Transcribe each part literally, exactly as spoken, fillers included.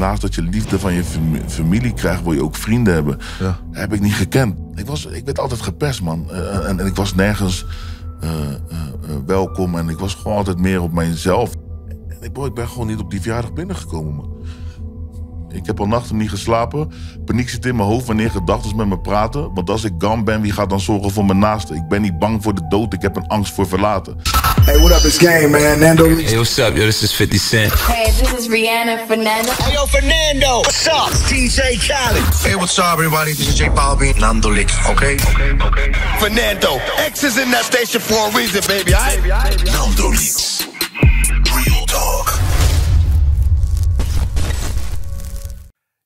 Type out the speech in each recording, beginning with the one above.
naast dat je liefde van je familie krijgt, wil je ook vrienden hebben. Ja. Dat heb ik niet gekend. Ik, was, ik werd altijd gepest, man. Uh, en, en ik was nergens uh, uh, welkom en ik was gewoon altijd meer op mijzelf. En ik, bro, ik ben gewoon niet op die verjaardag binnengekomen, man. Ik heb al nachten niet geslapen. Paniek zit in mijn hoofd wanneer gedachten met me praten. Want als ik gone ben, wie gaat dan zorgen voor mijn naasten? Ik ben niet bang voor de dood, ik heb een angst voor verlaten. Hey, what up, it's game, man. NandoLeaks. Hey, what's up, yo, this is fifty cent. Hey, this is Rihanna, Fernando. Hey, yo, Fernando. What's up, T J. Khaled. Hey, what's up, everybody? This is J-Bobby. NandoLeaks, oké? Okay? Okay, okay. Fernando, X is in that station for a reason, baby, aight? NandoLeaks. Real Talk.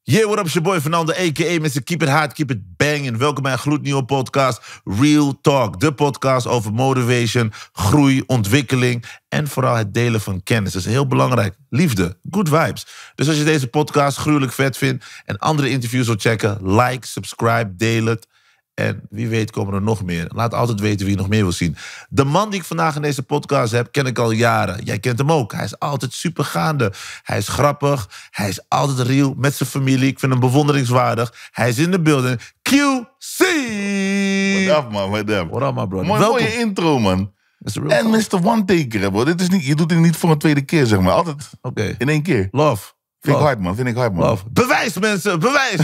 Yeah, what up, your boy Fernando, a k a. mister Keep It Hard, Keep It Bangin'. Welkom bij een gloednieuwe podcast, Real Talk. De podcast over motivation, groei, ontwikkeling en vooral het delen van kennis. Dat is heel belangrijk. Liefde, good vibes. Dus als je deze podcast gruwelijk vet vindt en andere interviews wilt checken, like, subscribe, deel het. En wie weet komen er nog meer. Laat altijd weten wie je nog meer wil zien. De man die ik vandaag in deze podcast heb, ken ik al jaren. Jij kent hem ook. Hij is altijd supergaande. Hij is grappig. Hij is altijd real met zijn familie. Ik vind hem bewonderingswaardig. Hij is in de building. Q C! What up, man? What up? What up, my brother? Mooi, mooie intro, man. En mister One-Taker, bro. Dit is niet, je doet dit niet voor een tweede keer, zeg maar. Altijd okay. In één keer. Love. Vind ik hard, man. Vind ik hard, man. Love. Bewijs, mensen. Bewijs.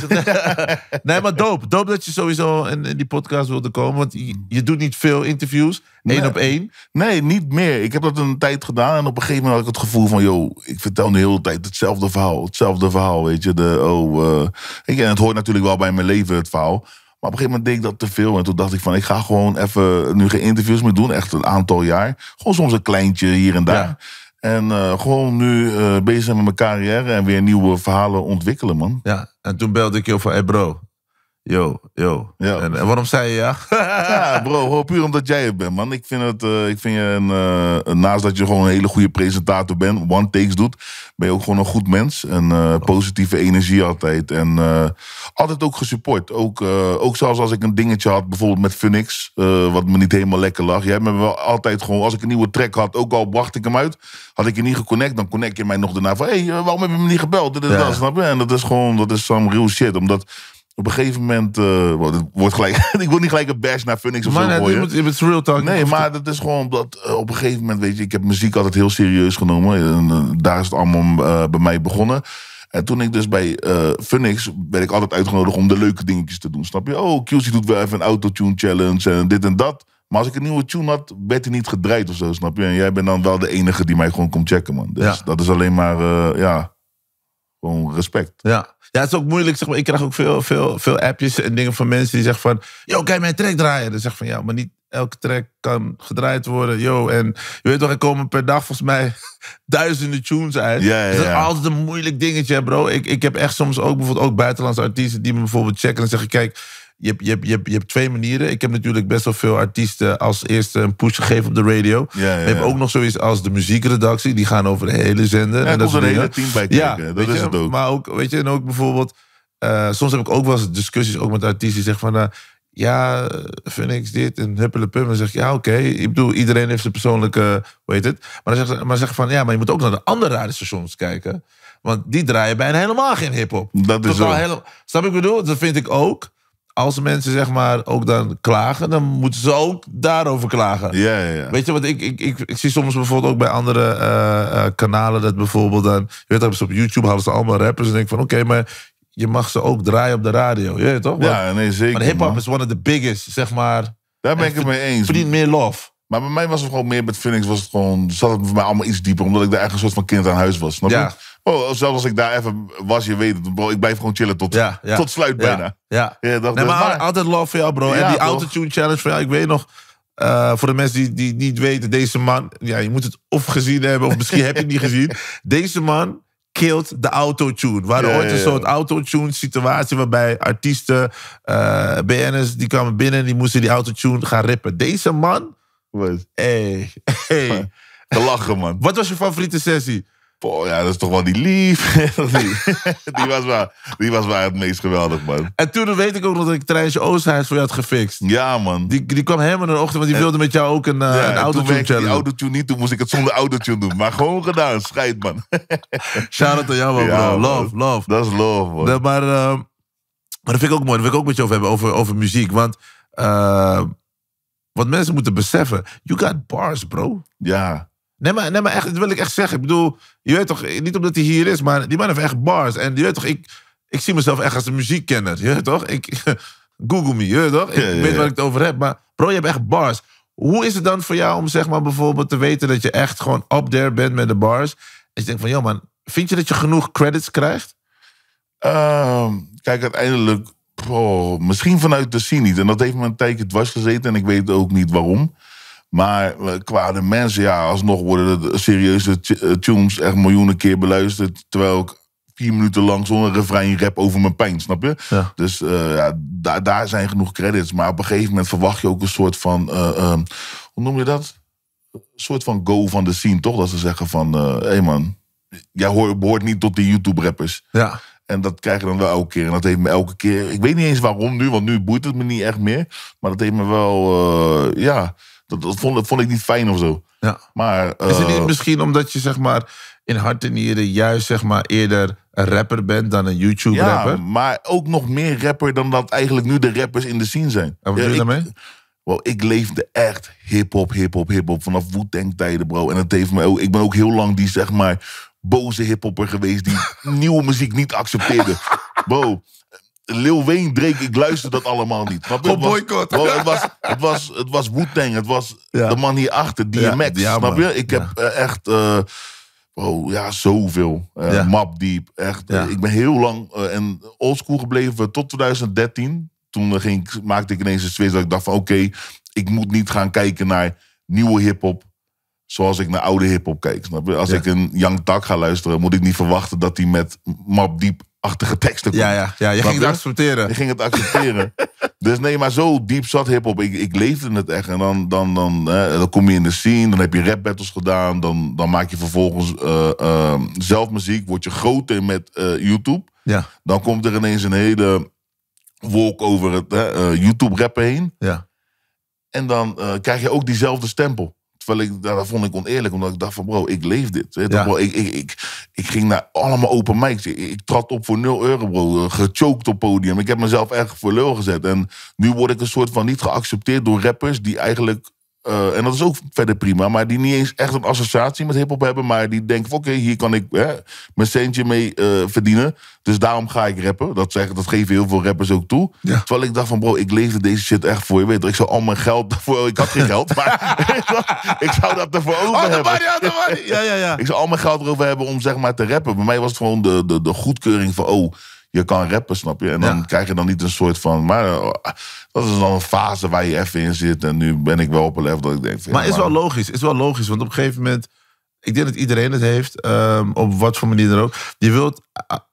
Nee, maar dope. Dope dat je sowieso in, in die podcast wilde komen. Want je, je doet niet veel interviews. Nee. Eén op één. Nee, niet meer. Ik heb dat een tijd gedaan. En op een gegeven moment had ik het gevoel van... yo, ik vertel nu de hele tijd hetzelfde verhaal. Hetzelfde verhaal, weet je. De, oh, uh, ik, en het hoort natuurlijk wel bij mijn leven, het verhaal. Maar op een gegeven moment deed ik dat te veel. En toen dacht ik van, ik ga gewoon even... nu geen interviews meer doen. Echt een aantal jaar. Gewoon soms een kleintje hier en daar. Ja. En uh, gewoon nu uh, bezig zijn met mijn carrière en weer nieuwe verhalen ontwikkelen, man. Ja, en toen belde ik jou van, hey bro, yo, yo. Ja. En, en waarom zei je ja? Ja, bro, gewoon puur omdat jij het bent, man. Ik vind het, uh, ik vind je, een, uh, naast dat je gewoon een hele goede presentator bent, one takes doet, ben je ook gewoon een goed mens. En uh, positieve energie altijd. En uh, altijd ook gesupport. Ook, uh, ook zelfs als ik een dingetje had, bijvoorbeeld met FunX, uh, wat me niet helemaal lekker lag. Jij hebt me wel altijd gewoon, als ik een nieuwe track had, ook al bracht ik hem uit, had ik je niet geconnect, dan connect je mij nog daarna van, hé, hey, waarom heb je me niet gebeld? Dit is ja. Dat, snap je? En dat is gewoon, dat is some real shit, omdat op een gegeven moment, uh, het wordt gelijk, ik wil niet gelijk een bash naar FunX of maar zo gooien. Het, het is real talk. Nee, maar dat is gewoon dat uh, op een gegeven moment, weet je, ik heb muziek altijd heel serieus genomen. En, uh, daar is het allemaal uh, bij mij begonnen. En toen ik dus bij uh, FunX werd ik altijd uitgenodigd om de leuke dingetjes te doen, snap je? Oh, Q C doet wel even een autotune challenge en dit en dat. Maar als ik een nieuwe tune had, werd hij niet gedraaid of zo, snap je? En jij bent dan wel de enige die mij gewoon komt checken, man. Dus ja. Dat is alleen maar, uh, ja, gewoon respect. Ja. Ja, het is ook moeilijk, zeg maar. Ik krijg ook veel, veel, veel appjes en dingen van mensen die zeggen van... yo, kan je mijn track draaien? Dan zeg ik van, ja, maar niet elke track kan gedraaid worden. Yo, en je weet toch, er komen per dag volgens mij duizenden tunes uit. Ja, ja, ja. Dus dat is altijd een moeilijk dingetje, bro. Ik, ik heb echt soms ook bijvoorbeeld ook buitenlandse artiesten die me bijvoorbeeld checken en zeggen, kijk... Je hebt, je, hebt, je, hebt, je hebt twee manieren. Ik heb natuurlijk best wel veel artiesten als eerste een push gegeven op de radio. Ja, ja, ja. We hebben ook nog zoiets als de muziekredactie. Die gaan over de hele zender. Ja, en dat is een hele team bij kijken. Ja, dat is je, het ook. Maar ook, weet je, en ook bijvoorbeeld... Uh, soms heb ik ook wel eens discussies ook met artiesten die zeggen van... Uh, ja, FunX dit en huppelepup. En dan zeg ik, ja, oké. Okay. Ik bedoel, iedereen heeft zijn persoonlijke... Hoe heet het? Maar dan zeg, maar zeg van, ja, maar je moet ook naar de andere radiostations kijken. Want die draaien bijna helemaal geen hiphop. Dat is zo. Helemaal, snap ik bedoel? Dat vind ik ook... Als mensen zeg maar ook dan klagen, dan moeten ze ook daarover klagen. Ja, ja, ja. Weet je, want ik, ik, ik, ik zie soms bijvoorbeeld ook bij andere uh, uh, kanalen dat bijvoorbeeld dan... Je weet dat op YouTube hadden ze allemaal rappers en denk van oké, okay, maar je mag ze ook draaien op de radio. Je weet toch? Want, ja, nee, zeker. Maar hip-hop is one of the biggest, zeg maar. Daar ben ik het mee eens. Verdient meer love. Maar bij mij was het gewoon meer met FunX, was het gewoon, zat het voor mij allemaal iets dieper, omdat ik daar echt een soort van kind aan huis was. Snap je? Ja. Oh, zelfs als ik daar even was, je weet het, bro. Ik blijf gewoon chillen tot, ja, ja. tot sluit bijna. Ja, ja. Ja dacht, nee, maar, maar altijd love voor jou, bro. Ja, en die autotune challenge voor jou, ik weet nog... Uh, voor de mensen die, die niet weten, deze man... Ja, je moet het of gezien hebben, of misschien heb je het niet gezien. Deze man killed de autotune. We hadden ja, ooit een ja, soort ja. autotune situatie... waarbij artiesten, uh, B N'ers, die kwamen binnen... en die moesten die autotune gaan rippen. Deze man... Wat? Hey, hey. Gelachen, man. Wat was je favoriete sessie? Boah, ja, dat is toch wel die lief. die, die, was wel, die was wel het meest geweldig, man. En toen weet ik ook nog dat ik Trijntje Oosterhuis voor je had gefixt. Ja, man. Die, die kwam helemaal in de ochtend, want die en, wilde met jou ook een, ja, een autotune challenge. Die autotune niet, toen moest ik het zonder autotune doen. Maar gewoon gedaan, scheid, man. Shout-out aan jou, man, ja, bro. Love, man. Love. Dat is love, man. Dat, maar, uh, maar dat vind ik ook mooi. Dat wil ik ook met je over hebben, over, over muziek. Want uh, wat mensen moeten beseffen, you got bars, bro. Ja. Nee, maar, nee, maar echt, dat wil ik echt zeggen. Ik bedoel, je weet toch, niet omdat hij hier is, maar die man heeft echt bars. En je weet toch, ik, ik zie mezelf echt als een muziekkenner. Je weet toch? Ik, Google me, je weet toch? Ik ja, ja, weet ja. waar ik het over heb. Maar bro, je hebt echt bars. Hoe is het dan voor jou om zeg maar bijvoorbeeld te weten dat je echt gewoon up there bent met de bars? En je denkt van, joh man, vind je dat je genoeg credits krijgt? Um, kijk, uiteindelijk, bro, misschien vanuit de scene niet. En dat heeft me een tijdje dwars gezeten en ik weet ook niet waarom. Maar qua de mensen, ja, alsnog worden de serieuze tunes echt miljoenen keer beluisterd. Terwijl ik vier minuten lang zonder refrein rap over mijn pijn, snap je? Ja. Dus uh, ja, da- daar zijn genoeg credits. Maar op een gegeven moment verwacht je ook een soort van, uh, uh, hoe noem je dat? Een soort van go van de scene, toch? Dat ze zeggen van, hé uh, hey man, jij hoort, behoort niet tot die YouTube-rappers. Ja. En dat krijg je dan wel elke keer. En dat heeft me elke keer, ik weet niet eens waarom nu, want nu boeit het me niet echt meer. Maar dat heeft me wel, uh, ja... Dat, dat, vond, dat vond ik niet fijn of zo. Ja. Maar, uh, is het niet misschien omdat je zeg maar, in hart en nieren juist zeg maar, eerder een rapper bent dan een YouTube-rapper? Ja, maar ook nog meer rapper dan dat eigenlijk nu de rappers in de scene zijn. En wat doe je daarmee? Wel, ik leefde echt hip-hop, hip-hop, hip-hop vanaf Wu-Tang tijden, bro. En dat heeft me ook, ik ben ook heel lang die zeg maar, boze hiphopper geweest die nieuwe muziek niet accepteerde. Bro. Lil Wayne, Drake, ik luister dat allemaal niet. Het was, boycott. Wow, het was, het was, het was Wu-Tang, het was ja. de man hierachter, D M X, ja, ja, snap je? Ik ja. heb echt, uh, wow, ja, zoveel. Uh, ja. Map Deep, echt. Ja. Ik ben heel lang uh, in oldschool gebleven tot twintig dertien. Toen ging ik, maakte ik ineens een switch dat ik dacht van oké, okay, ik moet niet gaan kijken naar nieuwe hiphop. Zoals ik naar oude hiphop kijk, snap je? Als ja. ik een Young Thug ga luisteren, moet ik niet verwachten dat hij met Map Deep achtige teksten. Ja, ja, ja, je ging het accepteren. Je ging het accepteren. Dus nee, maar zo diep zat hiphop. Ik, ik leefde het echt. En dan, dan, dan, hè, dan kom je in de scene, dan heb je rap battles gedaan. Dan, dan maak je vervolgens uh, uh, zelf muziek. Word je groter met uh, YouTube. Ja. Dan komt er ineens een hele wolk over het uh, YouTube-rappen heen. Ja. En dan uh, krijg je ook diezelfde stempel. Terwijl ik, dat vond ik oneerlijk, omdat ik dacht van bro, ik leef dit. Weet ja. ik, ik, ik, ik ging naar allemaal open mics. Ik, ik trad op voor nul euro, bro. Gechoked op podium. Ik heb mezelf echt voor lul gezet. En nu word ik een soort van niet geaccepteerd door rappers die eigenlijk... Uh, en dat is ook verder prima, maar die niet eens echt een associatie met hiphop hebben. Maar die denken van oké, okay, hier kan ik hè, mijn centje mee uh, verdienen. Dus daarom ga ik rappen. Dat, zeg, dat geven heel veel rappers ook toe. Ja. Terwijl ik dacht van bro, ik leefde deze shit echt voor. Je weet, ik zou al mijn geld daarvoor... Ik had geen geld, maar ik zou dat ervoor over oh, hebben. Money, oh, money. Ja, ja, ja. Ik zou al mijn geld erover hebben om zeg maar te rappen. Bij mij was het gewoon de, de, de goedkeuring van oh... Je kan rappen, snap je? En dan ja. krijg je dan niet een soort van... Maar dat is dan een fase waar je even in zit. En nu ben ik wel op een level dat ik denk... Van, maar het ja, is wel logisch. is wel logisch. Want op een gegeven moment... Ik denk dat iedereen het heeft. Um, op wat voor manier dan ook. Je wilt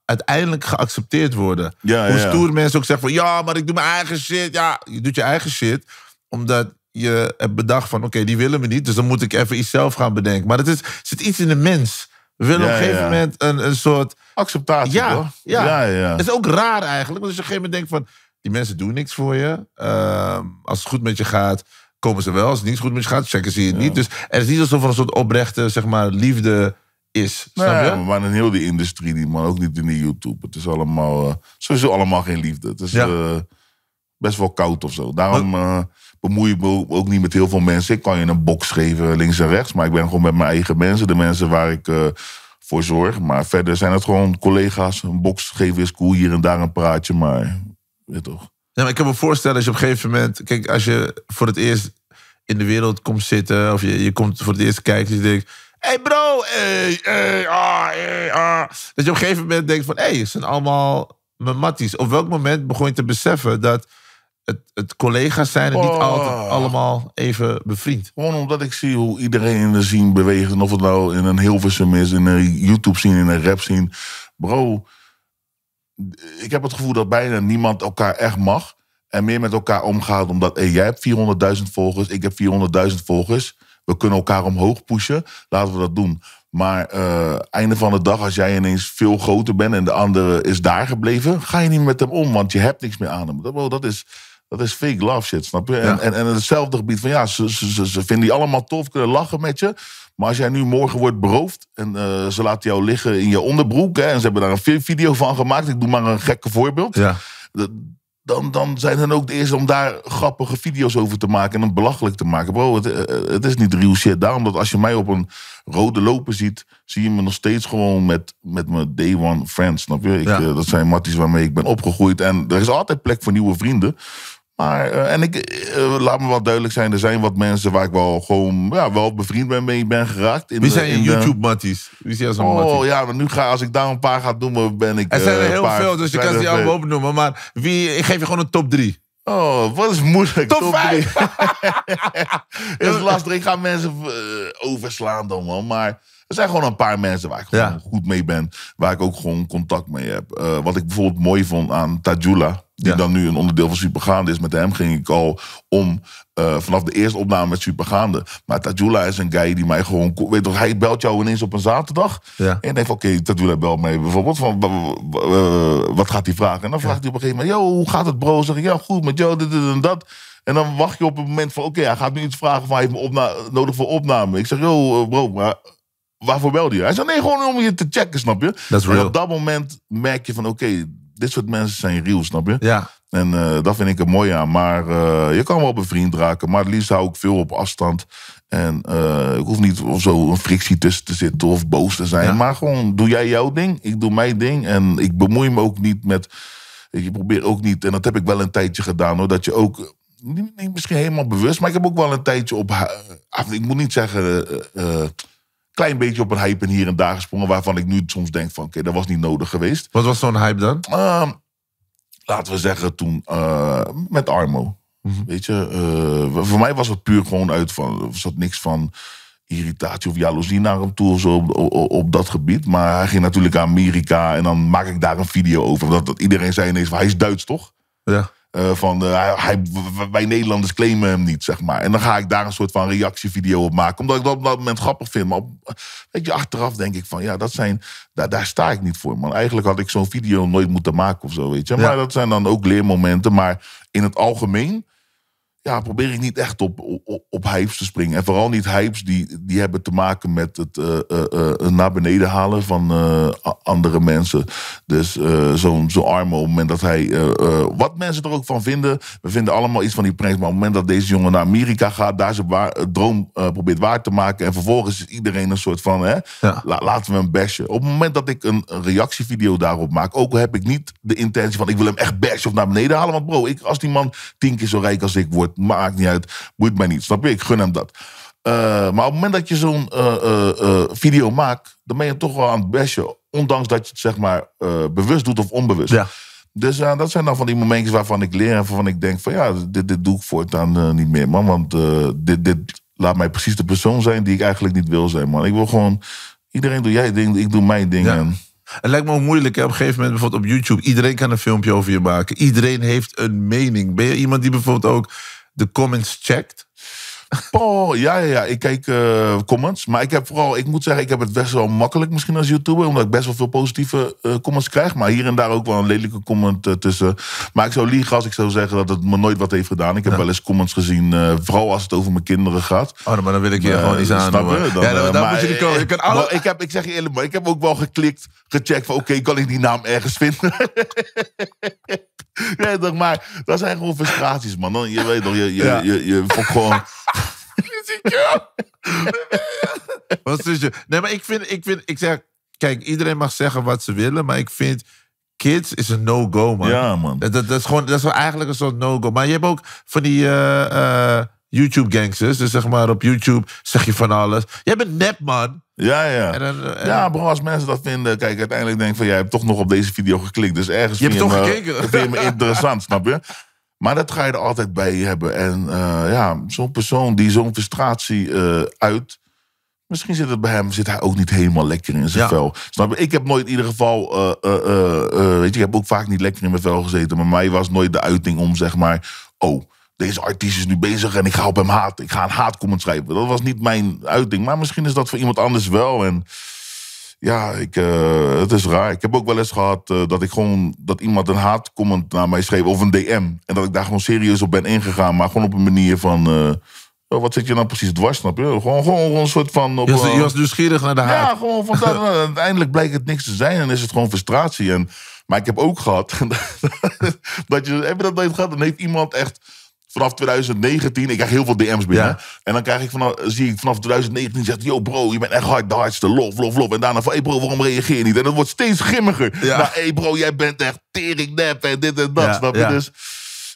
uiteindelijk geaccepteerd worden. Ja, Hoe ja, stoer ja. mensen ook zeggen van... Ja, maar ik doe mijn eigen shit. Ja, je doet je eigen shit. Omdat... je hebt bedacht van... Oké, okay, die willen me niet. Dus dan moet ik even iets zelf gaan bedenken. Maar het is, zit iets in de mens... We willen ja, op een gegeven ja. moment een, een soort... Acceptatie, ja, hoor. Ja. Ja, ja. Het is ook raar eigenlijk. Want als je op een gegeven moment denkt van... Die mensen doen niks voor je. Uh, als het goed met je gaat, komen ze wel. Als het niet goed met je gaat, checken ze je ja. niet. Dus er is niet alsof er een soort oprechte, zeg maar, liefde is. Snap nee, je? Ja, maar in heel die industrie niet, man. Ook niet in de YouTube. Het is allemaal... Uh, sowieso allemaal geen liefde. Het is ja. uh, best wel koud of zo. Daarom... Uh, bemoei ik me ook niet met heel veel mensen. Ik kan je een box geven, links en rechts. Maar ik ben gewoon met mijn eigen mensen. De mensen waar ik uh, voor zorg. Maar verder zijn het gewoon collega's. Een box geven is cool. Hier en daar een praatje. Maar, weet toch. Ja, maar ik kan me voorstellen als je op een gegeven moment... Kijk, als je voor het eerst in de wereld komt zitten... Of je, je komt voor het eerst kijken. Dus je denkt... Hé hey bro! Hey, hey, ah, hey, ah. Dat je op een gegeven moment denkt van... Hé, hey, het zijn allemaal mijn matties. Op welk moment begon je te beseffen dat... Het, het collega's zijn en niet oh. altijd allemaal even bevriend. Gewoon omdat ik zie hoe iedereen in de scene beweegt. En of het nou in een Hilversum is, in een YouTube-scene, in een rap-scene. Bro, ik heb het gevoel dat bijna niemand elkaar echt mag. En meer met elkaar omgaat. Omdat hey, jij hebt vierhonderdduizend volgers, ik heb vierhonderdduizend volgers. We kunnen elkaar omhoog pushen. Laten we dat doen. Maar uh, einde van de dag, als jij ineens veel groter bent en de andere is daar gebleven, ga je niet met hem om, want je hebt niks meer aan hem. Dat, dat, is, dat is fake love shit, snap je? Ja. En, en, en hetzelfde gebied van ja, ze, ze, ze vinden die allemaal tof, kunnen lachen met je. Maar als jij nu morgen wordt beroofd en uh, ze laten jou liggen in je onderbroek, hè, en ze hebben daar een video van gemaakt, ik doe maar een gekke voorbeeld. Ja. Dat, Dan, dan zijn dan ook de eerste om daar grappige video's over te maken en dan belachelijk te maken. Bro, het, het is niet real shit. Daarom dat als je mij op een rode loper ziet, zie je me nog steeds gewoon met, met mijn day one friends. Snap je? Ik, ja. uh, dat zijn matties waarmee ik ben opgegroeid. En er is altijd plek voor nieuwe vrienden. Maar, uh, en ik, uh, laat me wel duidelijk zijn, er zijn wat mensen waar ik wel gewoon, ja, wel bevriend ben, mee ben geraakt. In Wie zijn de, in je YouTube-matties? Wie zijn zo'n matties? Oh ja, maar nu ga, als ik daar een paar ga noemen, ben ik... Er zijn er uh, heel paar, veel, dus je kan ze die allemaal opnoemen. Maar wie, ik geef je gewoon een top drie. Oh, wat is moeilijk. Top, top vijf! Het is lastig, ik ga mensen uh, overslaan dan, man. Maar er zijn gewoon een paar mensen waar ik gewoon ja. goed mee ben. Waar ik ook gewoon contact mee heb. Uh, wat ik bijvoorbeeld mooi vond aan Tajoela, die ja. dan nu een onderdeel van Supergaande is. Met hem ging ik al om uh, vanaf de eerste opname met Supergaande. Maar Tajoela is een guy die mij gewoon... Weet je, hij belt jou ineens op een zaterdag. Ja. En denkt, oké, okay, Tajoela belt mij bijvoorbeeld. Van, uh, wat gaat hij vragen? En dan vraagt hij op een gegeven moment... Yo, hoe gaat het, bro? Zeg ik, ja, goed met jou, dit, dit en dat. En dan wacht je op het moment van... Oké, okay, hij gaat nu iets vragen van hij heeft me nodig voor opname. Ik zeg, yo, bro, maar... Waarvoor belde je? Hij zei, nee, gewoon om je te checken, snap je? En op dat moment merk je van, oké, okay, dit soort mensen zijn real, snap je? Ja. En uh, dat vind ik er mooi aan. Maar uh, je kan wel bevriend raken. Maar het liefst hou ik veel op afstand. En uh, ik hoef niet of zo een frictie tussen te zitten of boos te zijn. Ja. Maar gewoon, doe jij jouw ding, ik doe mijn ding. En ik bemoei me ook niet met... Je probeert ook niet, en dat heb ik wel een tijdje gedaan, hoor, dat je ook... Niet, niet misschien helemaal bewust, maar ik heb ook wel een tijdje op... Ik moet niet zeggen... Uh, uh, klein beetje op een hype en hier en daar gesprongen, waarvan ik nu soms denk van, oké, okay, dat was niet nodig geweest. Wat was zo'n hype dan? Uh, laten we zeggen toen, uh, met Armo. Mm-hmm. Weet je, uh, voor mij was het puur gewoon uit van, er zat niks van irritatie of jaloezie naar hem toe of zo op, op, op dat gebied. Maar hij ging natuurlijk naar Amerika en dan maak ik daar een video over. Dat, dat iedereen zei ineens van, hij is Duits, toch? Ja. Uh, van, uh, hij, hij, wij Nederlanders claimen hem niet, zeg maar. En dan ga ik daar een soort van reactievideo op maken. Omdat ik dat op dat moment grappig vind. Maar op, weet je, achteraf denk ik van, ja, dat zijn... Daar, daar sta ik niet voor, man. Eigenlijk had ik zo'n video nooit moeten maken of zo, weet je. Maar ja. dat zijn dan ook leermomenten. Maar in het algemeen... Ja, probeer ik niet echt op, op, op hypes te springen. En vooral niet hypes die, die hebben te maken met het uh, uh, uh, naar beneden halen van uh, andere mensen. Dus uh, zo'n zo Armo, op het moment dat hij... Uh, uh, wat mensen er ook van vinden, we vinden allemaal iets van die pranks. Maar op het moment dat deze jongen naar Amerika gaat, daar zijn waar, uh, droom uh, probeert waar te maken. En vervolgens is iedereen een soort van, hè, ja. la, laten we hem bashen. Op het moment dat ik een, een reactievideo daarop maak, ook al heb ik niet de intentie van ik wil hem echt bashen of naar beneden halen. Want bro, ik, als die man tien keer zo rijk als ik word, maakt niet uit, boeit mij niet, snap je? Ik gun hem dat. Uh, maar op het moment dat je zo'n uh, uh, uh, video maakt, dan ben je toch wel aan het bashen, ondanks dat je het zeg maar uh, bewust doet of onbewust. Ja. Dus uh, dat zijn dan van die momentjes waarvan ik leer en waarvan ik denk van ja, dit, dit doe ik voortaan uh, niet meer, man. Want uh, dit, dit laat mij precies de persoon zijn die ik eigenlijk niet wil zijn, man. Ik wil gewoon, iedereen doet jij ding, ik doe mijn ding. Ja. En... Het lijkt me ook moeilijk, hè? Op een gegeven moment bijvoorbeeld op YouTube, iedereen kan een filmpje over je maken. Iedereen heeft een mening. Ben je iemand die bijvoorbeeld ook de comments checkt? Oh, ja, ja, ja. Ik kijk uh, comments. Maar ik heb vooral, ik moet zeggen, ik heb het best wel makkelijk misschien als YouTuber. Omdat ik best wel veel positieve uh, comments krijg. Maar hier en daar ook wel een lelijke comment uh, tussen. Maar ik zou liegen als ik zou zeggen dat het me nooit wat heeft gedaan. Ik heb ja. wel eens comments gezien, uh, vooral als het over mijn kinderen gaat. Oh, maar dan wil ik je uh, gewoon iets aan doen. Ja, dan, uh, dan maar, moet je die komen. Je kan alle... maar, ik, heb, ik zeg je eerlijk, maar ik heb ook wel geklikt, gecheckt van oké, okay, kan ik die naam ergens vinden? Ja, toch, maar dat zijn gewoon frustraties, man. Dan, je weet toch, je, je, ja. je, je, je vond gewoon... Wat is je? Nee, maar ik vind, ik vind, ik zeg, kijk, iedereen mag zeggen wat ze willen, maar ik vind, kids is een no-go, man. Ja, man. Dat, dat, dat is gewoon, dat is wel eigenlijk een soort no-go. Maar je hebt ook van die uh, uh, YouTube-gangsters, dus zeg maar op YouTube zeg je van alles. Jij bent nep, man. Ja, ja. En dan, en... ja, bro, als mensen dat vinden... Kijk, uiteindelijk denk ik van... Jij hebt toch nog op deze video geklikt. Dus ergens je hebt toch me, gekeken. Vind je me interessant, snap je? Maar dat ga je er altijd bij hebben. En uh, ja, zo'n persoon die zo'n frustratie uh, uit... Misschien zit het bij hem, zit hij ook niet helemaal lekker in zijn ja. vel. Snap je? Ik heb nooit in ieder geval... Uh, uh, uh, uh, weet je, ik heb ook vaak niet lekker in mijn vel gezeten. Maar mij was nooit de uiting om, zeg maar... Oh, deze artiest is nu bezig en ik ga op hem haat. Ik ga een haatcomment schrijven. Dat was niet mijn uitding. Maar misschien is dat voor iemand anders wel. En ja, ik, uh, het is raar. Ik heb ook wel eens gehad uh, dat ik gewoon dat iemand een haatcomment naar mij schreef of een D M. En dat ik daar gewoon serieus op ben ingegaan. Maar gewoon op een manier van... Uh, Oh, wat zit je nou precies dwars, snap je? Gewoon, gewoon een soort van... Op, je, was, je was nieuwsgierig naar de haat. Ja, gewoon van dat. Nou, uiteindelijk blijkt het niks te zijn en is het gewoon frustratie. En, maar ik heb ook gehad... dat je, heb je dat nooit gehad? Dan heeft iemand echt vanaf twintig negentien... Ik krijg heel veel D M's binnen. Ja. En dan krijg ik vanaf, zie ik vanaf twintig negentien zegt... Yo bro, je bent echt hard, de hardste. Lof, lof, lof. En daarna van, hey bro, waarom reageer je niet? En dat wordt steeds grimmiger. Ja. Nou, hey bro, jij bent echt teringnep en dit en dat, ja, snap je? Ja. Dus...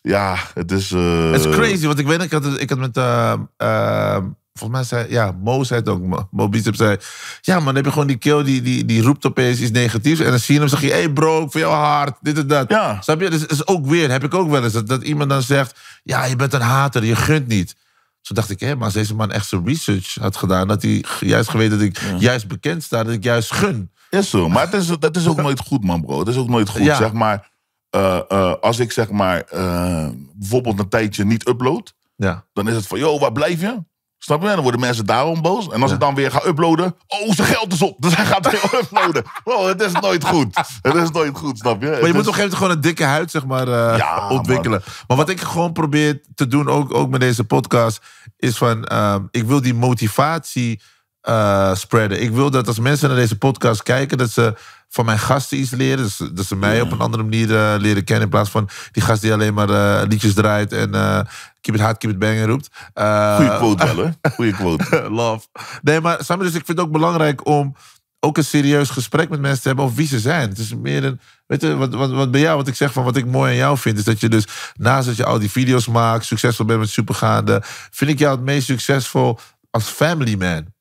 Ja, het is... Uh... Het is crazy, want ik weet, ik had, ik had met... Uh, uh, volgens mij zei... Ja, Mo zei het ook. Mobicep zei... Ja, man, dan heb je gewoon die kill die, die, die roept opeens iets negatiefs. En dan zie je hem, zeg je... Hé hey bro, ik vind jou hard, dit en dat. Ja. Snap je? Dus het is ook weer, heb ik ook wel eens. Dat, dat iemand dan zegt... Ja, je bent een hater, je gunt niet. Zo dacht ik, hé, maar als deze man echt zijn research had gedaan... Dat hij juist geweten dat ik ja. juist bekend sta, dat ik juist gun. Is zo, maar het is, dat is ook nooit goed, man, bro. Het is ook nooit goed, ja. zeg maar... Uh, uh, als ik zeg maar uh, bijvoorbeeld een tijdje niet upload, ja. dan is het van, joh, waar blijf je? Snap je? En dan worden mensen daarom boos. En als ja. ik dan weer ga uploaden, oh, zijn geld is op. Dus hij gaat weer uploaden. Oh, het is nooit goed. Het is nooit goed, snap je? Maar je het moet is... op een gegeven moment gewoon een dikke huid, zeg maar, uh, ja, ontwikkelen. Man. Maar wat ik gewoon probeer te doen, ook, ook met deze podcast, is van, uh, ik wil die motivatie uh, spreaden. Ik wil dat als mensen naar deze podcast kijken, dat ze... van mijn gasten iets leren. Dus dat ze mij ja. op een andere manier uh, leren kennen... in plaats van die gast die alleen maar uh, liedjes draait... en uh, keep it hard, keep it bang roept. Uh, Goeie quote wel, hè? Goeie quote. Love. Nee, maar Samir, dus ik vind het ook belangrijk om... ook een serieus gesprek met mensen te hebben over wie ze zijn. Het is meer een... Weet je, wat, wat, wat bij jou, wat ik zeg van wat ik mooi aan jou vind... is dat je dus, naast dat je al die video's maakt... succesvol bent met Supergaande... vind ik jou het meest succesvol als family man.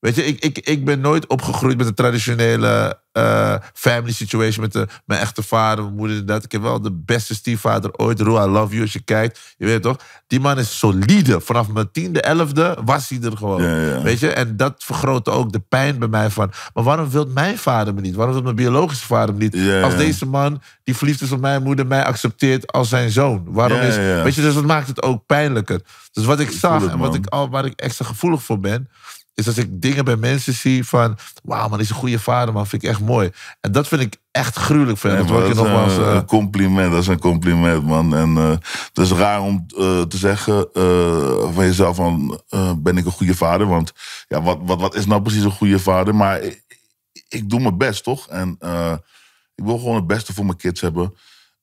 Weet je, ik, ik, ik ben nooit opgegroeid met een traditionele... Uh, family situation met de, mijn echte vader, mijn moeder en dat. Ik heb wel de beste stiefvader ooit, Roel, I love you, als je kijkt. Je weet toch? Die man is solide. Vanaf mijn tiende, elfde was hij er gewoon. Ja, ja. Weet je? En dat vergrootte ook de pijn bij mij van... Maar waarom wil mijn vader me niet? Waarom wil mijn biologische vader me niet? Ja, ja. Als deze man, die verliefd is op mijn moeder, mij accepteert als zijn zoon. Waarom ja, is... Ja. Weet je, dus dat maakt het ook pijnlijker. Dus wat ik, ik zag het, en wat ik, waar ik extra gevoelig voor ben... is als ik dingen bij mensen zie van... Wauw, man, is een goede vader, man. Vind ik echt mooi. En dat vind ik echt gruwelijk. Van. Ja, dat, dat is nogmaals, een uh... compliment. Dat is een compliment, man. En uh, het is raar om uh, te zeggen uh, van jezelf van... Uh, ben ik een goede vader? Want ja, wat, wat, wat is nou precies een goede vader? Maar ik, ik doe mijn best, toch? En uh, ik wil gewoon het beste voor mijn kids hebben.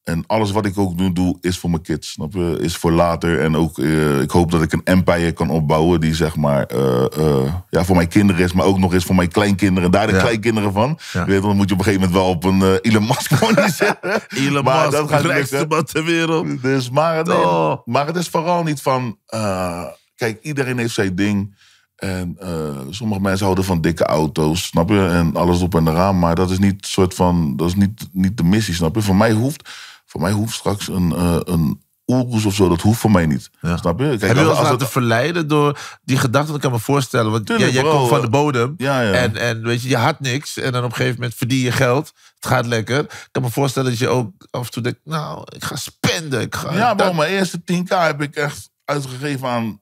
En alles wat ik ook nu doe, is voor mijn kids. Snap je? Is voor later. En ook, uh, ik hoop dat ik een empire kan opbouwen... die zeg maar uh, uh, ja, voor mijn kinderen is, maar ook nog eens voor mijn kleinkinderen. Daar de ja. kleinkinderen van. Ja. Weet je, dan moet je op een gegeven moment wel op een uh, Elon Musk wonen zitten. Elon maar Musk, de rijkste man ter wereld. Dus, maar, nee, oh. maar het is vooral niet van... Uh, kijk, iedereen heeft zijn ding. En uh, sommige mensen houden van dikke auto's, snap je? En alles op en eraan. Maar dat is niet, soort van, dat is niet, niet de missie, snap je? Voor mij hoeft... Voor mij hoeft straks een, uh, een oerkoes of zo. Dat hoeft voor mij niet. Ja. Snap je? Kijk, heb je wel eens laten dat... verleiden door die gedachten? Dat kan me voorstellen. Want Tuurlijk, jij, jij komt van de bodem. Ja, ja. En, en weet je, je had niks. En dan op een gegeven moment verdien je geld. Het gaat lekker. Ik kan me voorstellen dat je ook af en toe denkt... Nou, ik ga spenden. Ik ga ja, bro, dat... mijn eerste tien k heb ik echt uitgegeven aan...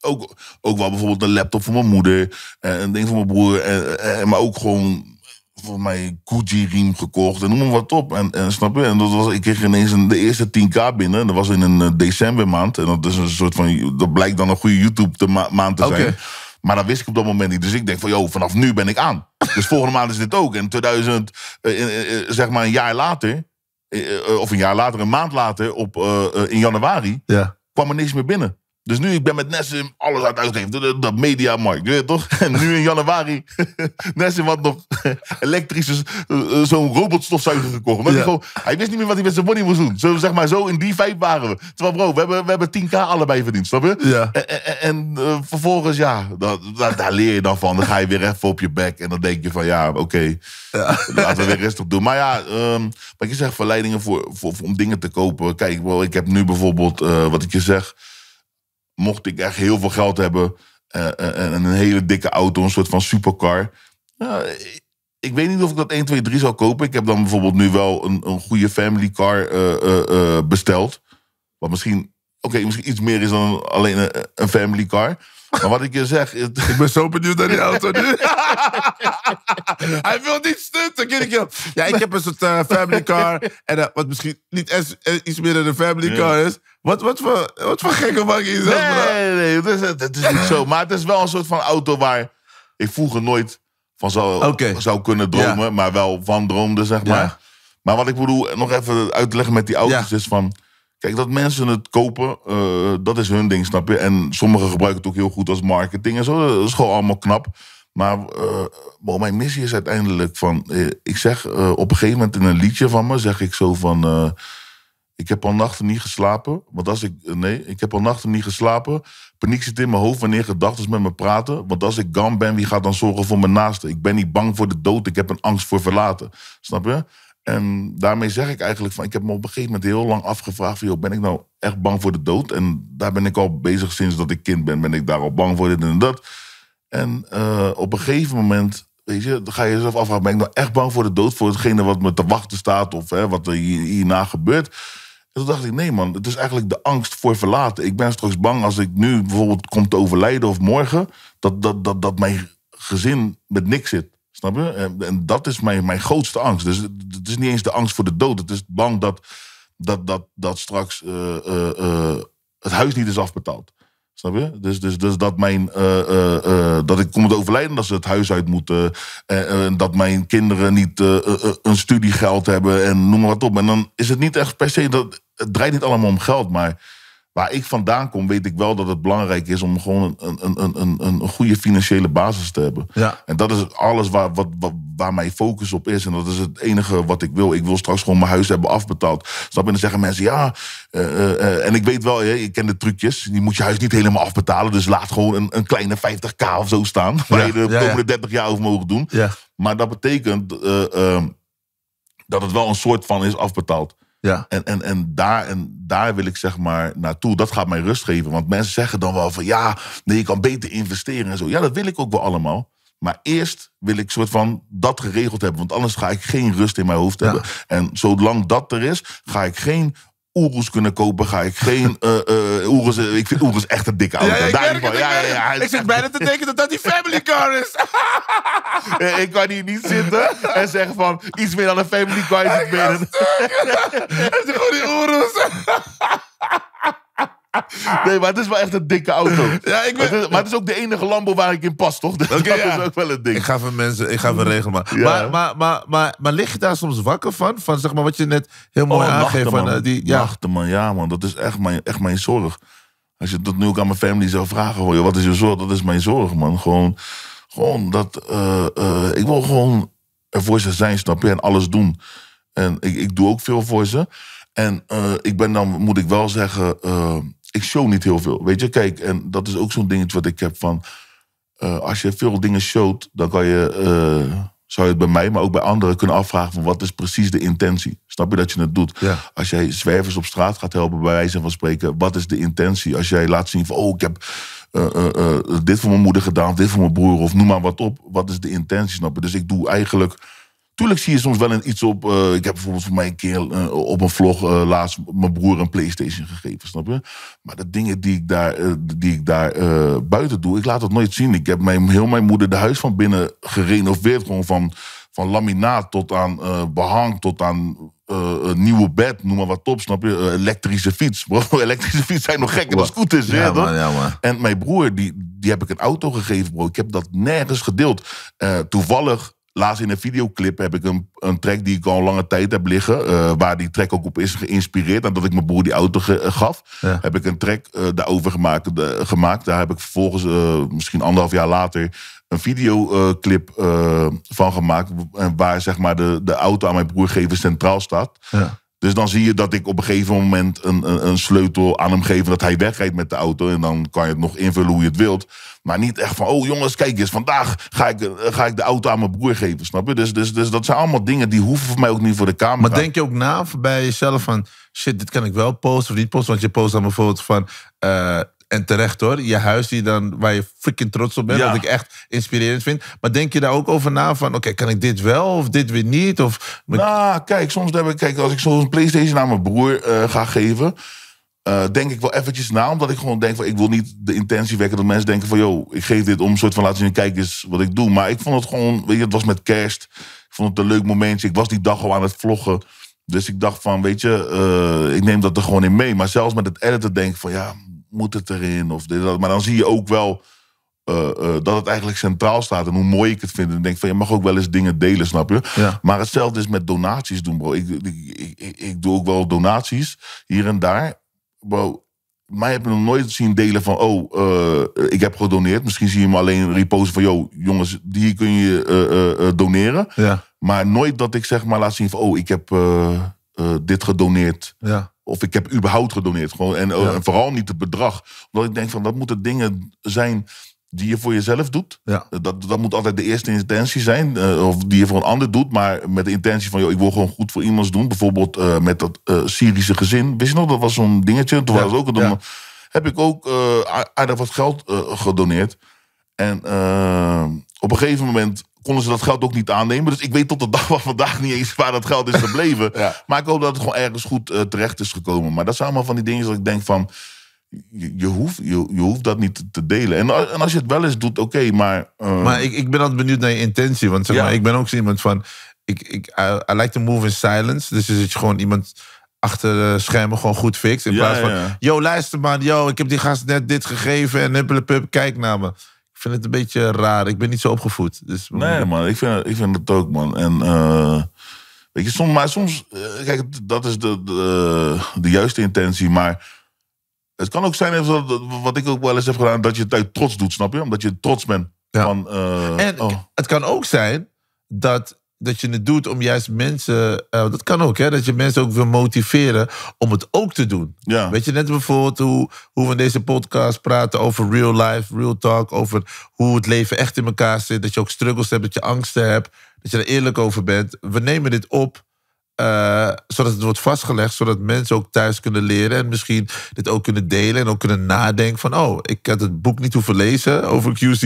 Ook, ook wel bijvoorbeeld een laptop voor mijn moeder. En een ding voor mijn broer. En, en, maar ook gewoon... voor mij Gucci-riem gekocht en noem maar wat op. En, en snap je? En dat was, ik kreeg ineens een, de eerste tien k binnen. Dat was in een decembermaand. En dat is een soort van... Dat blijkt dan een goede YouTube-maand te, ma te zijn. Okay. Maar dat wist ik op dat moment niet. Dus ik denk van, joh, vanaf nu ben ik aan. Dus volgende maand is dit ook. En tweeduizend, eh, eh, eh, zeg maar een jaar later... Eh, eh, of een jaar later, een maand later, op, eh, eh, in januari... Ja. kwam er niks meer binnen. Dus nu, ik ben met Nesim alles aan het uitgeven. Dat mediamarkt, weet je toch? En nu in januari, Nesim had nog elektrische, zo'n robotstofzuiger gekocht. Ja. Hij, gewoon, hij wist niet meer wat hij met zijn money moest doen. Zo, zeg maar, zo in die vibe waren we. Terwijl bro, we hebben, we hebben tien k allebei verdiend, snap je? Ja. En, en, en uh, vervolgens, ja, dat, dat, daar leer je dan van. Dan ga je weer even op je bek en dan denk je van, ja, oké. Okay, ja. Laten we weer rustig doen. Maar ja, um, wat je zegt, verleidingen voor, voor, voor, om dingen te kopen. Kijk, bro, ik heb nu bijvoorbeeld, uh, wat ik je zeg... Mocht ik echt heel veel geld hebben uh, en een hele dikke auto, een soort van supercar. Uh, ik weet niet of ik dat één, twee, drie zou kopen. Ik heb dan bijvoorbeeld nu wel een, een goede family car uh, uh, uh, besteld. Wat misschien okay, misschien iets meer is dan alleen een, een family car. Maar wat ik je zeg... Is... Ik ben zo benieuwd naar die auto nu. Hij wil niet stunten. Ja, ik heb een soort uh, family car. En uh, wat misschien niet iets meer dan een family car is. Wat, wat, voor, wat voor gekke mag je zelf? Nee, nee, het is, het is niet zo. Maar het is wel een soort van auto waar ik vroeger nooit van zou, okay. zou kunnen dromen. Ja. Maar wel van droomde, zeg maar. Ja. Maar wat ik bedoel, nog even uitleggen met die auto's ja. is van... Kijk, dat mensen het kopen, uh, dat is hun ding, snap je? En sommigen gebruiken het ook heel goed als marketing en zo. Dat is gewoon allemaal knap. Maar uh, mijn missie is uiteindelijk van... Uh, ik zeg uh, op een gegeven moment in een liedje van me, zeg ik zo van... Uh, ik heb al nachten niet geslapen. Want als ik... Uh, nee, ik heb al nachten niet geslapen. Paniek zit in mijn hoofd wanneer gedachten met me praten. Want als ik gone ben, wie gaat dan zorgen voor mijn naasten? Ik ben niet bang voor de dood, ik heb een angst voor verlaten. Snap je? En daarmee zeg ik eigenlijk van... Ik heb me op een gegeven moment heel lang afgevraagd... Van, joh, ben ik nou echt bang voor de dood? En daar ben ik al bezig sinds dat ik kind ben. Ben ik daar al bang voor dit en dat? En uh, op een gegeven moment... Weet je, dan ga je jezelf afvragen... Ben ik nou echt bang voor de dood? Voor hetgene wat me te wachten staat? Of hè, wat er hierna gebeurt? En toen dacht ik, nee man. Het is eigenlijk de angst voor verlaten. Ik ben straks bang als ik nu bijvoorbeeld kom te overlijden... Of morgen, dat, dat, dat, dat mijn gezin met niks zit. Snap je? En, en dat is mijn, mijn grootste angst. Dus het is niet eens de angst voor de dood. Het is bang dat, dat, dat, dat straks uh, uh, uh, het huis niet is afbetaald. Snap je? Dus, dus, dus dat, mijn, uh, uh, uh, dat ik kom te overlijden, dat ze het huis uit moeten. Uh, uh, dat mijn kinderen niet uh, uh, uh, een studiegeld hebben en noem maar wat op. En dan is het niet echt per se, dat, het draait niet allemaal om geld. Maar waar ik vandaan kom, weet ik wel dat het belangrijk is... om gewoon een, een, een, een goede financiële basis te hebben. Ja. En dat is alles waar, wat, wat, waar mijn focus op is. En dat is het enige wat ik wil. Ik wil straks gewoon mijn huis hebben afbetaald. Snap je? En dan zeggen mensen, ja... Uh, uh, uh, en ik weet wel, je, je kent de trucjes. Je moet je huis niet helemaal afbetalen. Dus laat gewoon een, een kleine vijftig k of zo staan. Waar ja, je de ja, komende ja. dertig jaar over mogen doen. Ja. Maar dat betekent uh, uh, dat het wel een soort van is afbetaald. Ja. En, en, en, daar, en daar wil ik zeg maar naartoe. Dat gaat mij rust geven. Want mensen zeggen dan wel van... ja, nee, je kan beter investeren en zo. Ja, dat wil ik ook wel allemaal. Maar eerst wil ik soort van dat geregeld hebben. Want anders ga ik geen rust in mijn hoofd ja. hebben. En zolang dat er is, ga ik geen... Oeroes kunnen kopen, ga ik geen... Uh, uh, Oeroes, ik vind Oeroes echt een dikke auto. Ja, ik, ik, van, ja, ja, ja, ik zit bijna te denken dat dat die family car is. Ik kan hier niet zitten en zeggen van... iets meer dan een family car is het binnen. Het is gewoon die Oeroes. Nee, maar het is wel echt een dikke auto. Ja, ik ben... maar, het is, maar het is ook de enige Lambo waar ik in pas, toch? Dat okay, ja. is ook wel een ding. Ik ga van mensen, ik ga van regelen. Maar, ja. maar, maar, maar, maar, maar lig je daar soms wakker van? Van zeg maar wat je net heel mooi oh, aangeeft. Nachten, van, die, ja. Nachten, man. Ja, man. Dat is echt mijn, echt mijn zorg. Als je dat nu ook aan mijn family zou vragen, hoor je, wat is je zorg? Dat is mijn zorg, man. Gewoon, gewoon dat... Uh, uh, ik wil gewoon ervoor ze zijn, snap je? En alles doen. En ik, ik doe ook veel voor ze. En uh, ik ben dan, moet ik wel zeggen... Uh, ik show niet heel veel, weet je. Kijk, en dat is ook zo'n dingetje wat ik heb van... Uh, als je veel dingen showt, dan kan je... Uh, zou je het bij mij, maar ook bij anderen kunnen afvragen... van wat is precies de intentie? Snap je dat je het doet? Ja. Als jij zwervers op straat gaat helpen, bij wijze van spreken... wat is de intentie? Als jij laat zien van... oh, ik heb uh, uh, uh, dit voor mijn moeder gedaan, of dit voor mijn broer... of noem maar wat op, wat is de intentie? Snap je? Dus ik doe eigenlijk... Tuurlijk zie je soms wel iets op... Uh, ik heb bijvoorbeeld voor mij een keer uh, op een vlog... Uh, laatst mijn broer een PlayStation gegeven, snap je? Maar de dingen die ik daar, uh, die ik daar uh, buiten doe... ik laat dat nooit zien. Ik heb mijn, heel mijn moeder de huis van binnen gerenoveerd. Gewoon van, van laminaat tot aan uh, behang, tot aan uh, nieuwe bed. Noem maar wat op, snap je? Uh, elektrische fiets. Bro, elektrische fiets zijn nog gekker dan scooters. Ja, ja, man, ja, man. En mijn broer, die, die heb ik een auto gegeven, bro. Ik heb dat nergens gedeeld. Uh, toevallig... Laatst in een videoclip heb ik een, een track die ik al een lange tijd heb liggen. Uh, waar die track ook op is geïnspireerd. Nadat ik mijn broer die auto ge, uh, gaf. Ja. Heb ik een track uh, daarover gemaakt, de, gemaakt. Daar heb ik vervolgens, uh, misschien anderhalf jaar later... een videoclip uh, uh, van gemaakt. Waar zeg maar de, de auto aan mijn broer geven centraal staat. Ja. Dus dan zie je dat ik op een gegeven moment een, een, een sleutel aan hem geef... dat hij wegrijdt met de auto. En dan kan je het nog invullen hoe je het wilt. Maar niet echt van, oh jongens, kijk eens, vandaag ga ik, ga ik de auto aan mijn broer geven. Snap je? Dus, dus, dus dat zijn allemaal dingen die hoeven voor mij ook niet voor de camera. Maar denk je ook na bij jezelf van, shit, dit kan ik wel posten of niet posten? Want je post dan bijvoorbeeld van... Uh, en terecht hoor, je huis die dan, waar je freaking trots op bent, ja. Wat ik echt inspirerend vind. Maar denk je daar ook over na van, oké, okay, kan ik dit wel of dit weer niet? Of... Nou, kijk, soms heb ik, kijk, als ik zo'n PlayStation aan mijn broer uh, ga geven... Uh, denk ik wel eventjes na, omdat ik gewoon denk van, ik wil niet de intentie wekken dat mensen denken van, yo, ik geef dit om een soort van laten zien, kijk eens wat ik doe. Maar ik vond het gewoon, weet je, het was met kerst. Ik vond het een leuk momentje. Ik was die dag al aan het vloggen. Dus ik dacht van, weet je, uh, ik neem dat er gewoon in mee. Maar zelfs met het editen denk ik van, ja, moet het erin? Of dit, dat. Maar dan zie je ook wel uh, uh, dat het eigenlijk centraal staat en hoe mooi ik het vind. En dan denk ik van, je mag ook wel eens dingen delen, snap je? Ja. Maar hetzelfde is met donaties doen, bro. Ik, ik, ik, ik doe ook wel donaties hier en daar. Bro, mij heb je nog nooit zien delen van, oh, uh, ik heb gedoneerd. Misschien zie je me alleen reposten van, yo, jongens, die kun je uh, uh, doneren. Ja. Maar nooit dat ik zeg maar laat zien van, oh, ik heb uh, uh, dit gedoneerd. Ja. Of ik heb überhaupt gedoneerd. Gewoon. En, uh, ja. en vooral niet het bedrag. Omdat ik denk van, dat moeten dingen zijn die je voor jezelf doet. Ja. Dat, dat moet altijd de eerste intentie zijn. Uh, of die je voor een ander doet. Maar met de intentie van, joh, ik wil gewoon goed voor iemands doen. Bijvoorbeeld uh, met dat uh, Syrische gezin. Wist je nog, dat was zo'n dingetje. Toen ja. was het ook een ja. Heb ik ook uh, aardig wat geld uh, gedoneerd. En uh, op een gegeven moment konden ze dat geld ook niet aannemen. Dus ik weet tot de dag van vandaag niet eens waar dat geld is gebleven. ja. Maar ik hoop dat het gewoon ergens goed uh, terecht is gekomen. Maar dat zijn allemaal van die dingen dat ik denk van, Je, je, hoeft, je, je hoeft dat niet te delen. En, en als je het wel eens doet, oké, okay, maar... Uh... Maar ik, ik ben altijd benieuwd naar je intentie. Want zeg ja. maar, ik ben ook zo iemand van, Ik, ik, I, I like to move in silence. Dus dat je gewoon iemand achter de schermen gewoon goed fixt. In ja, plaats van, ja. yo, luister man, yo, ik heb die gast net dit gegeven en huppelepup, kijk naar me. Ik vind het een beetje raar. Ik ben niet zo opgevoed. Dus, nee man, ik vind, ik vind het ook, man. En uh, weet je, soms, maar soms, kijk, dat is de, de, de juiste intentie, maar het kan ook zijn, wat ik ook wel eens heb gedaan, dat je het uit trots doet, snap je? Omdat je trots bent. Ja. Van, uh, en oh. het kan ook zijn dat, dat je het doet om juist mensen, Uh, dat kan ook, hè? Dat je mensen ook wil motiveren om het ook te doen. Ja. Weet je, net bijvoorbeeld hoe, hoe we in deze podcast praten over real life, real talk, over hoe het leven echt in elkaar zit, dat je ook struggles hebt, dat je angsten hebt, dat je er eerlijk over bent. We nemen dit op, Uh, zodat het wordt vastgelegd, zodat mensen ook thuis kunnen leren en misschien dit ook kunnen delen en ook kunnen nadenken van, oh, ik had het boek niet hoeven lezen over Q C.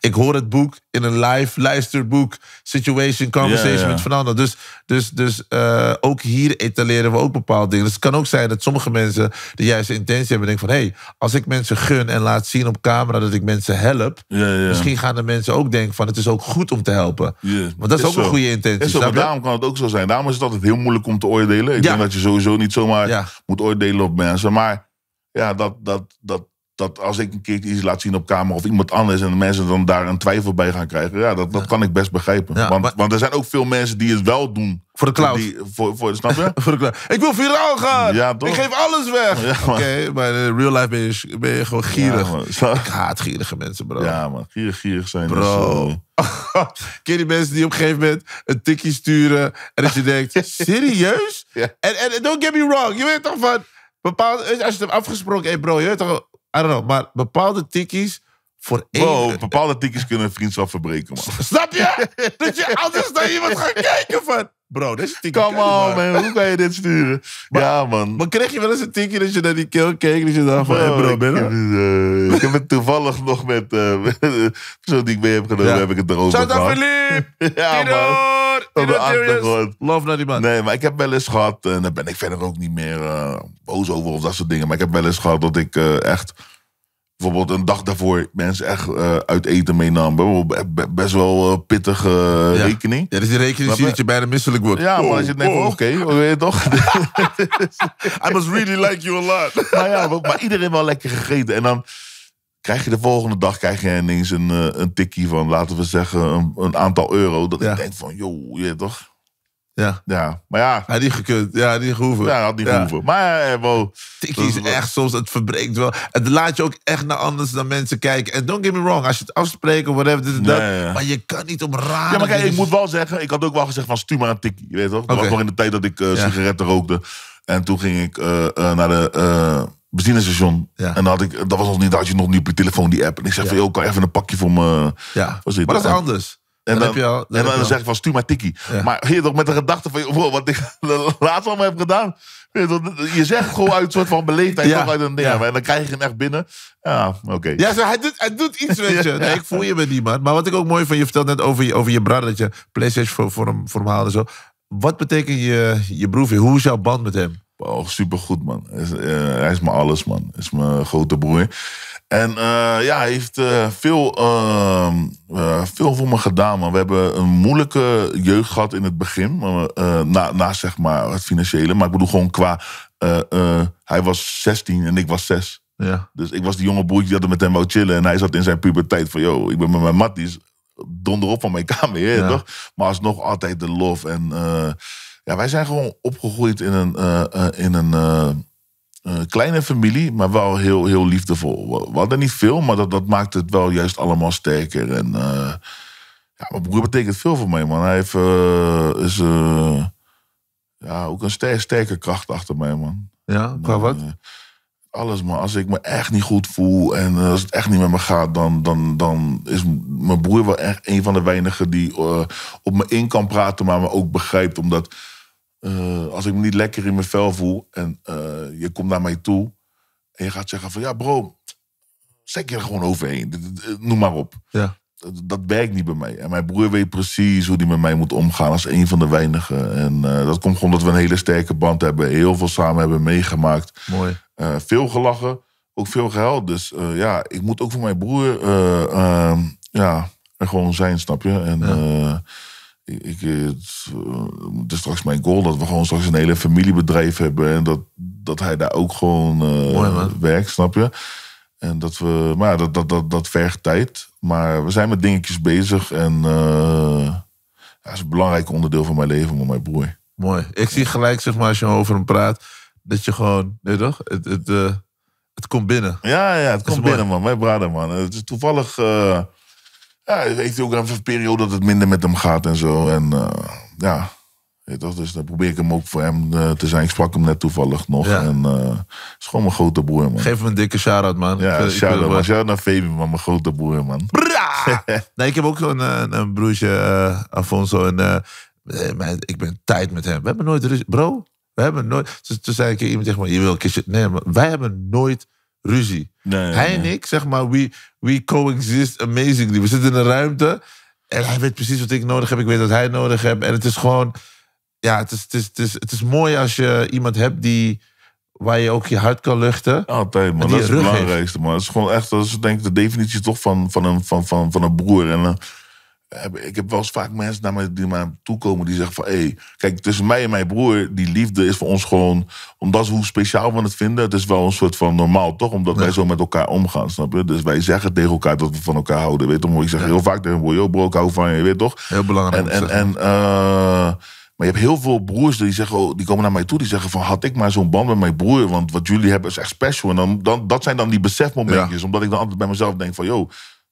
Ik hoor het boek in een live luisterboek, situation, conversation yeah, yeah. met Fernando. Dus, dus, dus uh, ook hier etaleren we ook bepaalde dingen. Dus het kan ook zijn dat sommige mensen de juiste intentie hebben en denken van, hé, hey, als ik mensen gun en laat zien op camera dat ik mensen help, yeah, yeah. misschien gaan de mensen ook denken van, het is ook goed om te helpen. Yeah. Want dat is, is ook zo. Een goede intentie. Zo, daarom kan het ook zo zijn. Daarom is het altijd heel moeilijk om te oordelen. Ik ja. denk dat je sowieso niet zomaar ja. moet oordelen op mensen. Maar ja, dat, dat, dat, dat als ik een keertje iets laat zien op camera of iemand anders en de mensen dan daar een twijfel bij gaan krijgen, ja, dat, dat ja. kan ik best begrijpen. Ja, want, maar, want er zijn ook veel mensen die het wel doen. Voor de cloud. Die, voor, voor, snap je? voor de cloud. Ik wil viraal gaan! Ja, ik geef alles weg! Ja, Oké, okay, maar in real life ben je, ben je gewoon gierig. Ja, ik haat gierige mensen, bro. Ja, man. Gierig, gierig zijn. Bro. Dus, uh, ken je die mensen die op een gegeven moment een tikkie sturen en dat je denkt, serieus? En yeah. don't get me wrong, je weet toch van, bepaalde, als je het hebt afgesproken, hé hey bro, je weet toch, I don't know, maar bepaalde tikkies voor één. Bro, bepaalde tikkies kunnen een vriendschap verbreken, man. Snap je? Dat je anders naar iemand gaat kijken van, bro, dat is een tikkie. Come on, man, hoe kan je dit sturen? Maar, ja, man. Maar kreeg je wel eens een tikkie dat je naar die keel keek en dat je dacht van, hé bro, ben je? Ik heb het toevallig nog met uh, persoon die ik mee heb genomen, ja. heb ik het erover gehad. Shout out Philippe! Ja, man. Love naar die man. Nee, maar ik heb wel eens gehad, en daar ben ik verder ook niet meer uh, boos over of dat soort dingen. Maar ik heb wel eens gehad dat ik uh, echt, bijvoorbeeld een dag daarvoor, mensen echt uh, uit eten meenam. Best wel uh, pittige uh, ja. rekening. Ja, dus die rekening zie je dat je bijna misselijk wordt. Ja, oh, maar als je denkt, oh. oké, okay, weet je toch? I must really like you a lot. Maar ja, maar, maar iedereen wel lekker gegeten. En dan krijg je de volgende dag krijg je ineens een, een tikkie van, laten we zeggen, een, een aantal euro. Dat ja. ik denk van, joh, je toch? Ja. ja. Maar ja. Hij had niet gekund. Ja, had niet gehoeven. Ja, had niet ja. gehoeven. Maar ja, bro. Tikkie is echt wel, soms, het verbreekt wel. Het laat je ook echt naar anders naar mensen kijken. En don't get me wrong, als je het afspreekt of whatever, dit en dat. Nee, ja. Maar je kan niet om raar. Ja, maar kijk, ik moet wel zeggen, ik had ook wel gezegd van, stuur maar een tikkie. Je weet toch? Dat okay. was nog in de tijd dat ik uh, sigaretten ja. rookte. En toen ging ik uh, uh, naar de Uh, benzinestation. Ja. En dan had ik, dat was nog niet, had je nog niet op je telefoon die app. En ik zeg ja. van, yo, kan even een pakje voor me. Ja, maar dat is anders. En dan, dan, al, dan, en dan, dan zeg ik van, stuur maar tikkie. Ja. Maar hier toch met de gedachte van, wow, wat ik laatst allemaal heb gedaan. Je zegt gewoon uit een soort van beleefdheid. Ja. Uit een ding. Ja. En dan krijg je hem echt binnen. Ja, oké. Okay. Ja, zo, hij, doet, hij doet iets, weet je. Nee, ik voel je met die man. Maar wat ik ook mooi van je vertelt net over je, over je brother, dat je PlayStation voor, voor, hem, voor hem haalde en zo. Wat betekent je, je broer? Hoe is jouw band met hem? Oh, supergoed, man. Is, uh, hij is mijn alles, man. Is mijn grote broer. En uh, ja, hij heeft uh, veel, uh, uh, veel voor me gedaan, man. We hebben een moeilijke jeugd gehad in het begin. Uh, na, na, zeg maar, het financiële. Maar ik bedoel gewoon qua... Uh, uh, hij was zestien en ik was zes. Ja. Dus ik was die jonge broertje die er met hem wou chillen. En hij zat in zijn puberteit van... yo, ik ben met mijn matties. Donder op van mijn kamer, hè, ja. toch? Maar alsnog altijd de love en... Uh, Ja, wij zijn gewoon opgegroeid in een, uh, uh, in een uh, uh, kleine familie, maar wel heel, heel liefdevol. We hadden niet veel, maar dat, dat maakt het wel juist allemaal sterker. En uh, ja, mijn broer betekent veel voor mij, man. Hij heeft, uh, is uh, ja, ook een ster- sterke kracht achter mij, man. Ja, qua wat? Uh, alles, man. Als ik me echt niet goed voel en uh, als het echt niet met me gaat, dan, dan, dan is mijn broer wel echt een van de weinigen die uh, op me in kan praten, maar me ook begrijpt, omdat... Uh, als ik me niet lekker in mijn vel voel en uh, je komt naar mij toe en je gaat zeggen van ja bro, zet je er gewoon overheen, noem maar op. Ja. Dat, dat werkt niet bij mij. En mijn broer weet precies hoe hij met mij moet omgaan als een van de weinigen. En uh, dat komt gewoon omdat we een hele sterke band hebben, heel veel samen hebben meegemaakt. Mooi. Uh, veel gelachen, ook veel gehuild. Dus uh, ja, ik moet ook voor mijn broer uh, uh, ja, er gewoon zijn, snap je? En, ja. uh, Ik, het, het is straks mijn goal dat we gewoon straks een hele familiebedrijf hebben. En dat, dat hij daar ook gewoon uh, Mooi, werkt, snap je? En dat we, maar dat, dat, dat, dat vergt tijd. Maar we zijn met dingetjes bezig. En uh, dat is een belangrijk onderdeel van mijn leven, maar mijn broer. Mooi. Ik zie gelijk, zeg maar, als je over hem praat, dat je gewoon, nee toch? Het, het, uh, het komt binnen. Ja, ja het komt binnen, man. Mijn brader, man. Het is toevallig... Uh, Ja, heeft hij ook een periode dat het minder met hem gaat en zo. En uh, ja, toch? Dus dan probeer ik hem ook voor hem uh, te zijn. Ik sprak hem net toevallig nog. Ja. En het uh, is gewoon mijn grote broer, man. Geef hem een dikke shout-out, man. Ja, ik, shout-out, ik, man. Shout-out naar Fabi, man. Mijn grote broer, man. Nee, ik heb ook zo'n een, een broertje, uh, Afonso. En, uh, man, ik ben tijd met hem. We hebben nooit ruzie. Bro, we hebben nooit... Toen, toen zei ik iemand tegen me, je wil een keertje... Nee, maar wij hebben nooit... ruzie. Nee, hij nee. en ik, zeg maar, we, we coexist amazingly. We zitten in een ruimte en hij weet precies wat ik nodig heb. Ik weet wat hij nodig heeft. En het is gewoon, ja, het is, het is, het is, het is mooi als je iemand hebt die, waar je ook je hart kan luchten. Altijd, man. Dat is het belangrijkste, man. Het is gewoon echt, dat is denk ik de definitie toch van, van, een, van, van, van een broer. En uh, ik heb wel eens vaak mensen naar mij, die naar me toe komen die zeggen van, hé, hey, kijk, tussen mij en mijn broer, die liefde is voor ons gewoon, omdat we hoe speciaal we het vinden, het is wel een soort van normaal, toch? Omdat ja. wij zo met elkaar omgaan, snap je? Dus wij zeggen tegen elkaar dat we van elkaar houden, weet je? Ik zeg ja. heel vaak tegen hem, yo bro, ik hou van je, weet toch? Heel belangrijk. En, en, en, uh, maar je hebt heel veel broers die zeggen, oh, die komen naar mij toe, die zeggen van, had ik maar zo'n band met mijn broer, want wat jullie hebben is echt special. En dan, dan, dat zijn dan die besefmomentjes, ja. omdat ik dan altijd bij mezelf denk van, yo,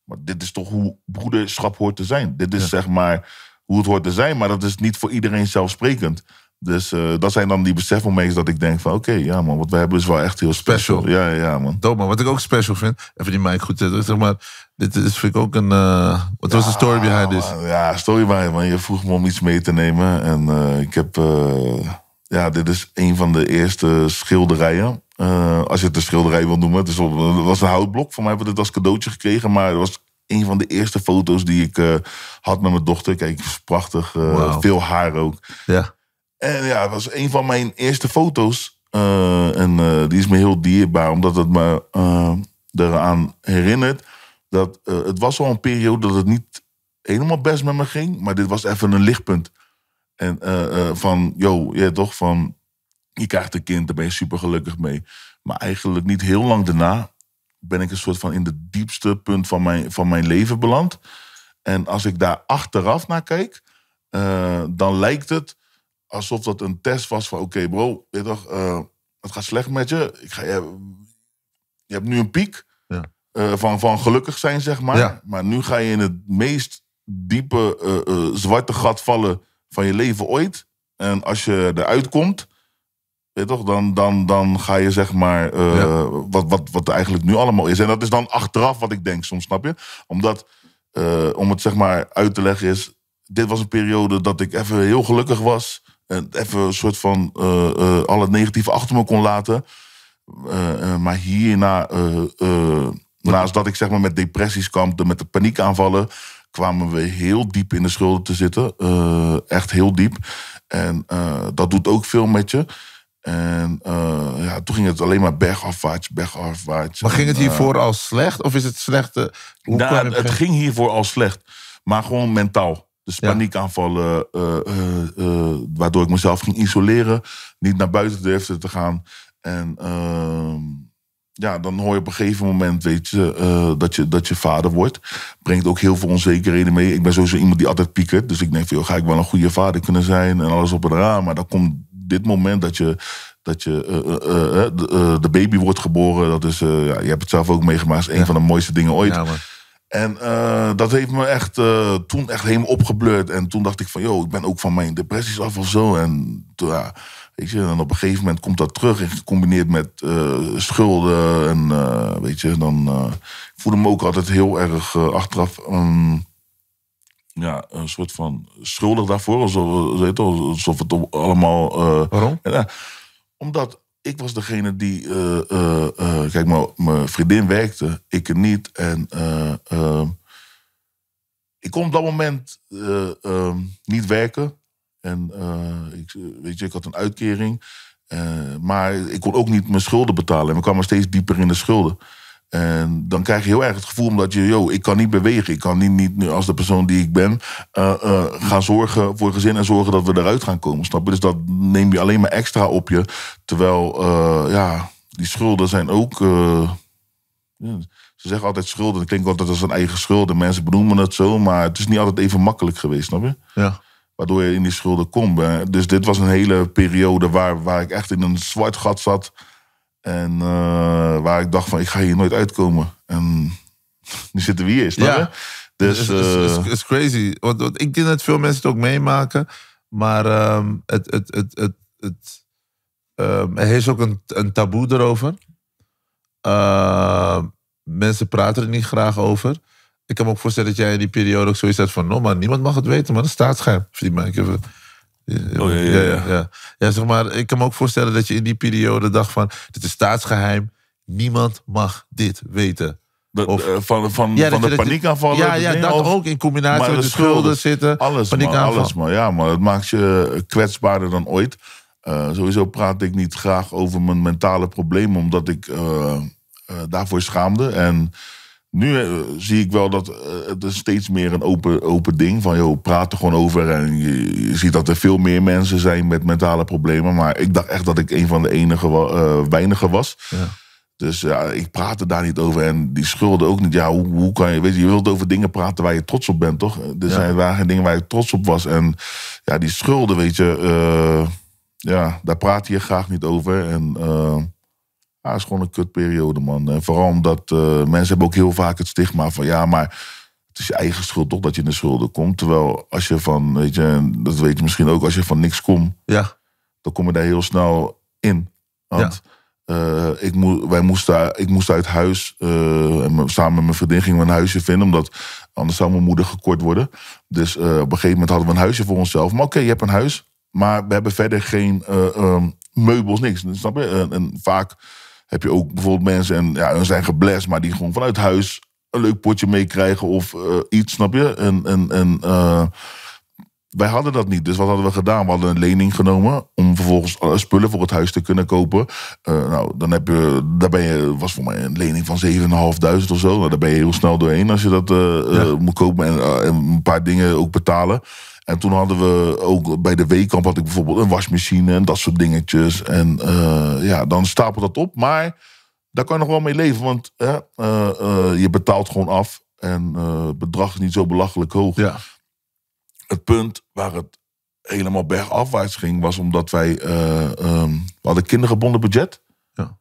maar dit is toch hoe broederschap hoort te zijn. Dit is ja. zeg maar hoe het hoort te zijn. Maar dat is niet voor iedereen zelfsprekend. Dus uh, dat zijn dan die besefmomenten dat ik denk van... Oké, okay, ja man, wat we hebben is wel echt heel special. special. Ja, ja man. Doop man, wat ik ook special vind... Even die mic goed zetten. Zeg maar, dit is vind ik ook een... Uh, wat ja, was de story behind this? Ja, story behind man. Je vroeg me om iets mee te nemen. En uh, ik heb... Uh, ja, dit is een van de eerste schilderijen. Uh, als je het een schilderij wil noemen. Het is op, het was een houtblok. Voor mij hebben we dit als cadeautje gekregen. Maar het was een van de eerste foto's die ik uh, had met mijn dochter. Kijk, het is prachtig. Uh, wow. Veel haar ook. Ja. En ja, het was een van mijn eerste foto's. Uh, en uh, die is me heel dierbaar. Omdat het me uh, eraan herinnert. Dat uh, het was al een periode dat het niet helemaal best met me ging. Maar dit was even een lichtpunt. En uh, uh, van, yo, ja toch, van... Je krijgt een kind, daar ben je super gelukkig mee. Maar eigenlijk niet heel lang daarna ben ik een soort van in het diepste punt van mijn, van mijn leven beland. En als ik daar achteraf naar kijk, uh, dan lijkt het alsof dat een test was van... Oké, okay bro, weet toch, uh, het gaat slecht met je. Ik ga, je, je hebt nu een piek ja. uh, van, van gelukkig zijn, zeg maar. Ja. Maar nu ga je in het meest diepe uh, uh, zwarte gat vallen van je leven ooit. En als je eruit komt... Weet toch, dan, dan, dan ga je zeg maar uh, ja. wat, wat, wat eigenlijk nu allemaal is. En dat is dan achteraf wat ik denk soms, snap je? Omdat, uh, om het zeg maar uit te leggen is... Dit was een periode dat ik even heel gelukkig was. En even een soort van uh, uh, al het negatieve achter me kon laten. Uh, uh, maar hierna, uh, uh, naast dat ik zeg maar met depressies kampte, met de paniekaanvallen... kwamen we heel diep in de schulden te zitten. Uh, echt heel diep. En uh, dat doet ook veel met je. En uh, ja, toen ging het alleen maar bergafwaarts, bergafwaarts. Maar ging het hiervoor uh, al slecht? Of is het slecht? Uh, hoe nou, het, het ging hiervoor al slecht. Maar gewoon mentaal. Dus ja. paniekaanvallen. Uh, uh, uh, waardoor ik mezelf ging isoleren. Niet naar buiten durfde te gaan. En uh, ja, dan hoor je op een gegeven moment, weet je, uh, dat je, dat je vader wordt. Brengt ook heel veel onzekerheden mee. Ik ben sowieso iemand die altijd piekert. Dus ik denk van, joh, ga ik wel een goede vader kunnen zijn? En alles op en raam. Maar dan komt dit moment dat je, dat je uh, uh, uh, uh, de baby wordt geboren, dat is, uh, ja, je hebt het zelf ook meegemaakt, is een ja. van de mooiste dingen ooit. Ja, en uh, dat heeft me echt uh, toen echt helemaal opgebleurd. En toen dacht ik van, joh, ik ben ook van mijn depressies af of zo. En ja, weet je, en op een gegeven moment komt dat terug. En gecombineerd met uh, schulden en uh, weet je, dan uh, voelde me ook altijd heel erg uh, achteraf. Um, Ja, een soort van schuldig daarvoor. Alsof, weet je, alsof het allemaal... Uh, Waarom? Ja, omdat ik was degene die... Uh, uh, uh, kijk, mijn vriendin werkte. Ik niet. En uh, uh, ik kon op dat moment uh, uh, niet werken. En uh, ik, weet je, ik had een uitkering. Uh, maar ik kon ook niet mijn schulden betalen. En we kwamen steeds dieper in de schulden. En dan krijg je heel erg het gevoel omdat je, yo, ik kan niet bewegen. Ik kan niet, niet nu als de persoon die ik ben, uh, uh, gaan zorgen voor gezin en zorgen dat we eruit gaan komen. Snap je? Dus dat neem je alleen maar extra op je. Terwijl, uh, ja, die schulden zijn ook... Uh, ja, ze zeggen altijd schulden. Dat klinkt altijd als een eigen schuld. En mensen benoemen het zo, maar het is niet altijd even makkelijk geweest. Snap je? Ja. Waardoor je in die schulden komt. Hè? Dus dit was een hele periode waar, waar ik echt in een zwart gat zat. En uh, waar ik dacht van, ik ga hier nooit uitkomen. En nu zitten we hier, snap je? Ja. Dus het is crazy. Want, want ik denk dat veel mensen het ook meemaken. Maar um, het, het, het, het, het, um, er is ook een, een taboe erover. Uh, mensen praten er niet graag over. Ik kan me ook voorstellen dat jij in die periode ook zoiets had van... no, maar niemand mag het weten, maar een staatsgeheim. Vriend, maar ik even... Oh, ja, ja, ja. Ja, ja. Ja, zeg maar, ik kan me ook voorstellen dat je in die periode dacht van... dit is staatsgeheim, niemand mag dit weten. De, of, de, van van, ja, van de paniekaanvallen? Ja, ja, dat of, ook in combinatie met de schulden zitten. Alles, maar, alles maar, ja, maar het maakt je kwetsbaarder dan ooit. Uh, sowieso praat ik niet graag over mijn mentale problemen... omdat ik uh, uh, daarvoor schaamde en... Nu uh, zie ik wel dat uh, het is steeds meer een open, open ding van joh, praat er gewoon over. En je, je ziet dat er veel meer mensen zijn met mentale problemen. Maar ik dacht echt dat ik een van de enige uh, weinigen was. Ja. Dus ja, ik praatte daar niet over. En die schulden ook niet. Ja, hoe, hoe kan je, weet je, je wilt over dingen praten waar je trots op bent, toch? Er zijn, ja. waren geen dingen waar je trots op was. En ja, die schulden, weet je, uh, ja, daar praat je graag niet over. En... Uh, ja, het is gewoon een kutperiode, man. En vooral omdat uh, mensen hebben ook heel vaak het stigma van... ja, maar het is je eigen schuld toch dat je in de schulden komt. Terwijl als je van, weet je, dat weet je misschien ook... als je van niks komt, ja. dan kom je daar heel snel in. Want ja. uh, ik, mo- wij moesten, ik moest uit huis... Uh, en samen met mijn vriendin gingen we een huisje vinden... omdat anders zou mijn moeder gekort worden. Dus uh, op een gegeven moment hadden we een huisje voor onszelf. Maar oké, okay, je hebt een huis, maar we hebben verder geen uh, um, meubels, niks. Snap je? En, en vaak... heb je ook bijvoorbeeld mensen, en ja, hun zijn geblest... maar die gewoon vanuit huis een leuk potje meekrijgen of uh, iets, snap je? En, en, en uh, wij hadden dat niet, dus wat hadden we gedaan? We hadden een lening genomen om vervolgens spullen voor het huis te kunnen kopen. Uh, nou, dan heb je, daar ben je, was voor mij een lening van zevenduizend vijfhonderd of zo. Nou, daar ben je heel snel doorheen als je dat uh, ja. uh, moet kopen en, uh, en een paar dingen ook betalen. En toen hadden we ook bij de Wehkamp had ik bijvoorbeeld een wasmachine en dat soort dingetjes. En uh, ja, dan stapelt dat op. Maar daar kan je nog wel mee leven, want uh, uh, uh, je betaalt gewoon af. En uh, het bedrag is niet zo belachelijk hoog. Ja. Het punt waar het helemaal bergafwaarts ging was omdat wij... Uh, um, we hadden kindergebonden budget. Ja.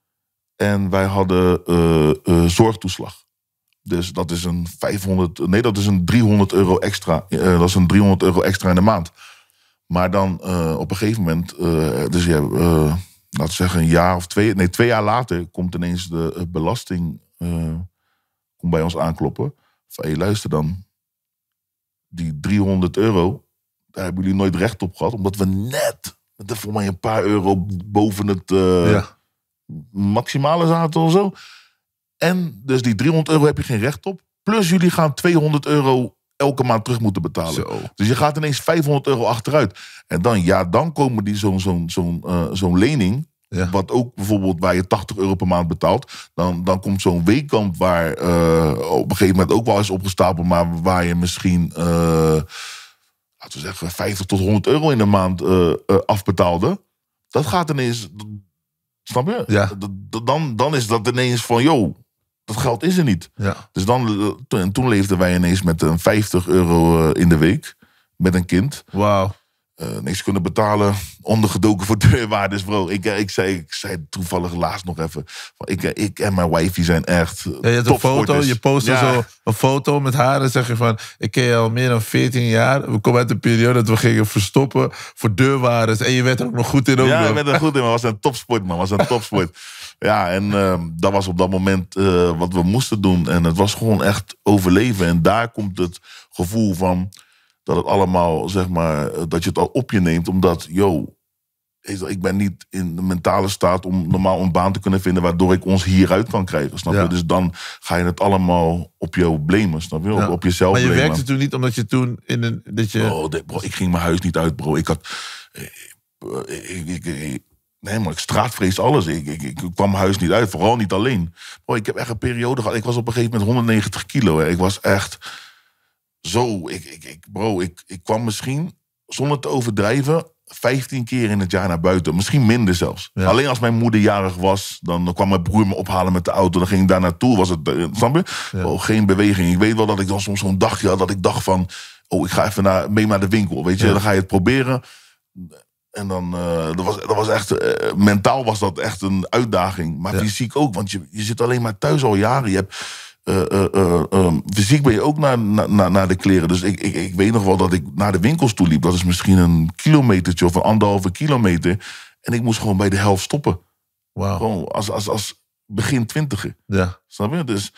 En wij hadden uh, uh, zorgtoeslag. Dus dat is een vijfhonderd, nee, dat is een driehonderd euro extra. Uh, dat is een driehonderd euro extra in de maand. Maar dan uh, op een gegeven moment, uh, dus ja, uh, laten we zeggen een jaar of twee, nee, twee jaar later komt ineens de belasting uh, komt bij ons aankloppen. Van, hey, luister dan, die driehonderd euro, daar hebben jullie nooit recht op gehad, omdat we net, dat is voor mij een paar euro boven het uh, ja. maximale zaten of zo. En dus die driehonderd euro heb je geen recht op. Plus jullie gaan tweehonderd euro elke maand terug moeten betalen. Zo. Dus je gaat ineens vijfhonderd euro achteruit. En dan, ja, dan komen die zo'n zo'n, zo'n, uh, zo'n lening Ja. Wat ook bijvoorbeeld waar je tachtig euro per maand betaalt. Dan, dan komt zo'n Wehkamp waar uh, op een gegeven moment ook wel eens opgestapeld. Maar waar je misschien, uh, laten we zeggen, vijftig tot honderd euro in de maand uh, uh, afbetaalde. Dat gaat ineens, snap je? Ja. Dan, dan is dat ineens van, joh, dat geld is er niet. Ja. Dus dan, toen, toen leefden wij ineens met een vijftig euro in de week. Met een kind. Wauw. Uh, niks kunnen betalen, ondergedoken voor deurwaarders, bro. Ik, ik, zei, ik zei toevallig laatst nog even... Ik, ik en mijn wifey zijn echt ja, je, een foto, je post ja. zo een foto met haar en zeg je van... Ik ken je al meer dan veertien jaar. We komen uit de periode dat we gingen verstoppen voor deurwaarders. En je werd er ook nog goed in. Ook, ja, ik werd er goed in, maar was een topsport, man. was een topsport. Ja, en uh, dat was op dat moment uh, wat we moesten doen. En het was gewoon echt overleven. En daar komt het gevoel van... Dat het allemaal, zeg maar, dat je het al op je neemt. Omdat, yo, ik ben niet in de mentale staat om normaal een baan te kunnen vinden... waardoor ik ons hieruit kan krijgen, snap je? Ja. Dus dan ga je het allemaal op jou blamen, snap je? Ja. Op, op jezelf blamen. Maar je werkte toen niet omdat je toen in een... Dat je... Oh, bro, ik ging mijn huis niet uit, bro. Ik had... Ik, ik, ik, nee, maar ik straatvrees alles. Ik, ik, ik kwam mijn huis niet uit, vooral niet alleen. Bro, ik heb echt een periode gehad. Ik was op een gegeven moment honderdnegentig kilo. Hè. Ik was echt... Zo, ik, ik, ik, bro, ik, ik kwam misschien, zonder te overdrijven, vijftien keer in het jaar naar buiten. Misschien minder zelfs. Ja. Alleen als mijn moeder jarig was, dan kwam mijn broer me ophalen met de auto. Dan ging ik daar naartoe, was het, snap je? Ja. Oh, geen beweging. Ik weet wel dat ik dan soms zo'n dagje had, dat ik dacht van... Oh, ik ga even naar, mee naar de winkel, weet je? Ja. Dan ga je het proberen. En dan, uh, dat was, dat was echt, uh, mentaal was dat echt een uitdaging. Maar ja. fysiek ook, want je, je zit alleen maar thuis al jaren. Je hebt... Uh, uh, uh, uh, fysiek ben je ook naar, naar, naar de kleren. Dus ik, ik, ik weet nog wel dat ik naar de winkels toe liep. Dat is misschien een kilometertje of een anderhalve kilometer. En ik moest gewoon bij de helft stoppen. Wow. Gewoon als, als, als begin twintiger. Ja. Snap je? Dus,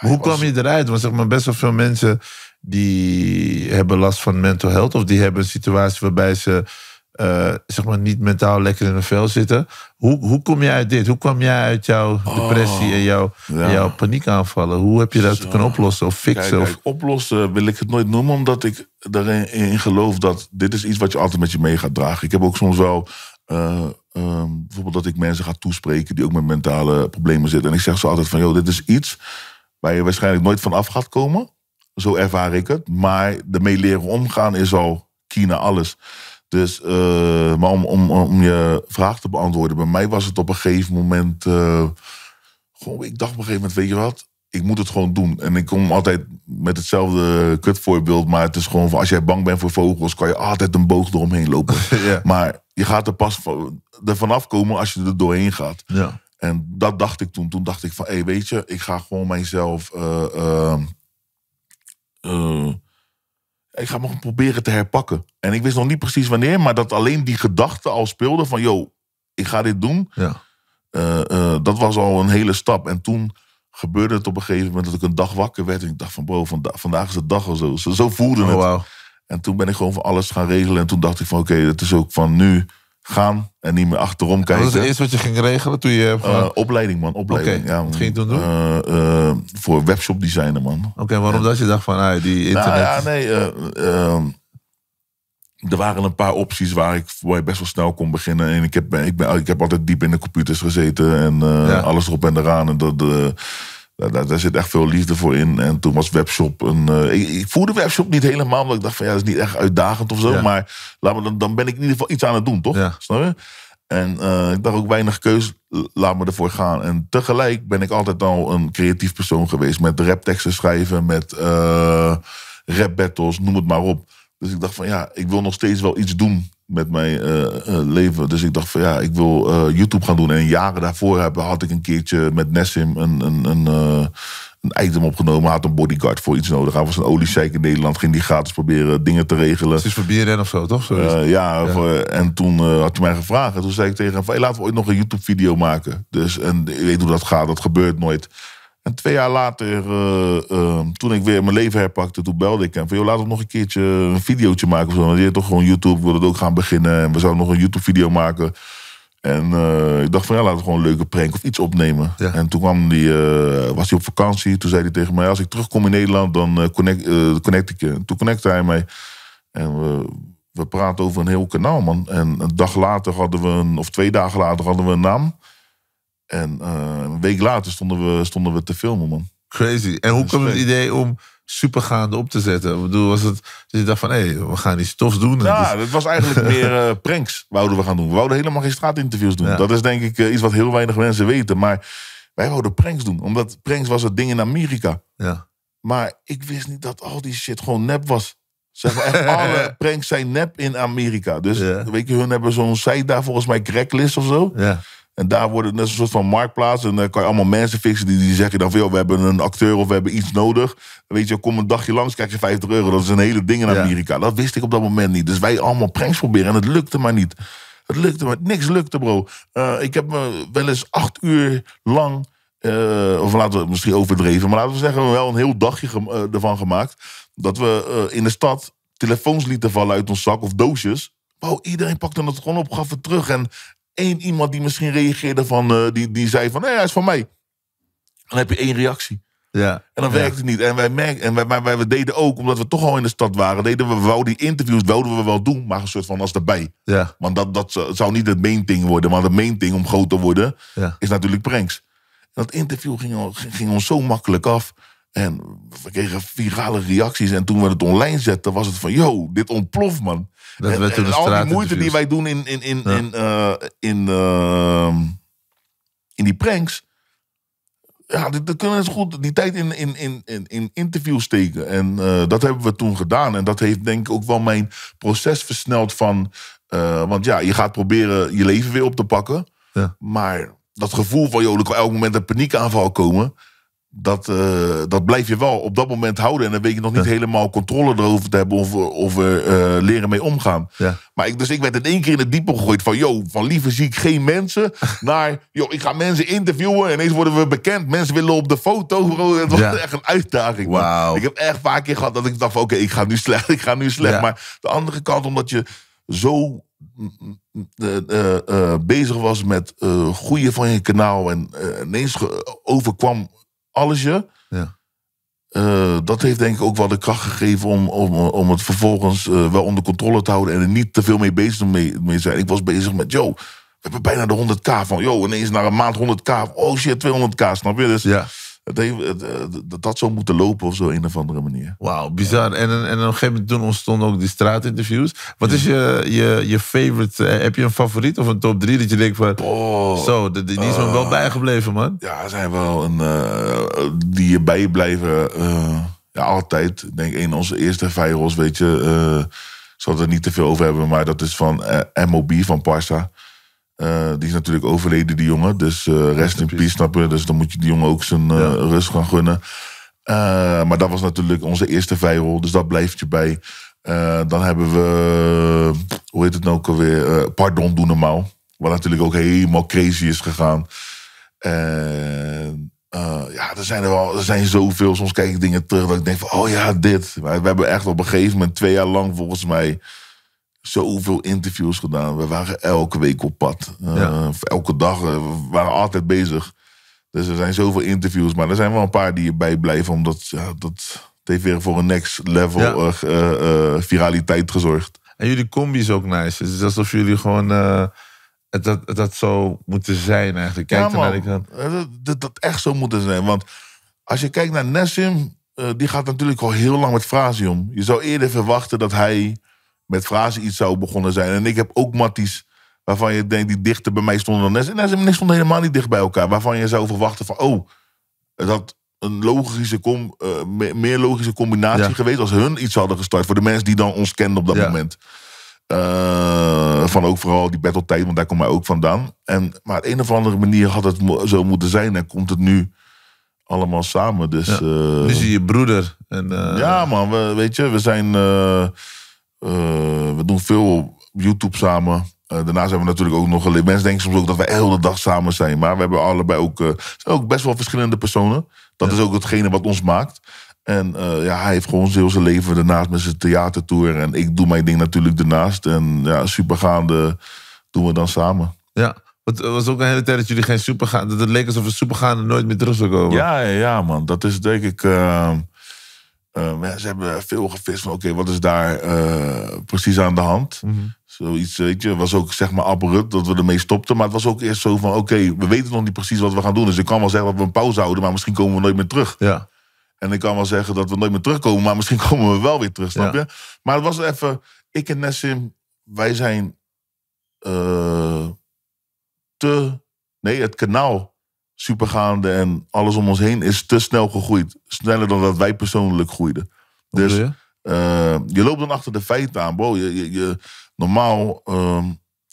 maar hoe was... kwam je eruit? Want zeg maar, best wel veel mensen die hebben last van mental health. Of die hebben een situatie waarbij ze uh, zeg maar niet mentaal lekker in hun vel zitten. Hoe, hoe kom jij uit dit? Hoe kwam jij uit jouw depressie oh, en jouw, ja. jouw paniekaanvallen? Hoe heb je dat Zo. kunnen oplossen of fixen? Kijk, of... Kijk, oplossen wil ik het nooit noemen, omdat ik erin geloof dat dit is iets wat je altijd met je mee gaat dragen. Ik heb ook soms wel uh, uh, bijvoorbeeld dat ik mensen ga toespreken die ook met mentale problemen zitten. En ik zeg zo altijd van, joh, dit is iets waar je waarschijnlijk nooit van af gaat komen. Zo ervaar ik het. Maar ermee leren omgaan is al key naar alles. Dus, uh, maar om, om, om je vraag te beantwoorden... bij mij was het op een gegeven moment... Uh, gewoon, ik dacht op een gegeven moment, weet je wat? Ik moet het gewoon doen. En ik kom altijd met hetzelfde kutvoorbeeld... maar het is gewoon van, als jij bang bent voor vogels... kan je altijd een boog eromheen lopen. Ja. Maar je gaat er pas van, er vanaf komen als je er doorheen gaat. Ja. En dat dacht ik toen. Toen dacht ik van, hé, hey, weet je... ik ga gewoon mijzelf... Uh, uh, uh, Ik ga me proberen te herpakken. En ik wist nog niet precies wanneer, maar dat alleen die gedachte al speelde van, yo, ik ga dit doen. Ja. Uh, uh, dat was al een hele stap. En toen gebeurde het op een gegeven moment dat ik een dag wakker werd. En ik dacht van, bro, vanda- vandaag is de dag of zo. Zo voelde het. Oh, wow. En toen ben ik gewoon van alles gaan regelen. En toen dacht ik van, oké, okay, het is ook van nu gaan en niet meer achterom kijken. Wat was het eerste wat je ging regelen toen je... Uh, opleiding, man. Opleiding. Okay. Ja, man. Wat ging je toen doen? Uh, uh, voor webshop designer, man. Oké, okay, waarom ja. dat je dacht van, ah, die internet... Nou, ja, nee. Uh, uh, er waren een paar opties waar ik waar best wel snel kon beginnen. En ik heb, ik ben, ik heb altijd diep in de computers gezeten. En uh, ja. alles erop en eraan. En dat... Uh, Daar, daar zit echt veel liefde voor in. En toen was webshop een... Uh, ik, ik voelde webshop niet helemaal, omdat ik dacht van... ja, dat is niet echt uitdagend of zo. Ja. Maar laat me, dan, dan ben ik in ieder geval iets aan het doen, toch? Ja. Snap je? En uh, ik dacht ook weinig keus, laat me ervoor gaan. En tegelijk ben ik altijd al een creatief persoon geweest. Met rapteksten schrijven, met uh, rap battles, noem het maar op. Dus ik dacht van ja, ik wil nog steeds wel iets doen met mijn uh, uh, leven. Dus ik dacht van ja, ik wil uh, YouTube gaan doen. En jaren daarvoor heb, had ik een keertje met Nesim een, een, een, uh, een item opgenomen. Hij had een bodyguard voor iets nodig. Hij was een oliezeik in Nederland. Ging die gratis proberen dingen te regelen. Het is voor B N N of zo, toch? Zo uh, ja, ja. Voor, en toen uh, had hij mij gevraagd. En toen zei ik tegen hem van, hey, laten we ooit nog een YouTube-video maken. Dus, en ik weet hoe dat gaat, dat gebeurt nooit. En twee jaar later, uh, uh, toen ik weer mijn leven herpakte, toen belde ik hem van, joh, laten we nog een keertje een videootje maken of zo. Want je hebt toch gewoon YouTube, we willen het ook gaan beginnen. En we zouden nog een YouTube-video maken. En uh, ik dacht van, ja, laten we gewoon een leuke prank of iets opnemen. Ja. En toen kwam die, uh, was hij op vakantie. Toen zei hij tegen mij, als ik terugkom in Nederland, dan uh, connect, uh, connect ik je. En toen connecte hij mij. En we we praten over een heel kanaal, man. En een dag later hadden we een, of twee dagen later hadden we een naam. En uh, een week later stonden we, stonden we te filmen, man. Crazy. En hoe kwam het idee om Supergaande op te zetten? Ik bedoel, was het dus je dacht van, hé, hey, we gaan iets tofs doen. Ja, het dus... was eigenlijk meer uh, pranks wouden we gaan doen. We wouden helemaal geen straatinterviews doen. Ja. Dat is denk ik uh, iets wat heel weinig mensen weten. Maar wij wouden pranks doen. Omdat pranks was het ding in Amerika. Ja. Maar ik wist niet dat al die shit gewoon nep was. Zeg maar, echt alle pranks zijn nep in Amerika. Dus ja. Weet je, hun hebben zo'n site daar volgens mij, Cracklist of zo. Ja. En daar wordt het net een soort van marktplaats. En dan kan je allemaal mensen fixen die, die zeggen dan van... Joh, we hebben een acteur of we hebben iets nodig. Weet je, kom een dagje langs, krijg je vijftig euro. Dat is een hele ding in Amerika. Ja. Dat wist ik op dat moment niet. Dus wij allemaal pranks proberen en het lukte maar niet. Het lukte maar, niks lukte bro. Uh, ik heb me wel eens acht uur lang... Uh, of laten we het misschien overdreven... maar laten we zeggen, wel een heel dagje ge- uh, ervan gemaakt... dat we uh, in de stad telefoons lieten vallen uit ons zak of doosjes. Wow, iedereen pakte het gewoon op, gaf het terug... en één iemand die misschien reageerde van... Uh, die, die zei van, nee, hij is van mij. En dan heb je één reactie. Ja. En dan ja. werkt het niet. En wij merkten, en wij, maar wij, wij deden ook, omdat we toch al in de stad waren... deden we wel die interviews, wilden we wel doen... maar een soort van als erbij. Ja. Want dat, dat zou niet het main thing worden... maar het main thing om groot te worden... Ja. is natuurlijk pranks. En dat interview ging, ging ons zo makkelijk af... En we kregen virale reacties. En toen we het online zetten, was het van... yo, dit ontploft, man. Dat en, werd en de al die moeite die wij doen in, in, in, ja. in, uh, in, uh, in die pranks... ja, dat kunnen ze goed die tijd in, in, in, in interviews steken. En uh, dat hebben we toen gedaan. En dat heeft denk ik ook wel mijn proces versneld van... Uh, want ja, je gaat proberen je leven weer op te pakken. Ja. Maar dat gevoel van... yo, er kan elk moment een paniekaanval komen... Dat, uh, dat blijf je wel op dat moment houden. En dan weet je nog niet ja. helemaal controle erover te hebben... of, of uh, leren mee omgaan. Ja. Maar ik, dus ik werd in één keer in het diepe gegooid van... yo, van liever zie ik geen mensen... naar, yo, ik ga mensen interviewen... en ineens worden we bekend. Mensen willen op de foto. Bro. Het was ja. echt een uitdaging. Wow. Ik heb echt vaak keer gehad dat ik dacht van... oké, okay, ik ga nu slecht, ik ga nu slecht. Ja. Maar de andere kant, omdat je zo... Uh, uh, uh, bezig was met uh, groeien van je kanaal... en uh, ineens ge- overkwam... alles je. Ja. Uh, dat heeft denk ik ook wel de kracht gegeven... om, om, om het vervolgens uh, wel onder controle te houden... en er niet te veel mee bezig mee, mee zijn. Ik was bezig met, yo, we hebben bijna de honderd k van... yo, ineens na een maand honderd k, oh shit, tweehonderd k, snap je? Dus ja. het heeft, het, dat dat zou moeten lopen of zo, een of andere manier. Wauw, bizar. Ja. En, en op een gegeven moment toen ontstonden ook die straatinterviews. Wat ja. is je, je, je favorite? Heb je een favoriet of een top drie dat je denkt van... Oh, zo, die, die is me uh, wel bijgebleven, man. Ja, er zijn wel een... Uh, die je bijblijven uh, ja, altijd. Ik denk, een van onze eerste virals, weet je... Uh, ik zal het er niet te veel over hebben, maar dat is van uh, M O B van Parsa. Uh, die is natuurlijk overleden, die jongen. Dus uh, rest in peace, snap je? Dus dan moet je die jongen ook zijn uh, ja. rust gaan gunnen. Uh, maar dat was natuurlijk onze eerste viral. Dus dat blijft je bij. Uh, dan hebben we... Hoe heet het nou ook alweer? Uh, Pardon, doe normaal. Wat natuurlijk ook helemaal crazy is gegaan. En... Uh, uh, ja, er zijn er wel... Er zijn zoveel. Soms kijk ik dingen terug dat ik denk van... Oh ja, dit. Maar we hebben echt op een gegeven moment... Twee jaar lang volgens mij... zoveel interviews gedaan. We waren elke week op pad. Uh, ja. Elke dag. We waren altijd bezig. Dus er zijn zoveel interviews. Maar er zijn wel een paar die erbij blijven. Omdat ja, dat heeft weer voor een next level ja. uh, uh, viraliteit gezorgd. En jullie combi is ook nice. Het is alsof jullie gewoon... Uh, het, dat, het dat zo moeten zijn eigenlijk. Kijk ja, man, ik dan... dat, dat, dat echt zo moeten zijn. Want als je kijkt naar Nesim... Uh, die gaat natuurlijk al heel lang met frasie om. Je zou eerder verwachten dat hij... met frazen iets zou begonnen zijn. En ik heb ook matties waarvan je denkt... die dichter bij mij stonden dan Nesim. Nesim en ik stonden helemaal niet dicht bij elkaar. Waarvan je zou verwachten van... oh, dat een logische com, uh, me, meer logische combinatie ja. geweest... als hun iets hadden gestart. Voor de mensen die dan ons kenden op dat ja. moment. Uh, van ook vooral die battle tijd, want daar komt mij ook vandaan. En, maar op een of andere manier had het zo moeten zijn. En komt het nu... allemaal samen. Dus, ja. uh, nu zie je broeder. En, uh, ja, man. We, weet je, we zijn... Uh, Uh, we doen veel op YouTube samen. Uh, daarnaast hebben we natuurlijk ook nog... Mensen denken soms ook dat wij de hele dag samen zijn. Maar we hebben allebei ook... Uh, zijn ook best wel verschillende personen. Dat ja. is ook hetgene wat ons maakt. En uh, ja, hij heeft gewoon heel zijn leven daarnaast met zijn theatertour. En ik doe mijn ding natuurlijk daarnaast. En ja, Supergaande doen we dan samen. Ja, het was ook een hele tijd dat jullie geen Supergaande... Dat het leek alsof we Supergaande nooit meer terug zou komen. Ja, ja, man. Dat is denk ik... Uh, Um, ja, ze hebben veel gevist van, oké, okay, wat is daar uh, precies aan de hand? Mm-hmm. Zoiets, weet je, was ook, zeg maar, abrupt dat we ermee stopten. Maar het was ook eerst zo van, oké, okay, we weten nog niet precies wat we gaan doen. Dus ik kan wel zeggen dat we een pauze houden, maar misschien komen we nooit meer terug. Ja. En ik kan wel zeggen dat we nooit meer terugkomen, maar misschien komen we wel weer terug, snap ja. je? Maar het was even, ik en Nesim, wij zijn uh, te... Nee, het kanaal Supergaande en alles om ons heen is te snel gegroeid. Sneller dan dat wij persoonlijk groeiden. Wat dus je? Uh, je loopt dan achter de feiten aan, bro. Je, je, je, normaal uh,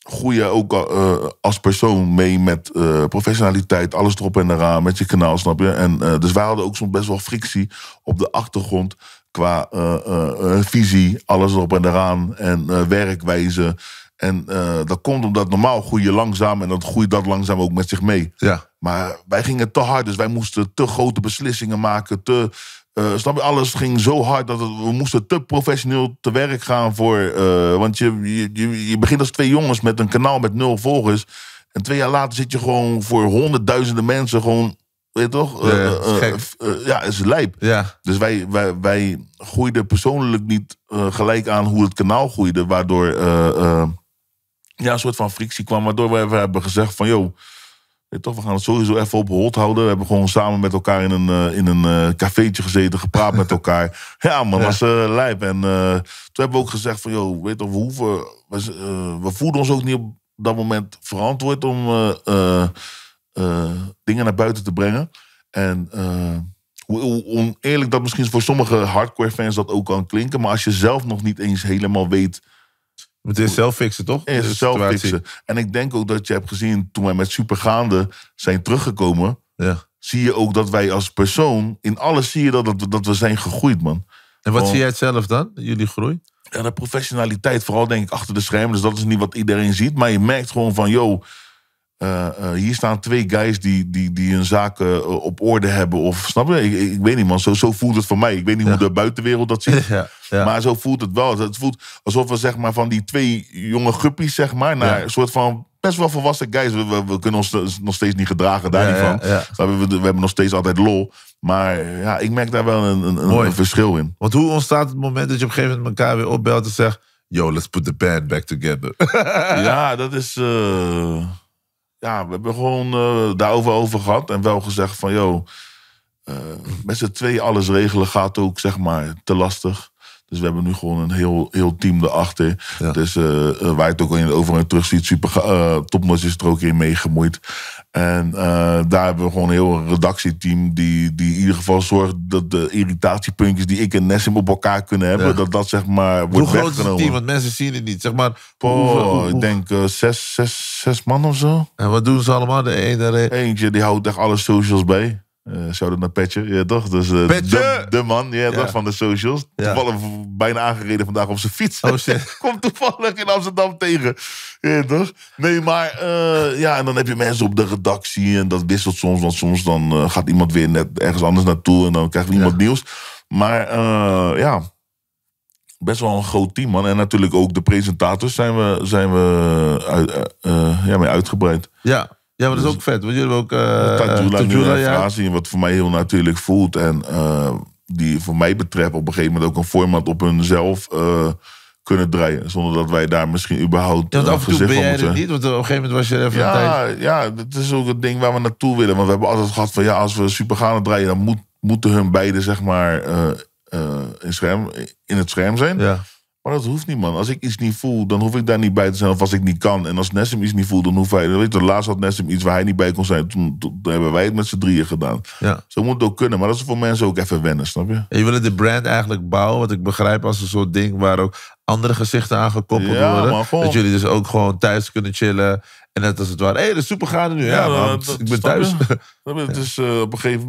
groei je ook uh, als persoon mee met uh, professionaliteit, alles erop en eraan, met je kanaal, snap je? En, uh, dus wij hadden ook soms best wel frictie op de achtergrond qua uh, uh, uh, visie, alles erop en eraan en uh, werkwijze. En uh, dat komt omdat normaal groei je langzaam en dat groeit dat langzaam ook met zich mee. Ja. Maar wij gingen te hard, dus wij moesten te grote beslissingen maken. Te, uh, snap je, alles ging zo hard dat het, we moesten te professioneel te werk gaan voor. Uh, want je, je, je begint als twee jongens met een kanaal met nul volgers. En twee jaar later zit je gewoon voor honderdduizenden mensen gewoon. Weet je toch? Uh, uh, uh, uh, uh, ja, is lijp. Ja. Dus wij, wij, wij groeiden persoonlijk niet uh, gelijk aan hoe het kanaal groeide, waardoor. Uh, uh, Ja, een soort van frictie kwam, waardoor we hebben gezegd van, joh, toch, we gaan het sowieso even op hold houden. We hebben gewoon samen met elkaar in een, in een cafeetje gezeten, gepraat met elkaar. Ja, man, dat ja. was uh, lijp. En uh, toen hebben we ook gezegd van, joh, weet je, we hoeven, we, uh, we voelden ons ook niet op dat moment verantwoord om uh, uh, uh, dingen naar buiten te brengen. En uh, hoe oneerlijk dat misschien voor sommige hardcore fans dat ook kan klinken, maar als je zelf nog niet eens helemaal weet. Het is zelf fixen, toch? Het is zelf fixen. En ik denk ook dat je hebt gezien, toen wij met Supergaande zijn teruggekomen, ja. zie je ook dat wij als persoon, in alles zie je dat, dat, dat we zijn gegroeid, man. En wat Want, zie jij zelf dan, jullie groei? Ja, de professionaliteit, vooral denk ik achter de schermen. Dus dat is niet wat iedereen ziet. Maar je merkt gewoon van, yo, uh, uh, hier staan twee guys die, die, die hun zaken uh, op orde hebben. Of, snap je? Ik, ik weet niet, man. Zo, zo voelt het voor mij. Ik weet niet ja. hoe de buitenwereld dat ziet. Ja. Ja. Maar zo voelt het wel. Het voelt alsof we, zeg maar, van die twee jonge guppies, zeg maar, naar ja. een soort van best wel volwassen guys. We, we, we kunnen ons nog steeds niet gedragen daar ja, niet van. Ja, ja. We, we hebben nog steeds altijd lol. Maar ja, ik merk daar wel een, een, een verschil in. Want hoe ontstaat het moment dat je op een gegeven moment elkaar weer opbelt en zegt, yo, let's put the band back together. Ja, dat is... Uh... Ja, we hebben gewoon uh, daarover over gehad. En wel gezegd van, joh, uh, met z'n twee alles regelen gaat ook, zeg maar, te lastig. Dus we hebben nu gewoon een heel, heel team erachter. Ja. Dus uh, waar je het ook over en terug ziet, super uh, Topnotch is er ook in meegemoeid. En uh, daar hebben we gewoon een heel redactieteam die, die in ieder geval zorgt dat de irritatiepuntjes die ik en Nesim op elkaar kunnen hebben, ja. dat dat, zeg maar, wordt weggenomen. Hoe groot is het team? Want mensen zien het niet. Zeg maar, oh, hoeveel, hoe, ik denk uh, zes, zes, zes man of zo. En wat doen ze allemaal? De een, de een. Eentje die houdt echt alle socials bij. Uh, shout-out naar Petje, ja toch? Dus, uh, Petje! De, de man, ja, ja. Toch, van de socials. Ja. Toevallig bijna aangereden vandaag op zijn fiets. Oh, shit. Komt toevallig in Amsterdam tegen. Ja, toch? Nee, maar uh, ja, en dan heb je mensen op de redactie en dat wisselt soms. Want soms dan uh, gaat iemand weer net ergens anders naartoe en dan krijgt iemand ja. nieuws. Maar uh, ja, best wel een groot team, man. En natuurlijk ook de presentators zijn we, zijn we uit, uh, uh, ja, mee uitgebreid. Ja. Ja, maar dat is ook vet. Want jullie hebben ook Uh, Tajoela nu een ja. wat voor mij heel natuurlijk voelt. En uh, die voor mij betreft op een gegeven moment ook een format op hunzelf uh, kunnen draaien. Zonder dat wij daar misschien überhaupt ja, want af en toe gezicht ben jij er niet, want op een gegeven moment was je er even ja, een tijd. Ja, dat is ook het ding waar we naartoe willen. Want we hebben altijd gehad van, ja, als we Supergaande draaien, dan moet, moeten hun beiden, zeg maar, uh, uh, in, scherm, in het scherm zijn. Ja. Maar dat hoeft niet, man. Als ik iets niet voel, dan hoef ik daar niet bij te zijn. Of als ik niet kan. En als Nesim iets niet voelt, dan hoef hij... Weet je, laatst had Nesim iets waar hij niet bij kon zijn. Toen, toen hebben wij het met z'n drieën gedaan. Ja. Zo moet het ook kunnen. Maar dat is voor mensen ook even wennen, snap je? En je wil de brand eigenlijk bouwen, wat ik begrijp, als een soort ding waar ook andere gezichten aan gekoppeld ja, worden. Maar gewoon, dat jullie dus ook gewoon thuis kunnen chillen. En net als het ware, hé, hey, de Supergaande nu. Ja, ja man, dat, dat, ik ben thuis. Ja. Het is uh, op een gegeven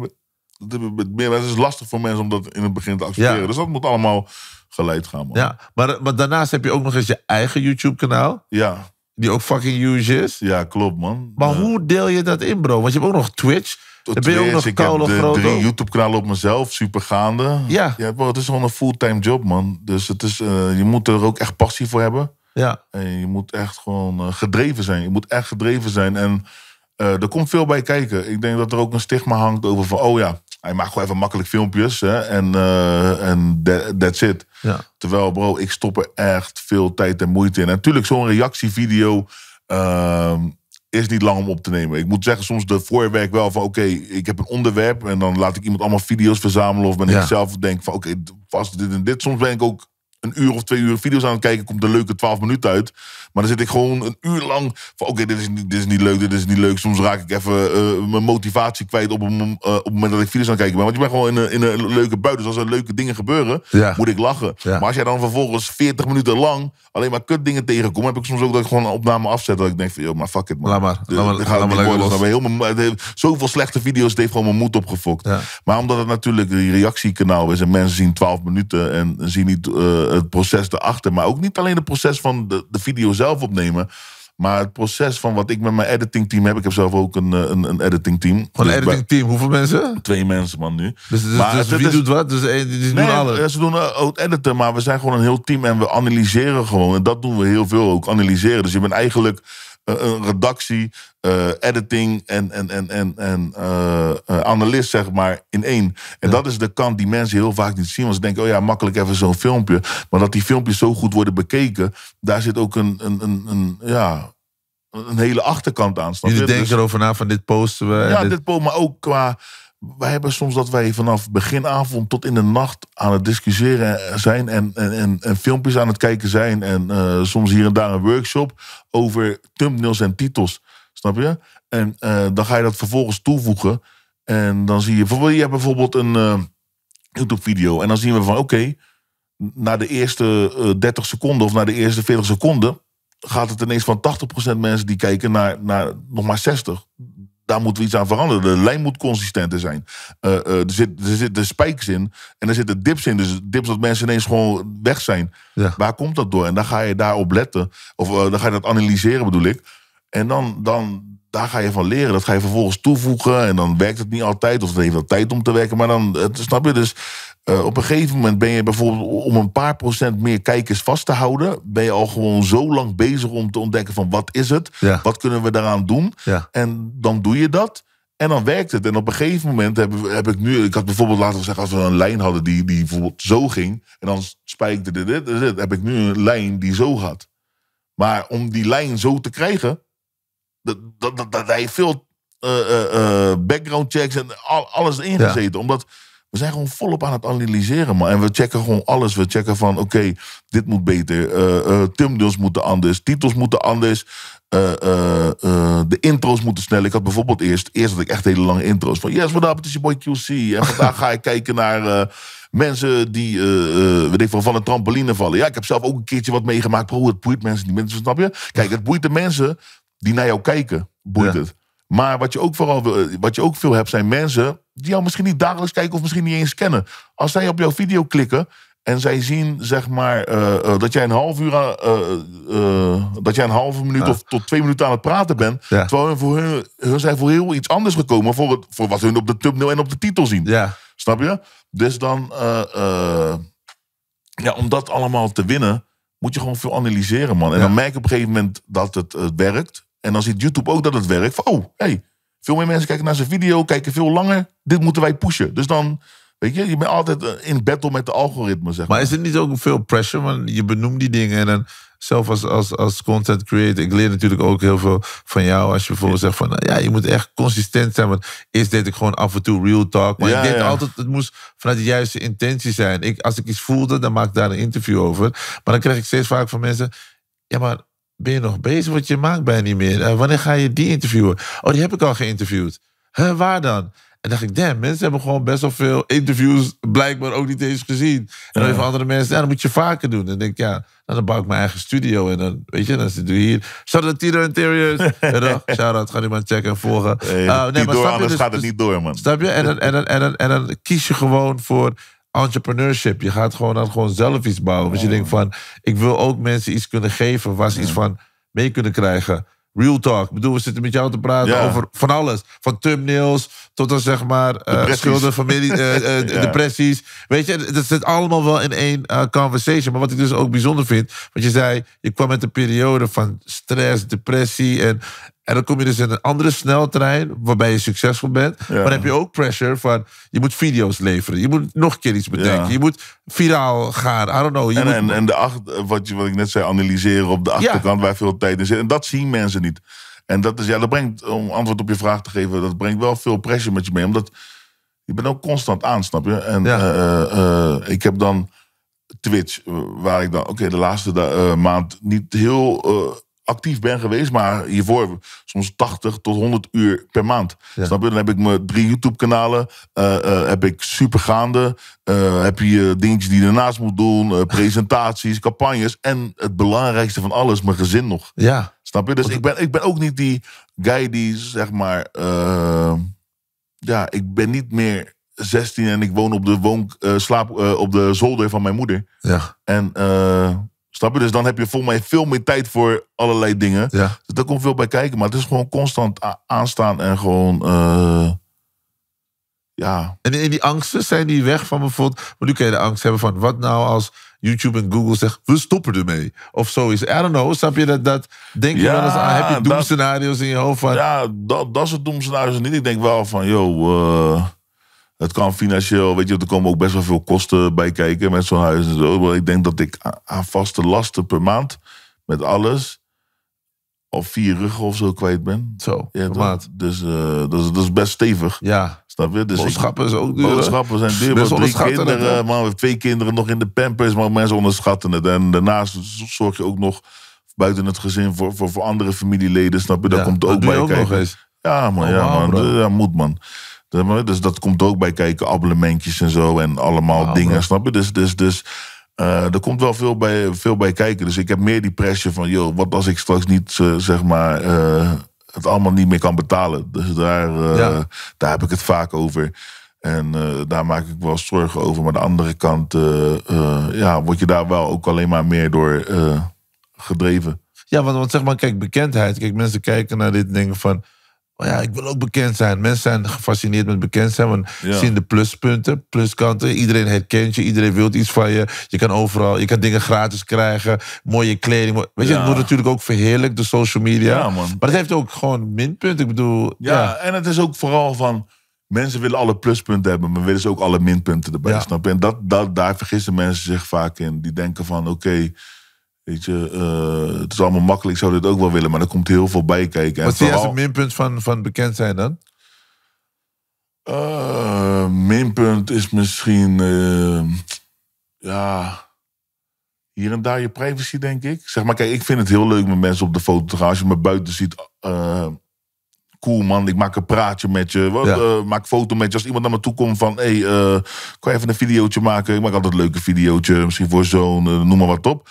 moment... Het is lastig voor mensen om dat in het begin te accepteren. Ja. Dus dat moet allemaal geleid gaan, man. Ja, maar, maar daarnaast heb je ook nog eens je eigen YouTube-kanaal. Ja. Die ook fucking huge is. Ja, klopt, man. Maar ja. hoe deel je dat in, bro? Want je hebt ook nog Twitch. Dan ben je ook nog koude groot. Ik heb de drie YouTube-kanalen op mezelf, Supergaande. Ja. ja bro, het is gewoon een fulltime job, man. Dus het is, uh, je moet er ook echt passie voor hebben. Ja. En je moet echt gewoon uh, gedreven zijn. Je moet echt gedreven zijn. En uh, er komt veel bij kijken. Ik denk dat er ook een stigma hangt over van, oh ja, Hij maakt gewoon even makkelijk filmpjes. Hè? En uh, that, that's it. Ja. Terwijl, bro, ik stop er echt veel tijd en moeite in. En natuurlijk, zo'n reactievideo uh, is niet lang om op te nemen. Ik moet zeggen, soms de voorwerk wel van... oké, okay, ik heb een onderwerp... en dan laat ik iemand allemaal video's verzamelen... of ben ja. ik zelf denk van, oké, okay, vast dit en dit. Soms ben ik ook een uur of twee uur video's aan het kijken... komt een leuke twaalf minuten uit. Maar dan zit ik gewoon een uur lang... van oké, okay, dit, dit is niet leuk, dit is niet leuk. Soms raak ik even uh, mijn motivatie kwijt... Op, een, uh, op het moment dat ik video's aan het kijken ben. Want je bent gewoon in een, in een leuke bui. Dus als er leuke dingen gebeuren, ja. moet ik lachen. Ja. Maar als jij dan vervolgens veertig minuten lang... alleen maar kut dingen tegenkomt... heb ik soms ook dat ik gewoon een opname afzet. Dat ik denk van, joh, maar fuck it, man. Laat maar. De, laat maar, laat maar los. Heel mijn, het heeft, zoveel slechte video's, het heeft gewoon mijn moed opgefokt. Ja. Maar omdat het natuurlijk die reactiekanaal is... en mensen zien twaalf minuten en zien niet... Uh, het proces erachter, maar ook niet alleen het proces van de, de video zelf opnemen, maar het proces van wat ik met mijn editing team heb. Ik heb zelf ook een, een, een editing team. Van een dus editing bij, team, hoeveel mensen? Twee mensen, man, nu. Dus, dus, maar dus wie is, doet wat? Dus die, die nee, doen alle. Ze doen uh, het editen, maar we zijn gewoon een heel team en we analyseren gewoon. En dat doen we heel veel ook, analyseren. Dus je bent eigenlijk uh, een redactie, uh, editing en, en, en, en, en uh, uh, analist, zeg maar, in één. En ja. dat is de kant die mensen heel vaak niet zien. Want ze denken, oh ja, makkelijk even zo'n filmpje. Maar dat die filmpjes zo goed worden bekeken... daar zit ook een, een, een, een, ja, een hele achterkant aan. Jullie denken dus erover na van dit posten we. Ja, dit, dit posten, maar ook qua... Wij hebben soms dat wij vanaf beginavond tot in de nacht aan het discussiëren zijn... en, en, en, en filmpjes aan het kijken zijn... en uh, soms hier en daar een workshop over thumbnails en titels. Snap je? En uh, dan ga je dat vervolgens toevoegen. En dan zie je... bijvoorbeeld, je hebt bijvoorbeeld een uh, YouTube-video. En dan zien we van, oké... okay, na de eerste uh, dertig seconden of na de eerste veertig seconden... gaat het ineens van tachtig procent mensen die kijken naar, naar nog maar zestig. Daar moeten we iets aan veranderen. De lijn moet consistenter zijn. Uh, uh, er zitten er zit spikes in en er zitten dips in. Dus dips dat mensen ineens gewoon weg zijn. Ja. Waar komt dat door? En dan ga je daarop letten. Of uh, dan ga je dat analyseren, bedoel ik. En dan, dan daar ga je van leren. Dat ga je vervolgens toevoegen. En dan werkt het niet altijd. Of het heeft wel tijd om te werken. Maar dan, uh, snap je? Dus uh, op een gegeven moment ben je bijvoorbeeld... om een paar procent meer kijkers vast te houden... ben je al gewoon zo lang bezig om te ontdekken van... wat is het? Ja. Wat kunnen we daaraan doen? Ja. En dan doe je dat. En dan werkt het. En op een gegeven moment heb, heb ik nu... Ik had bijvoorbeeld, laten we zeggen, als we een lijn hadden... die, die bijvoorbeeld zo ging... en dan spijkte dit, dit, dit, dit... heb ik nu een lijn die zo gaat. Maar om die lijn zo te krijgen... Dat, dat, dat, dat hij veel uh, uh, background checks en al, alles ingezeten. Ja. Omdat we zijn gewoon volop aan het analyseren, man. En we checken gewoon alles. We checken van, oké, okay, dit moet beter. Uh, uh, thumbnails moeten anders. Titels moeten anders. Uh, uh, uh, de intro's moeten snel. Ik had bijvoorbeeld eerst... Eerst had ik echt hele lange intro's. Van, yes, what up, het is je boy Q C. En vandaag ga ik kijken naar... Uh, mensen die uh, weet ik van, van een trampoline vallen. Ja, ik heb zelf ook een keertje wat meegemaakt. Bro, het boeit mensen niet. Mensen, snap je? Kijk, het boeit de mensen... die naar jou kijken, boeit ja. het. Maar wat je ook vooral wat je ook veel hebt... zijn mensen die jou misschien niet dagelijks kijken... of misschien niet eens kennen. Als zij op jouw video klikken... en zij zien, zeg maar, uh, uh, dat jij een half uur... Uh, uh, dat jij een halve minuut ja. of tot twee minuten aan het praten bent... Ja. terwijl voor hun, hun zijn voor heel iets anders gekomen... voor, het, voor wat hun op de thumbnail en op de titel zien. Ja. Snap je? Dus dan... Uh, uh, ja, om dat allemaal te winnen... moet je gewoon veel analyseren, man. En ja. dan merk je op een gegeven moment dat het, het werkt. En dan ziet YouTube ook dat het werkt. Van, oh, hey, veel meer mensen kijken naar zijn video, kijken veel langer. Dit moeten wij pushen. Dus dan, weet je, je bent altijd in battle met de algoritme, zeg maar. Maar is het niet ook veel pressure? Want je benoemt die dingen en dan... Zelf als, als, als content creator, ik leer natuurlijk ook heel veel van jou. Als je bijvoorbeeld ja. zegt van, nou ja, je moet echt consistent zijn. Want eerst deed ik gewoon af en toe real talk. Maar ja, ik deed ja. altijd, het moest vanuit de juiste intentie zijn. Ik, als ik iets voelde, dan maak ik daar een interview over. Maar dan krijg ik steeds vaak van mensen... Ja, maar ben je nog bezig? Want je maakt bijna niet meer. Uh, wanneer ga je die interviewen? Oh, die heb ik al geïnterviewd. Huh, waar dan? En dacht ik, damn, mensen hebben gewoon best wel veel interviews... blijkbaar ook niet eens gezien. En dan even andere mensen, ja, dat moet je vaker doen. En dan denk ik, ja, dan bouw ik mijn eigen studio. En dan, weet je, dan zitten we hier. Shout-out Tito Interiors. Shout-out, ga die man checken en volgen. Hey, uh, nee, maar door, anders dus, gaat het niet door, man. Snap je? En dan, en dan, en dan, en dan kies je gewoon voor... entrepreneurship. Je gaat gewoon dan gewoon zelf iets bouwen. Want je denkt van, ik wil ook mensen iets kunnen geven... waar ze ja. iets van mee kunnen krijgen... Real talk. Ik bedoel, we zitten met jou te praten ja. over van alles. Van thumbnails tot aan, zeg maar, uh, schulden, familie, uh, uh, ja. depressies. Weet je, dat zit allemaal wel in één uh, conversation. Maar wat ik dus ook bijzonder vind, want je zei, je kwam met een periode van stress, depressie en En dan kom je dus in een andere sneltrein waarbij je succesvol bent. Ja. Maar dan heb je ook pressure van, je moet video's leveren. Je moet nog een keer iets bedenken. Ja. Je moet viraal gaan. I don't know. Je en, moet... en, en de achter, wat, je, wat ik net zei, analyseren op de achterkant ja. waar veel tijd in zit. En dat zien mensen niet. En dat is, ja, dat brengt, om antwoord op je vraag te geven, dat brengt wel veel pressure met je mee. Omdat je bent ook constant aan, snap je? En ja. uh, uh, ik heb dan Twitch, waar ik dan, oké, okay, de laatste uh, maand niet heel uh, actief ben geweest, maar hiervoor soms tachtig tot honderd uur per maand. Ja. Snap je? Dan heb ik mijn drie YouTube-kanalen, uh, uh, heb ik Supergaande, uh, heb je uh, dingetjes die je ernaast moet doen, uh, presentaties, campagnes en het belangrijkste van alles, mijn gezin nog. Ja. Snap je? Dus ik ben, ik ben ook niet die guy die, zeg maar, uh, ja, ik ben niet meer zestien en ik woon op de, woon, uh, slaap, uh, op de zolder van mijn moeder. Ja. En, uh, snap je? Dus dan heb je volgens mij veel meer tijd voor allerlei dingen. Ja. Dus daar komt veel bij kijken, maar het is gewoon constant a- aanstaan en gewoon, uh, ja. En in die angsten zijn die weg van bijvoorbeeld, maar nu kan je de angst hebben van, wat nou als YouTube en Google zegt, we stoppen ermee. Of zo is. I don't know. Snap je dat? dat denk je ja, wel eens aan? Heb je doemscenario's in je hoofd? Van... Ja, dat, dat soort doemscenario's niet. Ik denk wel van, joh, uh, het kan financieel, weet je, er komen ook best wel veel kosten bij kijken met zo'n huis en zo. Ik denk dat ik aan vaste lasten per maand met alles of vier ruggen of zo kwijt ben. Zo, ja, dat, dus uh, dat, is, dat is best stevig. Ja. Snap je? Dus boodschappen is ook duur. Boodschappen zijn duur. Mensen onderschatten het. Uh, man, we hebben twee kinderen nog in de pampers, maar mensen onderschatten het. En daarnaast zorg je ook nog buiten het gezin voor, voor, voor andere familieleden, snap je? Dat ja, komt ook bij ook kijken. Ja, man, oh, ja, man. Bro. Dat moet, man. Dus dat komt ook bij kijken. Abonnementjes en zo en allemaal wow, dingen, bro. Snap je? Dus... dus, dus Uh, er komt wel veel bij, veel bij kijken. Dus ik heb meer die pressure van, joh, wat als ik straks niet, uh, zeg maar, uh, het allemaal niet meer kan betalen. Dus daar, uh, ja. daar heb ik het vaak over. En uh, daar maak ik wel zorgen over. Maar aan de andere kant, uh, uh, ja, word je daar wel ook alleen maar meer door uh, gedreven. Ja, want, want zeg maar, kijk, bekendheid. Kijk, mensen kijken naar dit en denken van, oh ja, ik wil ook bekend zijn. Mensen zijn gefascineerd met bekend zijn. Want ja. zien de pluspunten, pluskanten. Iedereen herkent je. Iedereen wil iets van je. Je kan overal, je kan dingen gratis krijgen. Mooie kleding. Mooi, weet ja. je, het wordt natuurlijk ook verheerlijkt door social media. Ja, man. Maar het heeft ook gewoon minpunten. Ik bedoel... Ja, ja, en het is ook vooral van... Mensen willen alle pluspunten hebben, maar willen ze ook alle minpunten erbij. Ja. Snap je? En dat, dat, daar vergissen mensen zich vaak in. Die denken van, oké... Okay, weet je, uh, het is allemaal makkelijk, ik zou dit ook wel willen, maar er komt heel veel bij kijken. Wat is vooral... het minpunt van, van bekend zijn dan? Uh, minpunt is misschien, uh, ja, hier en daar je privacy, denk ik. Zeg maar, kijk, ik vind het heel leuk met mensen op de foto te gaan. Als je me buiten ziet, uh, cool man, ik maak een praatje met je. Wat, ja. uh, maak foto met je. Als iemand naar me toe komt van, hé, hey, uh, kan je even een videootje maken? Ik maak altijd een leuke videootje, misschien voor zo'n, uh, noem maar wat op.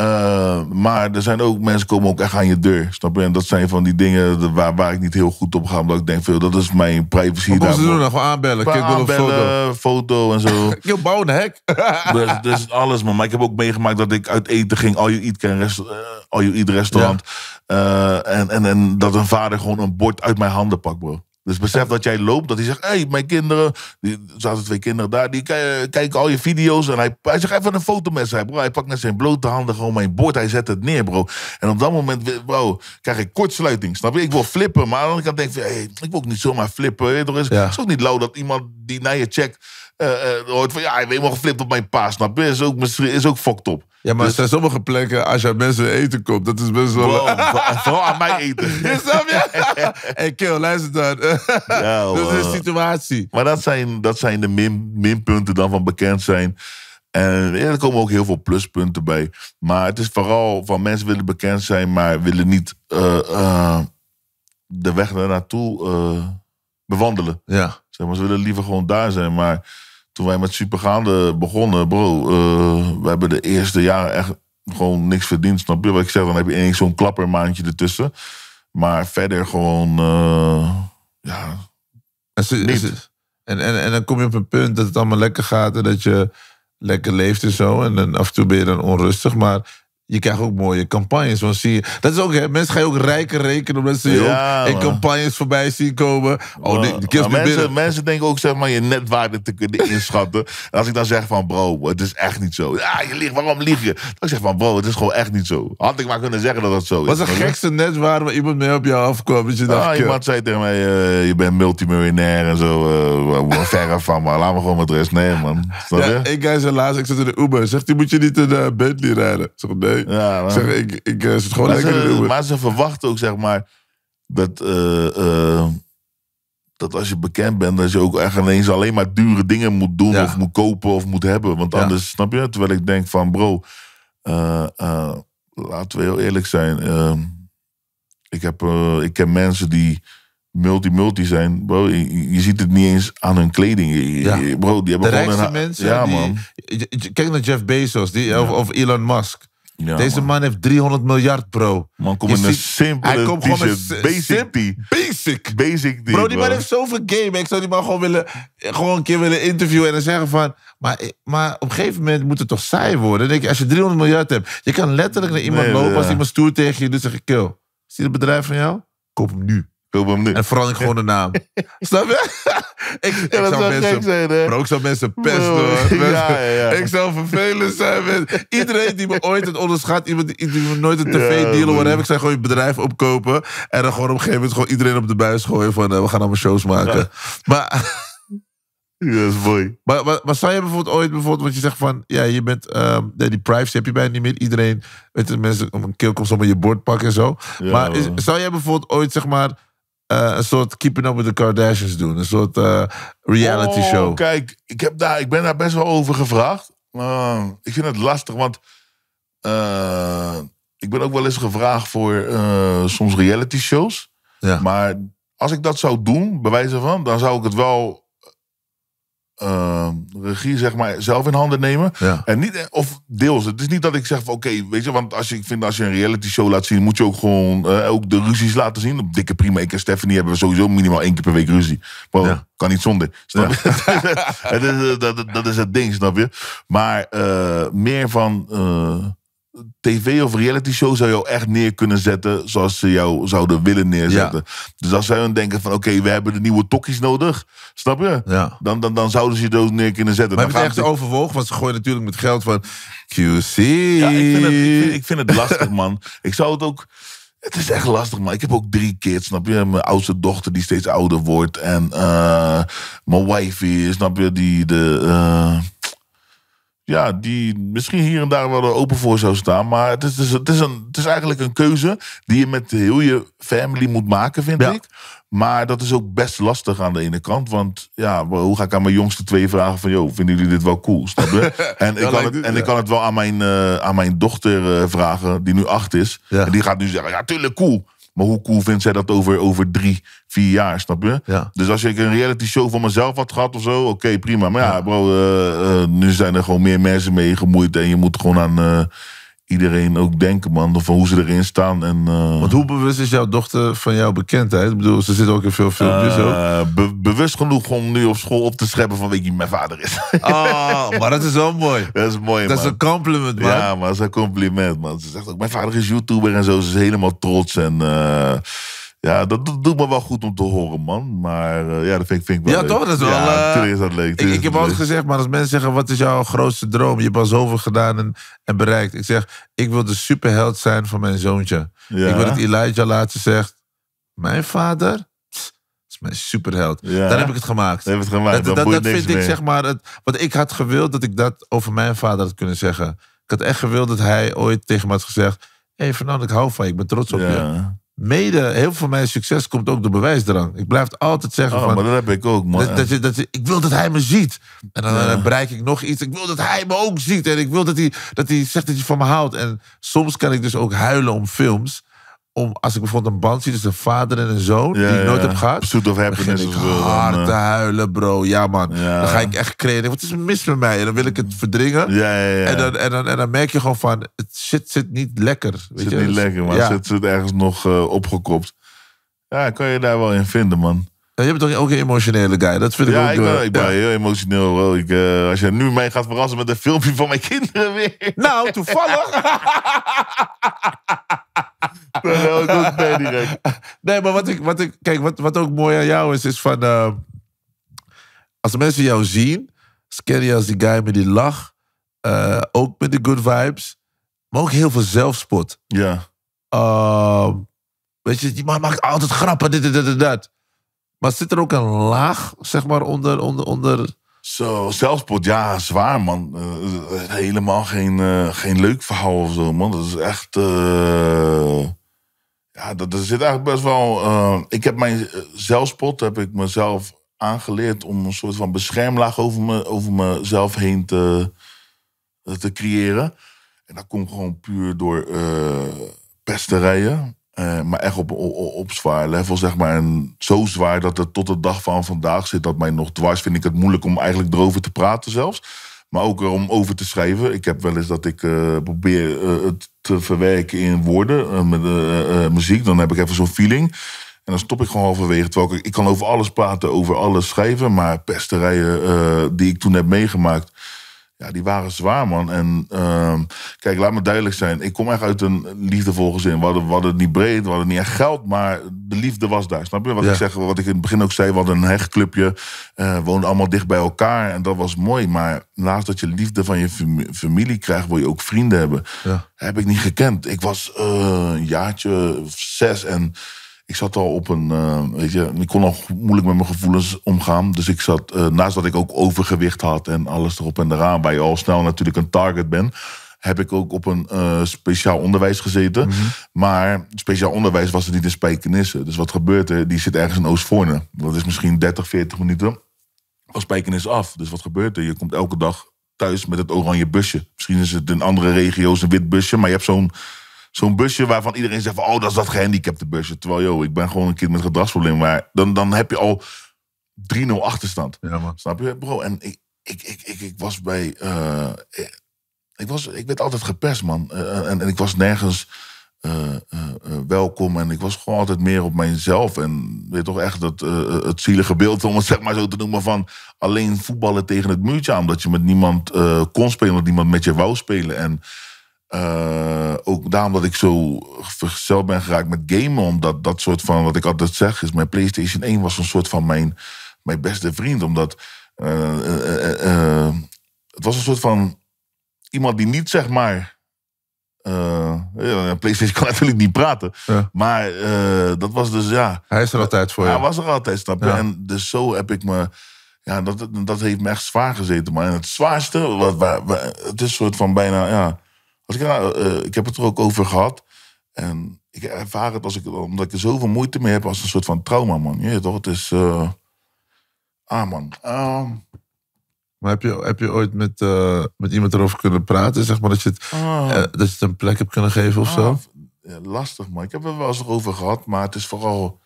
Uh, maar er zijn ook mensen komen ook echt aan je deur. Snap je? En dat zijn van die dingen waar, waar ik niet heel goed op ga. Omdat ik denk, veel, dat is mijn privacy. Wat ze doen dan? Gewoon aanbellen. Kijk, aanbellen, foto. foto en zo. Je bouwt een hek. Dus, dus alles, man. Maar ik heb ook meegemaakt dat ik uit eten ging. All you eat, can rest, uh, all you eat restaurant. Ja. Uh, en, en, en dat een vader gewoon een bord uit mijn handen pakt, bro. Dus besef dat jij loopt, dat hij zegt, hé, hey, mijn kinderen, er zaten twee kinderen daar, die kijken al je video's. En hij, hij zegt, even een foto met zijn, bro. Hij pakt net zijn blote handen, gewoon mijn bord, hij zet het neer, bro. En op dat moment, bro, krijg ik kortsluiting, snap je? Ik wil flippen, maar dan kan ik denken, hey, ik wil ook niet zomaar flippen. Weet je, is, ja. Het is ook niet lauw dat iemand die naar je checkt, uh, uh, hoort van, ja, hij heeft helemaal geflipt op mijn pa, snap je? Is ook, is ook fucked up. Ja, maar dus, er zijn sommige plekken, als je aan mensen eten komt, dat is best wel... Wow, vooral aan mij eten. Je snap je? Hé, kill, luister dan. Ja, dat is de situatie. Maar dat zijn, dat zijn de min, minpunten dan van bekend zijn. En ja, er komen ook heel veel pluspunten bij. Maar het is vooral van mensen willen bekend zijn, maar willen niet uh, uh, de weg daarnaartoe uh, bewandelen. Ja. Zeg maar, ze willen liever gewoon daar zijn, maar... Toen wij met Supergaande begonnen, bro, uh, we hebben de eerste jaren echt gewoon niks verdiend, snap je? Wat ik zeg, dan heb je ineens zo'n klappermaandje ertussen. Maar verder gewoon, uh, ja, en, zo, niet. En, en, en dan kom je op een punt dat het allemaal lekker gaat en dat je lekker leeft en zo. En dan af en toe ben je dan onrustig, maar... Je krijgt ook mooie campagnes. Want zie je, dat is ook, hè, mensen gaan je ook rijker rekenen. Omdat ze je ja, ook in campagnes voorbij zien komen. Oh, maar, die, die mensen, mensen denken ook, zeg maar, je netwaarde te kunnen inschatten. En als ik dan zeg van, bro, het is echt niet zo. Ja, je liegt, waarom lieg je? Dan zeg ik van, bro, het is gewoon echt niet zo. Had ik maar kunnen zeggen dat dat zo is. Wat is de gekste netwaarde waar iemand mee op jou afkwam? Dat je dacht, ah, iemand zei tegen mij, uh, je bent multimiljonair en zo. Uh, verre van, maar laat me gewoon met rest nemen, man. Ja, ik ga zo laatst, ik zit in de Uber. Zegt, die moet je niet in uh, Bentley rijden. Zeg, nee. Ja, maar, zeg, ik, ik uh, zit gewoon maar lekker ze, maar ze verwachten ook, zeg maar, dat, uh, uh, dat als je bekend bent, dat je ook echt ineens alleen maar dure dingen moet doen, ja, of moet kopen of moet hebben. Want anders, ja, snap je? Terwijl ik denk van, bro, uh, uh, laten we heel eerlijk zijn. Uh, ik, heb, uh, ik ken mensen die multi-multi zijn, bro, je, je ziet het niet eens aan hun kleding. Je, ja, bro, die hebben de rijkste gewoon mensen, ja, die, man. Kijk naar Jeff Bezos die, ja, of, of Elon Musk. Ja, deze man. man heeft driehonderd miljard, bro. Man, kom je in ziet, een simpele t-shirt. Basic tee. Basic. Basic tee, bro, die bro. man heeft zoveel game. Ik zou die man gewoon, willen, gewoon een keer willen interviewen en dan zeggen van... Maar, maar op een gegeven moment moet het toch saai worden? Dan denk je, als je driehonderd miljard hebt, je kan letterlijk naar iemand nee, lopen... Ja. Als iemand stoer tegen je doet, zeg ik, kill. Zie je het bedrijf van jou? Koop hem nu. Koop hem nu. En verander ik gewoon de naam. Snap je? Ik, ja, ik zou zou mensen, zijn, bro, ik zou mensen pesten, hoor. Ja, ja, ja. Ik zou vervelend zijn. Mensen. Iedereen die me ooit het onderschat, iemand die me nooit een tv-deal ja, heb, ik zou gewoon je bedrijf opkopen. En dan gewoon op een gegeven moment gewoon iedereen op de buis gooien van uh, we gaan allemaal shows maken. Ja. Maar, ja, dat is mooi. Maar, maar, maar zou je bijvoorbeeld ooit, bijvoorbeeld, want je zegt van, ja, je bent, um, nee, die privacy heb je bijna niet meer. Iedereen, weet je, mensen om een keel komt zomaar je bord pakken en zo. Ja, maar is, zou jij bijvoorbeeld ooit, zeg maar, Uh, een soort Keeping Up With The Kardashians doen. Een soort uh, reality oh, show. Kijk, ik, heb daar, ik ben daar best wel over gevraagd. Uh, ik vind het lastig, want... Uh, ik ben ook wel eens gevraagd voor uh, soms reality shows. Ja. Maar als ik dat zou doen, bij wijze van... dan zou ik het wel... Uh, regie, zeg maar, zelf in handen nemen. Ja. En niet, of deels. Het is niet dat ik zeg van, oké, okay, weet je, want als je, ik vind als je een reality show laat zien, moet je ook gewoon uh, ook de ruzies laten zien. Op dikke prima. Ik en Stephanie hebben we sowieso minimaal één keer per week ruzie. Bro, ja, kan niet zonder. Snap je? Ja. dat, is, dat, dat is het ding, snap je? Maar uh, meer van uh, tv of reality show zou jou echt neer kunnen zetten zoals ze jou zouden willen neerzetten. Ja. Dus als zij dan denken van, oké, okay, we hebben de nieuwe tokkies nodig. Snap je? Ja. Dan, dan, dan zouden ze je dood neer kunnen zetten. Maar dan heb je het echt te... overwogen? Want ze gooien natuurlijk met geld van Q C. Ja, ik vind het, ik vind, ik vind het lastig, man. Ik zou het ook... Het is echt lastig, man. Ik heb ook drie kids, snap je? Mijn oudste dochter die steeds ouder wordt. En uh, mijn wifey, snap je? Die de... Uh, ja, die misschien hier en daar wel open voor zou staan. Maar het is, het is, het is, een, het is eigenlijk een keuze die je met heel je family moet maken, vind ja, ik. Maar dat is ook best lastig aan de ene kant. Want ja, hoe ga ik aan mijn jongste twee vragen van... joh, vinden jullie dit wel cool? Snap je? En ik kan het, en ik kan het wel aan mijn, uh, aan mijn dochter uh, vragen, die nu acht is. Ja. En die gaat nu zeggen, ja, tuurlijk cool. Maar hoe cool vindt zij dat over, over drie, vier jaar, snap je? Ja. Dus als ik een reality show van mezelf had gehad of zo, oké, okay, prima. Maar ja, bro, uh, uh, nu zijn er gewoon meer mensen mee gemoeid. En je moet gewoon aan uh, iedereen ook denken, man, van hoe ze erin staan. En, uh... Want hoe bewust is jouw dochter van jouw bekendheid? Ik bedoel, ze zit ook in veel filmpjes uh, ook. Be bewust genoeg om nu op school op te scheppen van weet je wie mijn vader is. Oh, maar dat is wel mooi. Dat is mooi, dat man. Is een compliment, man. Ja, maar dat is een compliment, man. Ze zegt ook, mijn vader is YouTuber en zo. Ze is helemaal trots en... Uh... Ja, dat doet me wel goed om te horen, man. Maar uh, ja, dat vind ik, vind ik wel ja, leuk. Ja, toch? Dat is wel... Ja, uh, is dat leuk. Ik, ik heb altijd gezegd, maar als mensen zeggen... wat is jouw grootste droom? Je hebt al zoveel gedaan en, en bereikt. Ik zeg, ik wil de superheld zijn van mijn zoontje. Ja. Ik wil dat Elijah laatst zegt... mijn vader... mijn superheld. Ja. Daar heb ik het gemaakt. Heb het gemaakt. Dat, dat, dat vind mee. Ik zeg maar... Het, want ik had gewild dat ik dat over mijn vader had kunnen zeggen. Ik had echt gewild dat hij ooit tegen me had gezegd... hé, hey, Fernando, ik hou van je. Ik ben trots op ja. je. Mede, heel veel van mijn succes komt ook door bewijsdrang. Ik blijf altijd zeggen oh, van... maar dat heb ik ook, man. Dat, dat je, dat je, ik wil dat hij me ziet. En dan, ja. dan bereik ik nog iets. Ik wil dat hij me ook ziet. En ik wil dat hij, dat hij zegt dat je van me houdt. En soms kan ik dus ook huilen om films. Om, als ik bijvoorbeeld een band zie tussen een vader en een zoon... Ja, die ik nooit ja. heb gehad. Pursuit of Happiness. Dan begin ik hard te huilen, bro. Ja, man. Ja. Dan ga ik echt creëren. Wat is er mis met mij? En dan wil ik het verdringen. Ja, ja, ja. En, dan, en, dan, en dan merk je gewoon van... het shit zit niet lekker. Het zit je? niet lekker, maar ja. het zit ergens nog uh, opgekopt. Ja, kan je daar wel in vinden, man. Nou, je bent toch ook een emotionele guy. Dat vind ik ja, ook... Ik ben, uh, ik ben ja, heel emotioneel. Bro. Ik, uh, als je nu mij gaat verrassen met een filmpje van mijn kinderen weer... Nou, toevallig. Nou, dat ben je direct. Nee, maar wat ik... Wat ik kijk, wat, wat ook mooi aan jou is, is van... Uh, als mensen jou zien... Ken je als die guy met die lach. Uh, ook met de good vibes. Maar ook heel veel zelfspot. Ja. Uh, weet je, die man maakt altijd grappen, dit, dit, dit, dat. Maar zit er ook een laag, zeg maar, onder... onder, onder... Zo, zelfspot, ja, zwaar, man. Uh, helemaal geen, uh, geen leuk verhaal of zo, man. Dat is echt... Uh... Ja, dat, dat zit eigenlijk best wel... Uh... Ik heb mijn zelfspot, heb ik mezelf aangeleerd... om een soort van beschermlaag over, me, over mezelf heen te, te creëren. En dat komt gewoon puur door uh, pesterijen. Uh, maar echt op, op, op zwaar level, zeg maar. En zo zwaar dat het tot de dag van vandaag zit... dat mij nog dwars vind ik het moeilijk om eigenlijk erover te praten zelfs. Maar ook om over te schrijven. Ik heb wel eens dat ik uh, probeer uh, het te verwerken in woorden. Uh, met uh, uh, muziek, dan heb ik even zo'n feeling. En dan stop ik gewoon halverwege. Terwijl ik, ik kan over alles praten, over alles schrijven. Maar pesterijen uh, die ik toen heb meegemaakt... Ja, die waren zwaar, man. En uh, kijk, laat me duidelijk zijn. Ik kom echt uit een liefdevol gezin. We hadden, we hadden het niet breed, we hadden niet echt geld. Maar de liefde was daar, snap je? Wat ja. ik zeg, wat ik in het begin ook zei, we hadden een hechtclubje. Uh, woonden allemaal dicht bij elkaar. En dat was mooi. Maar naast dat je liefde van je familie krijgt, wil je ook vrienden hebben. Ja. Heb ik niet gekend. Ik was uh, een jaartje of zes en... Ik zat al op een, uh, weet je, ik kon al moeilijk met mijn gevoelens omgaan. Dus ik zat, uh, naast dat ik ook overgewicht had en alles erop en eraan... waar je al snel natuurlijk een target bent... heb ik ook op een uh, speciaal onderwijs gezeten. Mm-hmm. Maar speciaal onderwijs was er niet in Spijkenissen. Dus wat gebeurt er? Die zit ergens in Oostvoorne. Dat is misschien dertig, veertig minuten van Spijkenissen af. Dus wat gebeurt er? Je komt elke dag thuis met het oranje busje. Misschien is het in andere regio's een wit busje, maar je hebt zo'n... Zo'n busje waarvan iedereen zegt van, oh, dat is dat gehandicapte busje. Terwijl, joh, ik ben gewoon een kind met gedragsproblemen. Maar dan, dan heb je al drie nul achterstand. Ja, man. Snap je, bro? En ik, ik, ik, ik, ik was bij... Uh, ik, was, ik werd altijd gepest, man. Uh, en, en ik was nergens uh, uh, welkom. En ik was gewoon altijd meer op mijzelf. En weet je toch echt dat, uh, het zielige beeld, om het zeg maar zo te noemen... van alleen voetballen tegen het muurtje aan. Omdat je met niemand uh, kon spelen, omdat niemand met je wou spelen. En... Uh, ook daarom dat ik zo vergezeld ben geraakt met gamen. Omdat dat soort van, wat ik altijd zeg, is mijn PlayStation één was een soort van mijn, mijn beste vriend. Omdat uh, uh, uh, uh, het was een soort van iemand die niet, zeg maar... Uh, ja, PlayStation kan natuurlijk niet praten. Ja. Maar uh, dat was dus, ja... Hij is er altijd voor je. Hij was er altijd, snap je? Ja. En dus zo heb ik me... Ja, dat, dat heeft me echt zwaar gezeten. Maar het zwaarste, wat, waar, waar, het is een soort van bijna... ja. Ik, uh, ik heb het er ook over gehad. En ik ervaar het als ik, omdat ik er zoveel moeite mee heb, als een soort van trauma, man. Je weet toch? Het is... Uh... Ah, man. Uh... Maar heb je, heb je ooit met, uh, met iemand erover kunnen praten? Zeg maar dat je het, uh... Uh, dat je het een plek hebt kunnen geven of uh, zo? Ja, lastig, man. Ik heb het wel eens over gehad. Maar het is vooral...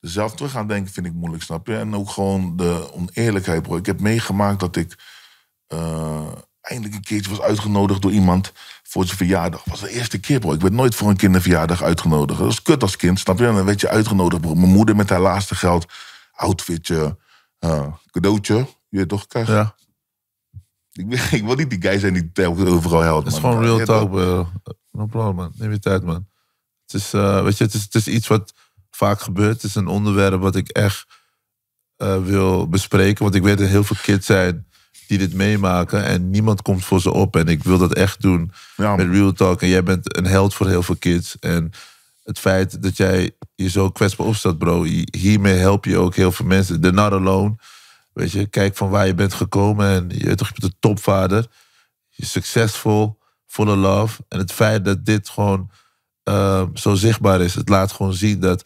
zelf terug aan denken vind ik moeilijk, snap je? En ook gewoon de oneerlijkheid, bro. Ik heb meegemaakt dat ik... Uh... eindelijk een keertje was uitgenodigd door iemand voor zijn verjaardag. Dat was de eerste keer, bro. Ik werd nooit voor een kinderverjaardag uitgenodigd. Dat is kut als kind, snap je? Dan werd je uitgenodigd, bro. Mijn moeder met haar laatste geld. Outfitje, uh, cadeautje. Je weet toch, Kars? Ja. Ik, ik wil niet die guy zijn die telkens overal helpt. Het is man. Gewoon real talk, bro. No problem, man. Neem je tijd, man. Het is, uh, weet je, het is, het is iets wat vaak gebeurt. Het is een onderwerp wat ik echt uh, wil bespreken. Want ik weet dat heel veel kids zijn... die dit meemaken en niemand komt voor ze op. En ik wil dat echt doen ja, met Real Talk. En jij bent een held voor heel veel kids. En het feit dat jij je zo kwetsbaar opstaat, bro... hiermee help je ook heel veel mensen. They're not alone. Weet je, kijk van waar je bent gekomen. En je bent toch de topvader. Je is succesvol, full of love. En het feit dat dit gewoon uh, zo zichtbaar is... het laat gewoon zien dat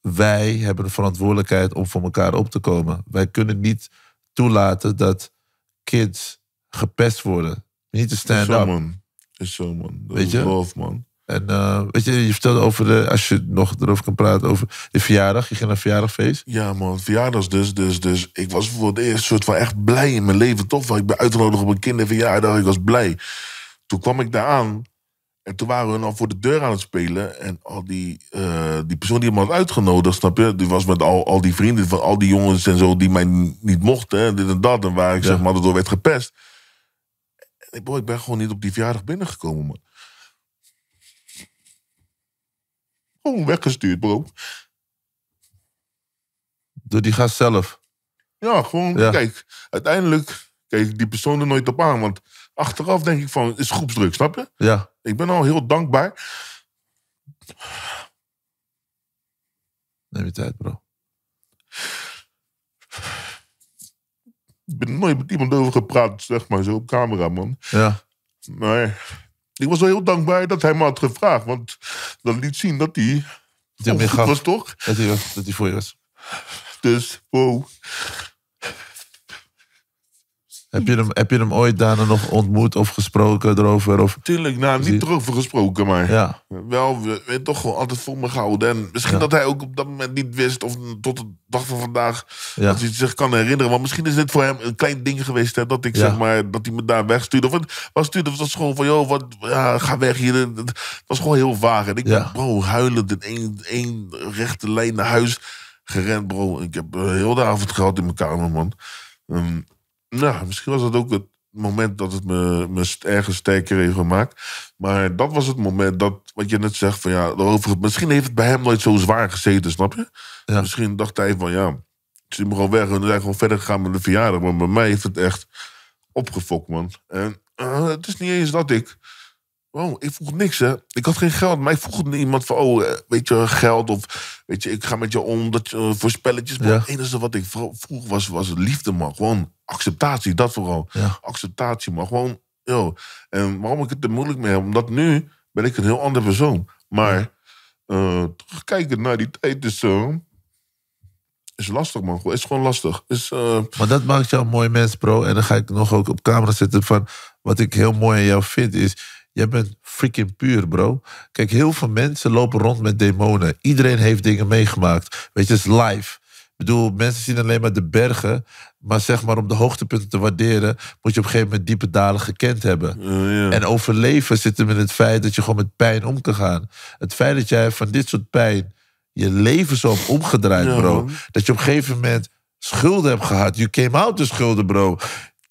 wij hebben de verantwoordelijkheid... om voor elkaar op te komen. Wij kunnen niet... toelaten dat kids gepest worden. Niet te stand-up. Is zo, man. Dat weet is je? Love, man. En uh, weet je, je vertelde over de... als je nog erover kan praten, over de verjaardag. Je ging naar een verjaardagfeest. Ja, man. Verjaardags dus, dus, dus. Ik was voor het eerst soort van echt blij in mijn leven. Toch? Ik ben uitgenodigd op een kinderverjaardag. Ik was blij. Toen kwam ik daar aan. En toen waren we al voor de deur aan het spelen. En al die, uh, die persoon die hem had uitgenodigd, snap je? Die was met al, al die vrienden van al die jongens en zo die mij niet mochten. Hè, dit en dat. En waar ik ja. zeg maar door werd gepest. En ik, boy, ik ben gewoon niet op die verjaardag binnengekomen, man. Gewoon weggestuurd, bro. Door die gast zelf? Ja, gewoon, ja. kijk, uiteindelijk... Kijk, die persoon er nooit op aan, want achteraf denk ik van, is groepsdruk, snap je? Ja. Ik ben al heel dankbaar. Neem je tijd, bro. Ik ben nooit met iemand over gepraat, zeg maar, zo op camera, man. Ja. Maar ik was wel heel dankbaar dat hij me had gevraagd, want dat liet zien dat hij... Dat hij goed was, toch? Dat hij, dat hij voor je was. Dus, wow... Heb je, hem, heb je hem ooit daarna nog ontmoet of gesproken erover? Of... Tuurlijk, nou, niet erover gesproken, maar ja. wel, we, we, toch gewoon altijd voor me gehouden. En misschien ja. dat hij ook op dat moment niet wist, of tot de dag van vandaag, ja. dat hij zich kan herinneren. Want misschien is dit voor hem een klein ding geweest, hè, dat ik ja. zeg maar, dat hij me daar wegstuurde. Of het was, stuurde, het was gewoon van, joh, wat, ja, ga weg hier. Het was gewoon heel vaag. En ik ja. ben, bro, huilend in één, één rechte lijn naar huis gerend, bro. Ik heb uh, heel de avond gehad in mijn kamer, man. Um, Nou, misschien was dat ook het moment dat het me, me ergens sterker heeft gemaakt. Maar dat was het moment dat, wat je net zegt, van ja, over, misschien heeft het bij hem nooit zo zwaar gezeten, snap je? Ja. Misschien dacht hij van ja, ik zie me gewoon weg en dan zijn gewoon verder gegaan met de verjaardag. Maar bij mij heeft het echt opgefokt, man. En uh, het is niet eens dat ik... Wow, ik vroeg niks, hè. Ik had geen geld, maar ik vroeg niet iemand van... oh, weet je, geld of... weet je, ik ga met je om, dat je, uh, voor spelletjes. Maar ja. het enige wat ik vroeg was, was liefde, man. Gewoon acceptatie, dat vooral. Ja. Acceptatie, man. Gewoon, yo. En waarom ik het er moeilijk mee heb? Omdat nu ben ik een heel andere persoon. Maar uh, terugkijken naar die tijd is... Uh, is lastig, man. Is gewoon lastig. Is, uh... Maar dat maakt jou een mooi mens, bro. En dan ga ik nog ook op camera zitten van... wat ik heel mooi aan jou vind is... jij bent freaking puur, bro. Kijk, heel veel mensen lopen rond met demonen. Iedereen heeft dingen meegemaakt. Weet je, het is live. Ik bedoel, mensen zien alleen maar de bergen. Maar zeg maar, om de hoogtepunten te waarderen... moet je op een gegeven moment diepe dalen gekend hebben. Uh, yeah. En overleven zit hem in het feit dat je gewoon met pijn om kan gaan. Het feit dat jij van dit soort pijn... je leven zo hebt omgedraaid, ja, bro. Man. Dat je op een gegeven moment schulden hebt gehad. You came out de schulden, bro.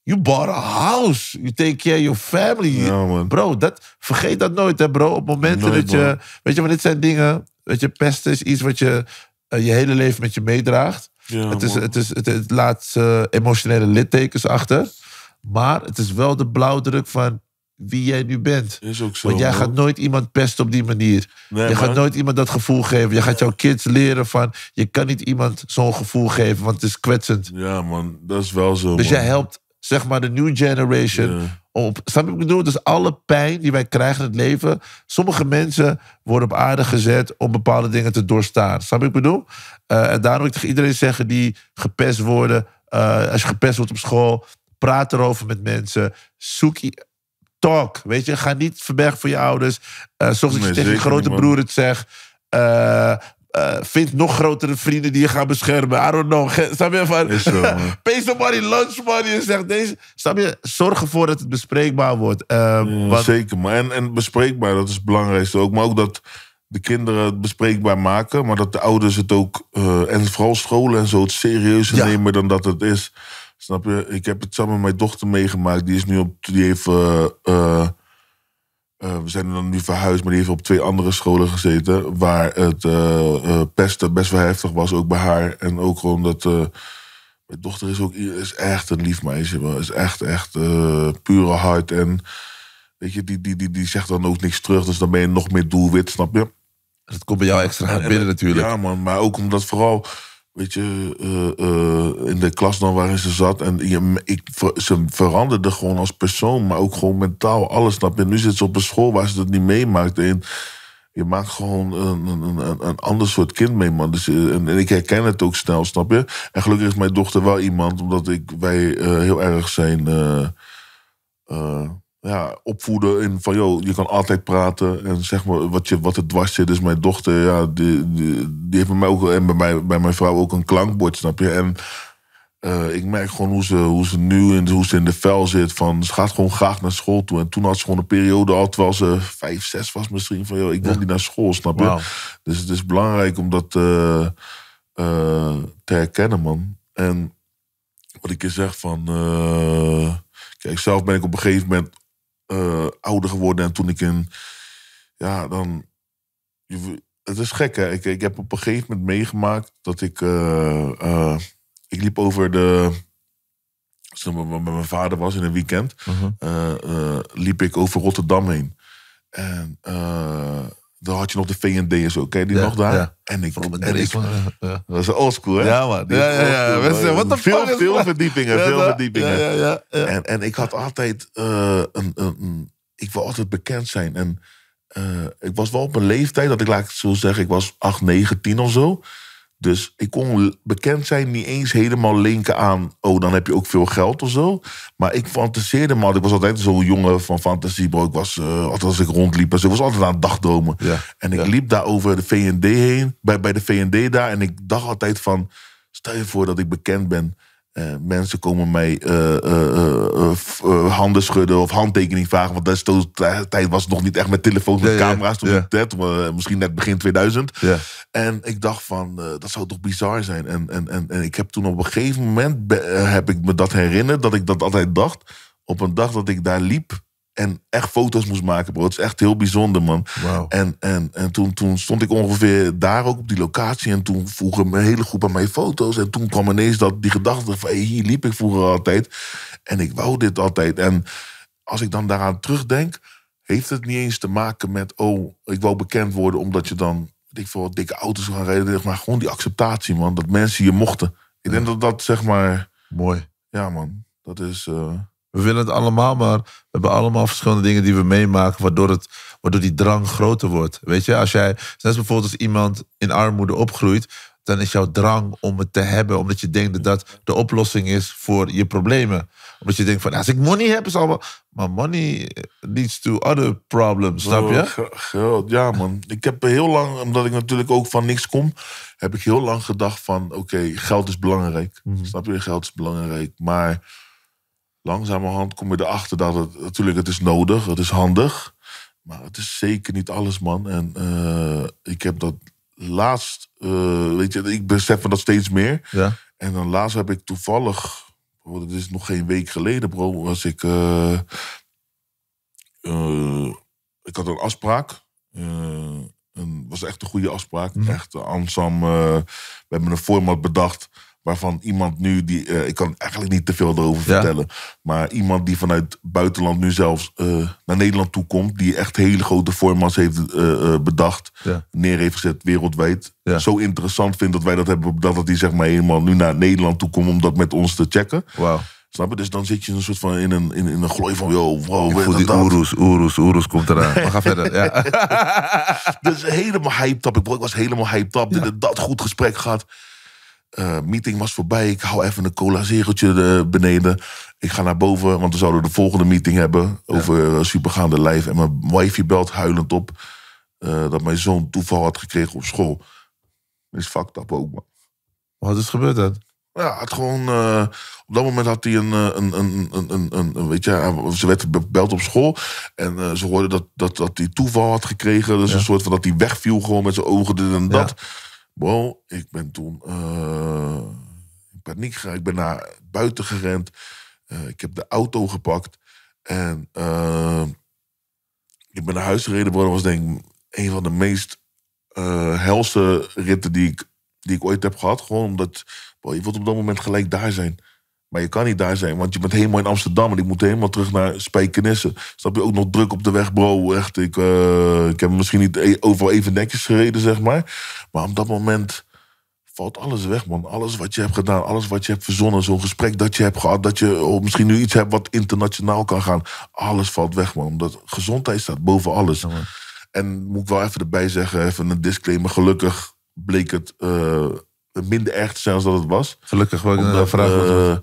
You bought a house. You take care of your family. Ja, bro, dat, vergeet dat nooit, hè, bro. Op momenten nooit, dat je... Man. Weet je, maar dit zijn dingen... Weet je, pest is iets wat je uh, je hele leven met je meedraagt. Ja, het, is, het, is, het, het laat uh, emotionele littekens achter. Maar het is wel de blauwdruk van wie jij nu bent. Is ook zo, want jij man. gaat nooit iemand pesten op die manier. Nee, je man. gaat nooit iemand dat gevoel geven. Je gaat jouw kids leren van... je kan niet iemand zo'n gevoel geven, want het is kwetsend. Ja, man. Dat is wel zo, Dus man. jij helpt... zeg maar de new generation. Yeah. Op, snap je wat ik bedoel? Dus alle pijn die wij krijgen in het leven... sommige mensen worden op aarde gezet... om bepaalde dingen te doorstaan. Snap je wat ik bedoel? Uh, en daarom wil ik tegen iedereen zeggen die gepest worden... Uh, als je gepest wordt op school... praat erover met mensen. Zoek... Talk, weet je? Ga niet verbergen voor je ouders. Uh, Zorg dat je tegen je grote niet, broer het zegt. Uh, Uh, vind nog grotere vrienden die je gaan beschermen. I don't know. Snap je van... Zo, pay somebody lunch money en zeg deze... Snap je? Zorg ervoor dat het bespreekbaar wordt. Uh, ja, want... Zeker, maar en, en bespreekbaar, dat is het belangrijkste ook. Maar ook dat de kinderen het bespreekbaar maken... maar dat de ouders het ook... Uh, en vooral scholen en zo het serieuzer ja. nemen dan dat het is. Snap je? Ik heb het samen met mijn dochter meegemaakt. Die is nu op... Die heeft... Uh, uh, Uh, we zijn dan nu verhuisd, maar die heeft op twee andere scholen gezeten... waar het uh, uh, pesten best wel heftig was, ook bij haar. En ook gewoon dat... Uh, mijn dochter is ook is echt een lief meisje. Man. Is echt, echt uh, pure hart. En weet je, die, die, die, die zegt dan ook niks terug. Dus dan ben je nog meer doelwit, snap je? Dat komt bij jou extra hard binnen natuurlijk. Ja, man, maar ook omdat vooral... Weet je, uh, uh, in de klas dan waarin ze zat. En je, ik, ze veranderde gewoon als persoon, maar ook gewoon mentaal. Alles, snap je? Nu zit ze op een school waar ze dat niet meemaakt. En je maakt gewoon een, een, een ander soort kind mee, man. Dus, en, en ik herken het ook snel, snap je? En gelukkig is mijn dochter wel iemand, omdat ik, wij uh, heel erg zijn... Uh, uh, ja, opvoeden in van, joh, je kan altijd praten en zeg maar wat, je, wat er dwars zit. Dus mijn dochter, ja, die, die, die heeft bij mij ook, en bij, mij, bij mijn vrouw ook een klankbord, snap je? En Uh, ik merk gewoon hoe ze, hoe ze nu in, hoe ze in de vel zit. Van, ze gaat gewoon graag naar school toe. En toen had ze gewoon een periode al, terwijl ze vijf, zes was misschien. Van, yo, ik wil ja. niet naar school, snap je? Wow. Dus het is belangrijk om dat uh, uh, te herkennen, man. En wat ik je zeg van... Uh, kijk, zelf ben ik op een gegeven moment uh, ouder geworden. En toen ik in... Ja, dan... Je, het is gek, hè. Ik, ik heb op een gegeven moment meegemaakt dat ik... Uh, uh, Ik liep over de... Als ik met mijn vader was in een weekend... Uh-huh. uh, uh, liep ik over Rotterdam heen. En uh, dan had je nog de V en D en zo. Ken je die ja, nog daar? Ja. En ik... En ik ja. Dat is een oldschool, hè? Ja, man. Ja, ja, ja. Wat de fuck is Veel verdiepingen, ja, veel ja, verdiepingen. Ja, ja, ja, ja. En, en ik had altijd... Uh, een, een, een, ik wil altijd bekend zijn. En uh, ik was wel op een leeftijd... dat ik, laat ik het zo zeggen... Ik was acht, negen, tien of zo... Dus ik kon bekend zijn, niet eens helemaal linken aan... oh, dan heb je ook veel geld of zo. Maar ik fantaseerde me. Ik was altijd zo'n jongen van fantasie, bro. Ik was, uh, altijd als ik rondliep, dus ik was altijd aan het dagdromen. Ja, en ik ja. liep daar over de V en D heen, bij, bij de V en D daar. En ik dacht altijd van, stel je voor dat ik bekend ben. Uh, mensen komen mij uh, uh, uh, uh, handen schudden of handtekening vragen. Want destijds tijd was het nog niet echt met telefoons, met ja, camera's. Ja, ja. Net, uh, misschien net begin tweeduizend. Ja. En ik dacht van, uh, dat zou toch bizar zijn. En, en, en, en ik heb toen op een gegeven moment, be, uh, heb ik me dat herinnerd, dat ik dat altijd dacht. Op een dag dat ik daar liep en echt foto's moest maken, bro. Het is echt heel bijzonder, man. Wow. En, en, en toen, toen stond ik ongeveer daar ook op die locatie... en toen vroegen een hele groep aan mij foto's... en toen kwam ineens dat, die gedachte van... Hey, hier liep ik vroeger altijd en ik wou dit altijd. En als ik dan daaraan terugdenk... heeft het niet eens te maken met... oh, ik wou bekend worden omdat je dan... weet ik veel, dikke auto's gaan rijden... maar gewoon die acceptatie, man. Dat mensen je mochten. Ik denk ja. dat dat, zeg maar... Mooi. Ja, man. Dat is... Uh... We willen het allemaal, maar we hebben allemaal verschillende dingen die we meemaken... waardoor, het, waardoor die drang groter wordt. Weet je, als jij, net bijvoorbeeld als iemand in armoede opgroeit... dan is jouw drang om het te hebben... omdat je denkt dat dat de oplossing is voor je problemen. Omdat je denkt van, als ik money heb, is allemaal... maar money leads to other problems, snap je? Oh, ja, man. Ik heb heel lang, omdat ik natuurlijk ook van niks kom... heb ik heel lang gedacht van, oké, okay, geld is belangrijk. Mm-hmm. Snap je, geld is belangrijk, maar... langzamerhand kom je erachter dat het... natuurlijk, het is nodig, het is handig. Maar het is zeker niet alles, man. En uh, ik heb dat laatst... Uh, weet je, ik besef me dat steeds meer. Ja. En dan laatst heb ik toevallig... Oh, dat is nog geen week geleden, bro. Was ik... Uh, uh, ik had een afspraak. Uh, een, was echt een goede afspraak. Mm. Echt, uh, Ansam... Uh, we hebben een format bedacht... waarvan iemand nu, die uh, ik kan eigenlijk niet te veel erover ja. vertellen... maar iemand die vanuit het buitenland nu zelfs uh, naar Nederland toe komt... die echt hele grote formats heeft uh, bedacht, ja. neer heeft gezet wereldwijd... Ja. zo interessant vindt dat wij dat hebben... dat hij zeg maar helemaal nu naar Nederland toe komt om dat met ons te checken. Wow. Snap je? Dus dan zit je een soort van in een, in, in een glooi van... yo, wow, weet je dat? Oeroes, oeroes, oeroes komt eraan. We gaan verder, ja. Dus helemaal hyped up. Ik was helemaal hyped up. Ja. Dat goed gesprek gehad. Uh, meeting was voorbij, ik hou even een cola zegeltje beneden. Ik ga naar boven, want we zouden de volgende meeting hebben... over ja. Supergaande live. En mijn wifey belt huilend op... Uh, dat mijn zoon toeval had gekregen op school. Dat is fucked up ook, man. Wat is gebeurd dan? Ja, het gewoon... Uh, op dat moment had hij een... een, een, een, een, een weet je, ze werd gebeld op school... en uh, ze hoorden dat, dat, dat hij toeval had gekregen. Dus ja. een soort van dat hij wegviel gewoon met zijn ogen, dit en dat... Ja. Bro, ik ben toen uh, in paniek gegaan. Ik ben naar buiten gerend. Uh, ik heb de auto gepakt. En uh, ik ben naar huis gereden. Dat was denk ik een van de meest uh, helse ritten die ik, die ik ooit heb gehad. Gewoon omdat, bro, je wilt op dat moment gelijk daar zijn. Maar je kan niet daar zijn, want je bent helemaal in Amsterdam... en ik moet helemaal terug naar Spijkenissen. Snap je, ook nog druk op de weg, bro. Echt, ik, uh, ik heb misschien niet overal even netjes gereden, zeg maar. Maar op dat moment valt alles weg, man. Alles wat je hebt gedaan, alles wat je hebt verzonnen... zo'n gesprek dat je hebt gehad, dat je oh, misschien nu iets hebt... wat internationaal kan gaan. Alles valt weg, man. Omdat gezondheid staat boven alles. Ja, en moet ik wel even erbij zeggen, even een disclaimer. Gelukkig bleek het... Uh, minder erg te zijn als dat het was. Gelukkig wel. Omdat, vraag uh,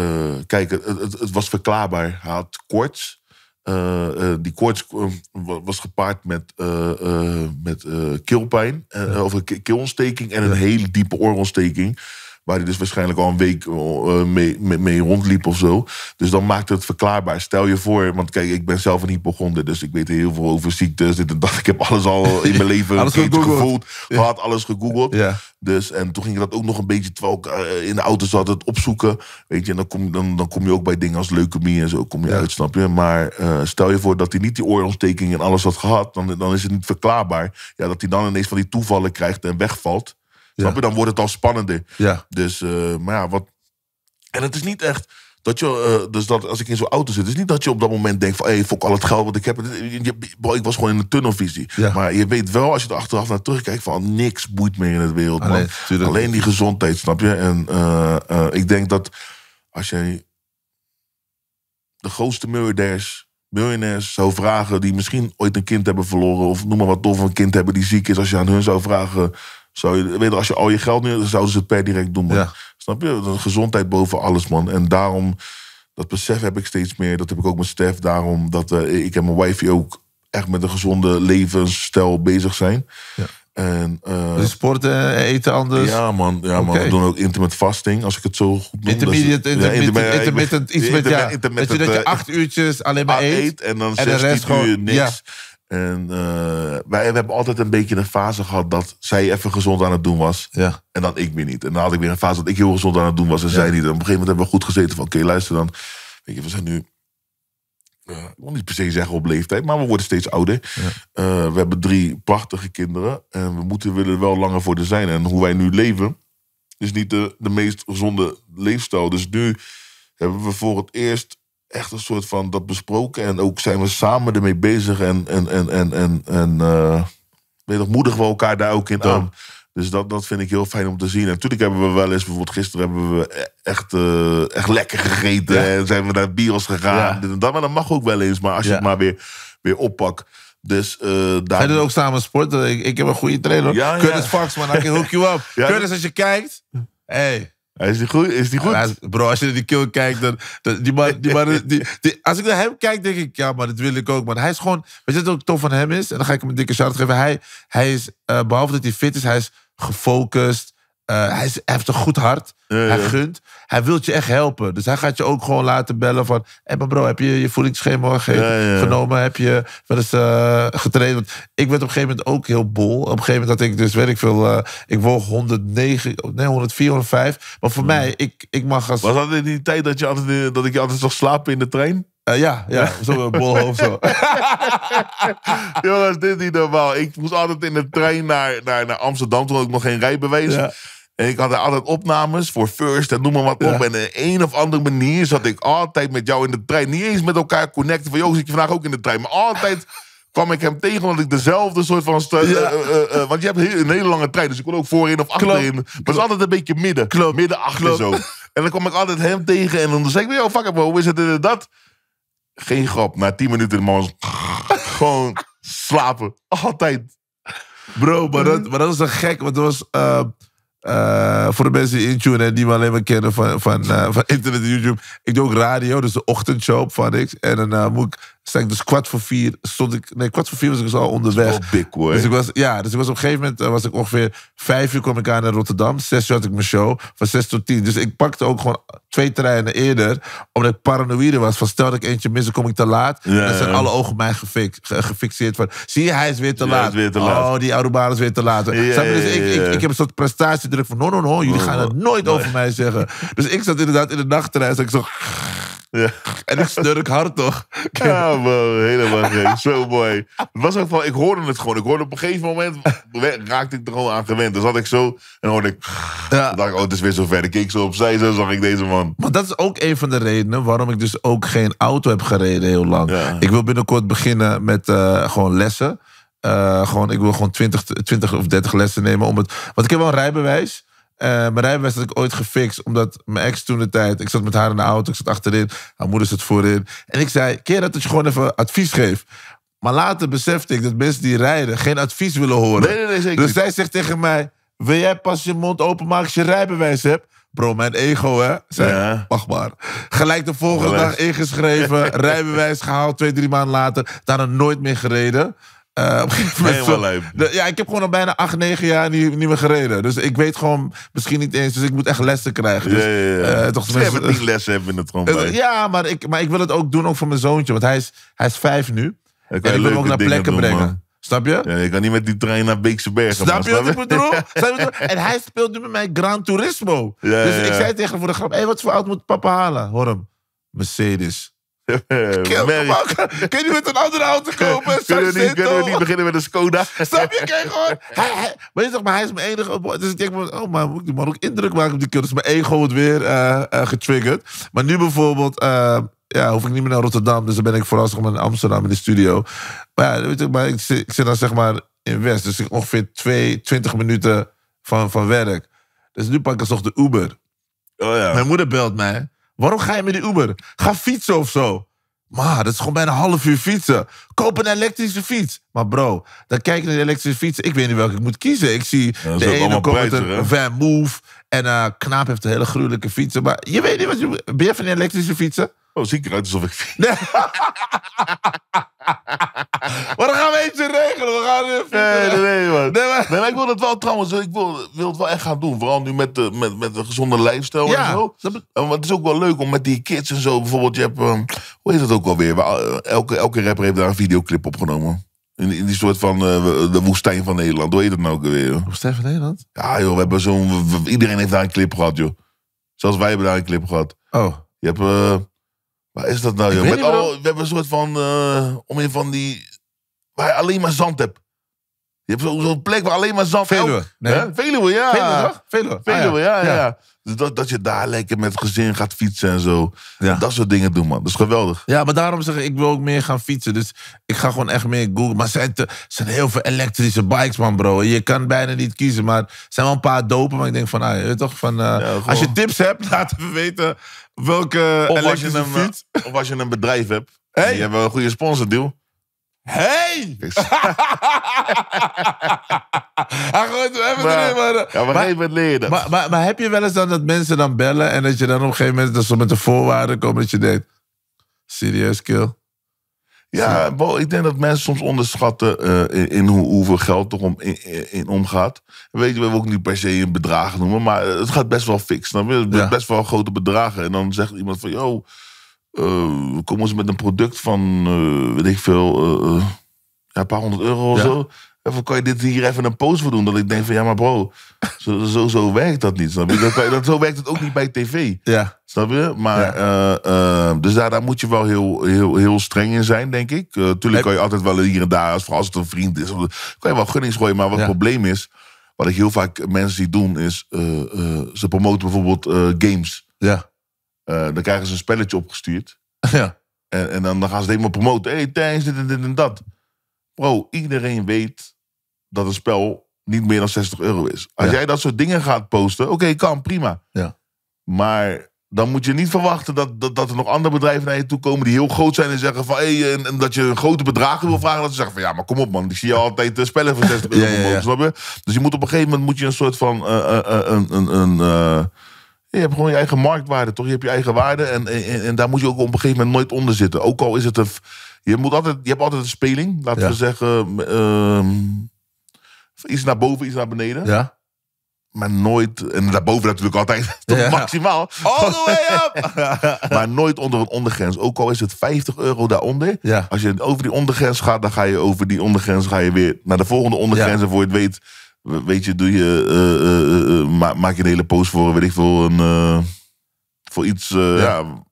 uh, kijk, het, het, het was verklaarbaar. Hij had koorts. Uh, uh, die koorts uh, was gepaard met, uh, uh, met uh, keelpijn. Uh, ja. Of een keelontsteking en ja. een hele diepe oorontsteking. Waar hij dus waarschijnlijk al een week mee, mee, mee rondliep of zo. Dus dan maakt het verklaarbaar. Stel je voor, want kijk, ik ben zelf een hypochonder. Dus ik weet heel veel over ziektes. Dit en dat. Ik heb alles al in mijn leven alles gevoeld. Ja. Gehad, alles gegoogeld. Ja. Dus, en toen ging ik dat ook nog een beetje, terwijl ik uh, in de auto zat, het opzoeken. Weet je, en dan kom, dan, dan kom je ook bij dingen als leukemie en zo, kom je ja. uit, snap je? Maar uh, stel je voor dat hij niet die oorontsteking en alles had gehad, dan, dan is het niet verklaarbaar. Ja, dat hij dan ineens van die toevallen krijgt en wegvalt. Ja. Snap je? Dan wordt het al spannender. Ja. Dus, uh, maar ja, wat... En het is niet echt dat je, uh, dus dat als ik in zo'n auto zit, het is niet dat je op dat moment denkt van, hé, hey, fok al het geld wat ik heb. Bro, ik was gewoon in een tunnelvisie. Ja. Maar je weet wel, als je er achteraf naar terugkijkt, van niks boeit meer in het wereld, ah, man. Nee, alleen die gezondheid, snap je? En uh, uh, ik denk dat als jij de grootste miljardairs, miljonairs zou vragen, die misschien ooit een kind hebben verloren, of noem maar wat, of een kind hebben die ziek is, als je aan hun zou vragen, zou je, weet je, als je al je geld neemt, dan zouden ze het per direct doen, man. Ja. Snap je? De gezondheid boven alles, man. En daarom, dat besef heb ik steeds meer. Dat heb ik ook met Stef. Daarom dat uh, ik en mijn wifey ook echt met een gezonde levensstijl bezig zijn. Ja. En, uh, dus sporten, eten anders? Ja, man. Ja, okay. man. We doen ook intermittent fasting, als ik het zo goed noem. Intermittent, intermittent, ja, intermittent, iets met, ja. Dat je, dat je acht uurtjes alleen maar eet. eet en dan zestien uur niks. Ja. En uh, wij we hebben altijd een beetje een fase gehad dat zij even gezond aan het doen was. Ja. En dan ik weer niet. En dan had ik weer een fase dat ik heel gezond aan het doen was en ja. zij niet. En op een gegeven moment hebben we goed gezeten van oké, okay, luister dan. Weet je, we zijn nu, uh, ik wil niet per se zeggen op leeftijd, maar we worden steeds ouder. Ja. Uh, we hebben drie prachtige kinderen. En we moeten willen wel langer voor de zijn. En hoe wij nu leven is niet de, de meest gezonde leefstijl. Dus nu hebben we voor het eerst echt een soort van dat besproken. En ook zijn we samen ermee bezig. En, en, en, en, en, en uh, weet nog, moedigen we elkaar daar ook in aan. Ja. Dus dat, dat vind ik heel fijn om te zien. En natuurlijk hebben we wel eens, bijvoorbeeld gisteren hebben we echt, uh, echt lekker gegeten. Ja. En zijn we naar bios gegaan. Ja. Dat, maar dat mag ook wel eens. Maar als je ja. het maar weer, weer oppakt. Dus, uh, daar... Ga je ook samen sporten? Ik, ik heb een goede trainer. Ja, Curtis ja. Fox, man. I can hook you up. Ja. Curtis, als je kijkt. Hey. Is die goed? Is die goed? Bro, als je naar die kill kijkt, dan, dan, die man, die man, die, die, als ik naar hem kijk, denk ik, ja maar dat wil ik ook. Man. Hij is gewoon, weet je wat ook tof van hem is? En dan ga ik hem een dikke shout-out geven. Hij, hij is, uh, behalve dat hij fit is, hij is gefocust. Uh, hij, is, hij heeft een goed hart. Ja, ja. Hij gunt. Hij wil je echt helpen. Dus hij gaat je ook gewoon laten bellen van, hé hey, bro, heb je je voedingsschema ge- ja, ja. genomen? Heb je wel eens uh, getraind? Want ik werd op een gegeven moment ook heel bol. Op een gegeven moment had ik dus, weet ik veel, uh, ik woog honderdnegen, nee, honderdvier, honderdvijf. Maar voor ja. mij, ik, ik mag als... Was dat in die tijd dat, je altijd, dat ik je altijd zag slapen in de trein? Uh, ja, ja, zo'n bolhoofd zo. Jongens, dit is niet normaal. Ik moest altijd in de trein naar, naar, naar Amsterdam, toen had ik nog geen rijbewijs. Ja. En ik had er altijd opnames voor First en noem maar wat ja. op. En op een of andere manier zat ik altijd met jou in de trein. Niet eens met elkaar connecten van, joh, zit je vandaag ook in de trein? Maar altijd kwam ik hem tegen omdat ik dezelfde soort van... Stu- ja. uh, uh, uh, want je hebt heel, een hele lange trein, dus ik kon ook voorin of achterin. Klop. Maar het is altijd een beetje midden. Klop. Midden achter Klop. Zo. En dan kwam ik altijd hem tegen en dan zei ik, joh, fuck it, hoe is het en dat? Geen grap. Na tien minuten de man gewoon slapen. Altijd. Bro, maar dat, maar dat was een gek. Want dat was... Uh, uh, voor de mensen die intunen die me alleen maar kennen van, van, uh, van internet en YouTube. Ik doe ook radio. Dus de ochtendshow op FunX. En dan uh, moet ik... Sta ik dus kwart voor vier... Stond ik, nee, kwart voor vier was ik dus al onderweg. Dat is wel big, hoor. Dus ik was, ja, dus ik was op een gegeven moment... Uh, was ik ongeveer vijf uur kwam ik aan in Rotterdam. Zes uur had ik mijn show. Van zes tot tien. Dus ik pakte ook gewoon twee treinen eerder. Omdat ik paranoïde was. Van stel dat ik eentje mis, dan kom ik te laat. Ja, en dan zijn ja. alle ogen op mij gefix, ge, gefixeerd. Van, zie je, hij is weer te, ja, laat. Is weer te laat. Oh, die oude baan is weer te laat. Ja, dus ja, ik, ja. Ik, ik, ik heb een soort prestatiedruk van... No, no, no. Jullie oh, gaan het nooit nee. over mij zeggen. Dus ik zat inderdaad in de nachttrein. Dus ik zo... Ja. En ik snurk hard, toch? Ja, man, helemaal geen. Zo mooi. Het was ook van, ik hoorde het gewoon. Ik hoorde op een gegeven moment, raakte ik er gewoon aan gewend. Dus had ik zo, en dan hoorde ik... Ja. Dan dacht ik, oh, het is weer zover. Ik keek zo opzij, zo zag ik deze man. Maar dat is ook een van de redenen waarom ik dus ook geen auto heb gereden heel lang. Ja. Ik wil binnenkort beginnen met uh, gewoon lessen. Uh, gewoon, ik wil gewoon twintig of dertig lessen nemen. Om het, want ik heb wel een rijbewijs. Uh, mijn rijbewijs had ik ooit gefixt, omdat mijn ex toen de tijd... Ik zat met haar in de auto, ik zat achterin, haar moeder zat voorin. En ik zei, keer dat je gewoon even advies geeft. Maar later besefte ik dat mensen die rijden geen advies willen horen. Nee, nee, nee, zeker. Dus zij zegt tegen mij, wil jij pas je mond openmaken als je rijbewijs hebt? Bro, mijn ego, hè? Zei, ja. Wacht maar. Gelijk de volgende dag ingeschreven, rijbewijs gehaald, twee, drie maanden later. Daarna nooit meer gereden. Uh, op een gegeven moment, helemaal leuk. De, ja, ik heb gewoon al bijna acht, negen jaar niet, niet meer gereden. Dus ik weet gewoon misschien niet eens. Dus ik moet echt lessen krijgen. Dus, ja, ja, ja. Uh, toch, dus niet lessen hebben in de trombone. Uh, ja, maar ik, maar ik wil het ook doen ook voor mijn zoontje. Want hij is, hij is vijf nu. En ik wil hem ook naar plekken doen, brengen. Man. Snap je? Ja, je kan niet met die trein naar Beekse Bergen. Snap je wat ik bedoel? En hij speelt nu met mij Gran Turismo. Ja, dus ja, ja. Ik zei tegen hem voor de grap... Hé, hey, wat voor auto moet papa halen? Hoor hem. Mercedes. Kun je met een andere auto kopen? Kunnen we, niet, kunnen we niet beginnen met een Skoda? Snap je? Kijk gewoon. Hij, hij, maar je zegt, maar hij is mijn enige... Dus ik denk, oh, maar moet ik die man ook indruk maken op die kerel? Dus mijn ego wordt weer uh, uh, getriggerd. Maar nu bijvoorbeeld... Uh, ja, hoef ik niet meer naar Rotterdam. Dus dan ben ik vooralsnog maar in Amsterdam in de studio. Maar ja, weet je, maar ik, zit, ik zit dan zeg maar in West. Dus ik ongeveer twee, twintig minuten van, van werk. Dus nu pak ik alsnog de Uber. Oh ja. Mijn moeder belt mij. Waarom ga je met de Uber? Ga fietsen of zo. Maar dat is gewoon bijna een half uur fietsen. Koop een elektrische fiets. Maar bro, dan kijk ik naar de elektrische fietsen. Ik weet niet welke ik moet kiezen. Ik zie ja, de ene komt met een Van Move. En uh, Knaap heeft een hele gruwelijke fietsen. Maar je weet niet wat je... Ben je van die elektrische fietsen? Oh, zie ik eruit alsof ik fiets. Nee. Maar dan gaan we eentje regelen. We gaan weer fietsen. Nee, nee, man. Nee, maar... nee maar ik wil het wel trouwens. Ik wil, wil het wel echt gaan doen. Vooral nu met de, met, met de gezonde lifestyle ja. En zo. Want het is ook wel leuk om met die kids en zo. Bijvoorbeeld, je hebt... Um, hoe heet dat ook alweer? Elke, elke rapper heeft daar een videoclip opgenomen. In, in die soort van uh, de woestijn van Nederland. Hoe heet dat nou ook alweer? Joh? Woestijn van Nederland? Ja, joh. We hebben zo'n... Iedereen heeft daar een clip gehad, joh. Zelfs wij hebben daar een clip gehad. Oh. Je hebt... Uh, waar is dat nou, joh? Met al, we hebben een soort van... Uh, om een van die... Waar je alleen maar zand hebt. Je hebt zo'n zo plek waar alleen maar zand... Veluwe. Elk, nee. hè? Veluwe, ja. Veluwe, toch? Veluwe. Veluwe, ah, ja. Ja, ja. ja. Dus dat, dat je daar lekker met gezin gaat fietsen en zo. Ja. Dat soort dingen doen, man. Dat is geweldig. Ja, maar daarom zeg ik, ik wil ook meer gaan fietsen. Dus ik ga gewoon echt meer googlen. Maar zijn er zijn heel veel elektrische bikes, man, bro. Je kan bijna niet kiezen. Maar er zijn wel een paar dopen. Maar ik denk van, ah, je weet toch, van... Uh, ja, als je tips hebt, laat even weten... Welke of als, je een, fiets? of als je een bedrijf hebt. Hey. Die hebben een goede sponsordeal. Hey! Yes. ah, goed, we hebben maar, het erin, maar... Ja, maar even leren. Maar, maar, maar heb je wel eens dan dat mensen dan bellen... en dat je dan op een gegeven moment... dat ze met de voorwaarden komen dat je denkt... Serieus, kill? Ja, bo, ik denk dat mensen soms onderschatten... Uh, in, in hoe, hoeveel geld er om, in, in, in omgaat. Weet je, we ook niet per se een bedrag noemen... maar het gaat best wel fix. Dan nou, ja. Best wel grote bedragen. En dan zegt iemand van... yo, uh, kom eens met een product van... Uh, weet ik veel... Uh, ja, een paar honderd euro of ja. zo. Even, kan je dit hier even een post voor doen? Dat ik denk van, ja, maar bro... zo, zo, zo werkt dat niet, snap je? Dat, dat, zo werkt het ook niet bij tv. Ja. Snap je? Maar, ja. uh, uh, dus daar, daar moet je wel heel, heel, heel streng in zijn, denk ik. Uh, tuurlijk kan je altijd wel hier en daar... vooral als het een vriend is... kan je wel gunnings gooien, maar wat ja. het probleem is... wat ik heel vaak mensen die doen is... Uh, uh, ze promoten bijvoorbeeld uh, games. Ja. Uh, dan krijgen ze een spelletje opgestuurd. Ja. En, en dan, dan gaan ze het helemaal promoten. Hé, hey, Thijs, dit en dit en dat. Bro, iedereen weet dat een spel niet meer dan zestig euro is. Als ja. jij dat soort dingen gaat posten, oké, okay, kan, prima. Ja. Maar dan moet je niet verwachten dat, dat, dat er nog andere bedrijven naar je toe komen... die heel groot zijn en zeggen van... Hey, en, en dat je een grote bedragen wil vragen. Dat ze zeggen van, ja, maar kom op man. Ik zie je altijd spellen voor zestig euro. ja, ja, ja. Snap je? Dus je moet op een gegeven moment moet je een soort van... Uh, uh, uh, uh, uh, uh, je hebt gewoon je eigen marktwaarde, toch? Je hebt je eigen waarde. En, en, en daar moet je ook op een gegeven moment nooit onder zitten. Ook al is het een... Je, moet altijd, je hebt altijd een speling. Laten ja. we zeggen... Uh, iets naar boven, iets naar beneden. Ja. Maar nooit... En daarboven natuurlijk altijd. Tot ja. maximaal. All the way up! maar nooit onder een ondergrens. Ook al is het vijftig euro daaronder. Ja. Als je over die ondergrens gaat... dan ga je over die ondergrens... ga je weer naar de volgende ondergrens. Ja. En voor je het weet... weet je, doe je uh, uh, uh, ma maak je een hele post voor... weet ik veel, een, uh, voor iets... Uh, ja... ja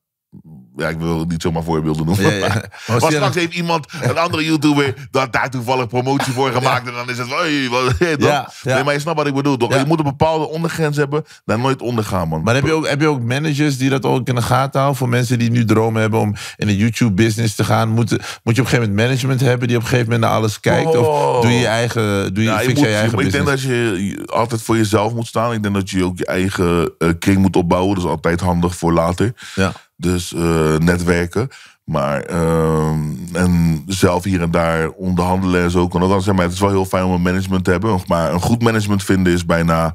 Ja, ik wil niet zomaar voorbeelden noemen. Ja, ja. Maar, maar straks dan... heeft iemand, een andere YouTuber... dat daar toevallig promotie voor gemaakt. Ja. En dan is het... Hey, wat, hey, ja, ja. Nee, maar je snapt wat ik bedoel, toch? Ja. Je moet een bepaalde ondergrens hebben... daar nooit ondergaan, man. Maar heb je, ook, heb je ook managers die dat ook in de gaten houden? Voor mensen die nu dromen hebben om in de YouTube-business te gaan... Moet, moet je op een gegeven moment management hebben... die op een gegeven moment naar alles kijkt? Oh. Of doe je je eigen, doe je, ja, fix je, moet, je eigen business? Ik denk dat je altijd voor jezelf moet staan. Ik denk dat je ook je eigen uh, kring moet opbouwen. Dat is altijd handig voor later. Ja. Dus uh, netwerken. Maar uh, en zelf hier en daar onderhandelen en zo. Kan dat zijn. Maar het is wel heel fijn om een management te hebben. Maar een goed management vinden is bijna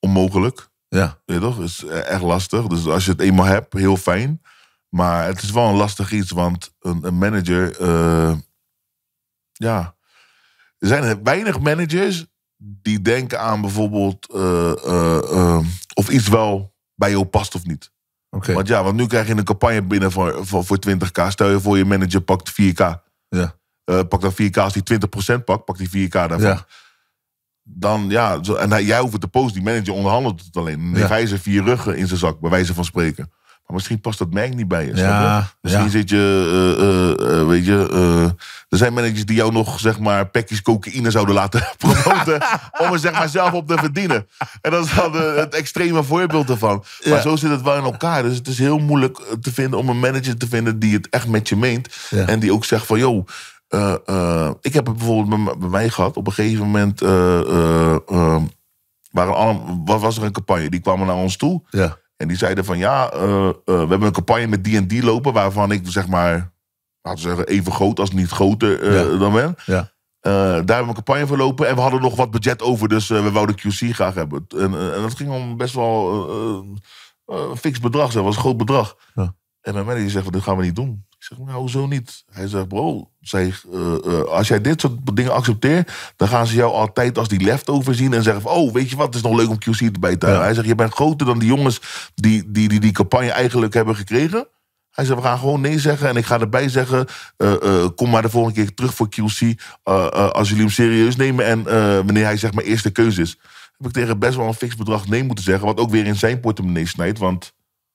onmogelijk. Ja. Weet je toch? Dat is echt lastig. Dus als je het eenmaal hebt, heel fijn. Maar het is wel een lastig iets. Want een, een manager... Uh, ja... Er zijn weinig managers die denken aan bijvoorbeeld uh, uh, uh, of iets wel bij jou past of niet. Okay. Want ja, want nu krijg je een campagne binnen voor, voor, voor twintig k. Stel je voor je manager pakt vier k. Ja. Uh, pak dan vier k. Als die twintig procent pakt, pak die vier k daarvan. Ja. Dan ja, zo, en hij, jij hoeft het te posten. Die manager onderhandelt het alleen. Dan heeft hij zijn vier ruggen in zijn zak, bij wijze van spreken. Maar misschien past dat merk niet bij je. Ja, misschien ja. zit je, uh, uh, uh, weet je... Uh, er zijn managers die jou nog, zeg maar, pakjes cocaïne zouden laten promoten om er, zeg maar, zelf op te verdienen. En dat is dan de, het extreme voorbeeld ervan. Maar ja. zo zit het wel in elkaar. Dus het is heel moeilijk te vinden om een manager te vinden die het echt met je meent. Ja. En die ook zegt van, joh... Uh, uh, ik heb het bijvoorbeeld bij, bij mij gehad. Op een gegeven moment... Uh, uh, uh, waren allemaal, wat was er een campagne? Die kwamen naar ons toe... Ja. En die zeiden van ja, uh, uh, we hebben een campagne met die en die lopen... waarvan ik, zeg maar, laten we zeggen, even groot als niet groter uh, ja. dan ben. Ja. Uh, daar hebben we een campagne voor lopen. En we hadden nog wat budget over, dus uh, we wouden Q C graag hebben. En, uh, en dat ging om best wel uh, uh, een fix bedrag. Dat was een groot bedrag. Ja. En mijn manager zegt, dat gaan we niet doen. Ik zeg, nou, hoezo niet? Hij zegt, bro, zeg, uh, uh, als jij dit soort dingen accepteert... dan gaan ze jou altijd als die leftover zien en zeggen... van, oh, weet je wat, het is nog leuk om Q C erbij te houden. Ja. Hij zegt, je bent groter dan die jongens die die, die die campagne eigenlijk hebben gekregen. Hij zegt, we gaan gewoon nee zeggen en ik ga erbij zeggen... Uh, uh, kom maar de volgende keer terug voor Q C uh, uh, als jullie hem serieus nemen... en uh, wanneer hij, zeg maar, eerste keuze is. Heb ik tegen best wel een fix bedrag nee moeten zeggen... wat ook weer in zijn portemonnee snijdt, want...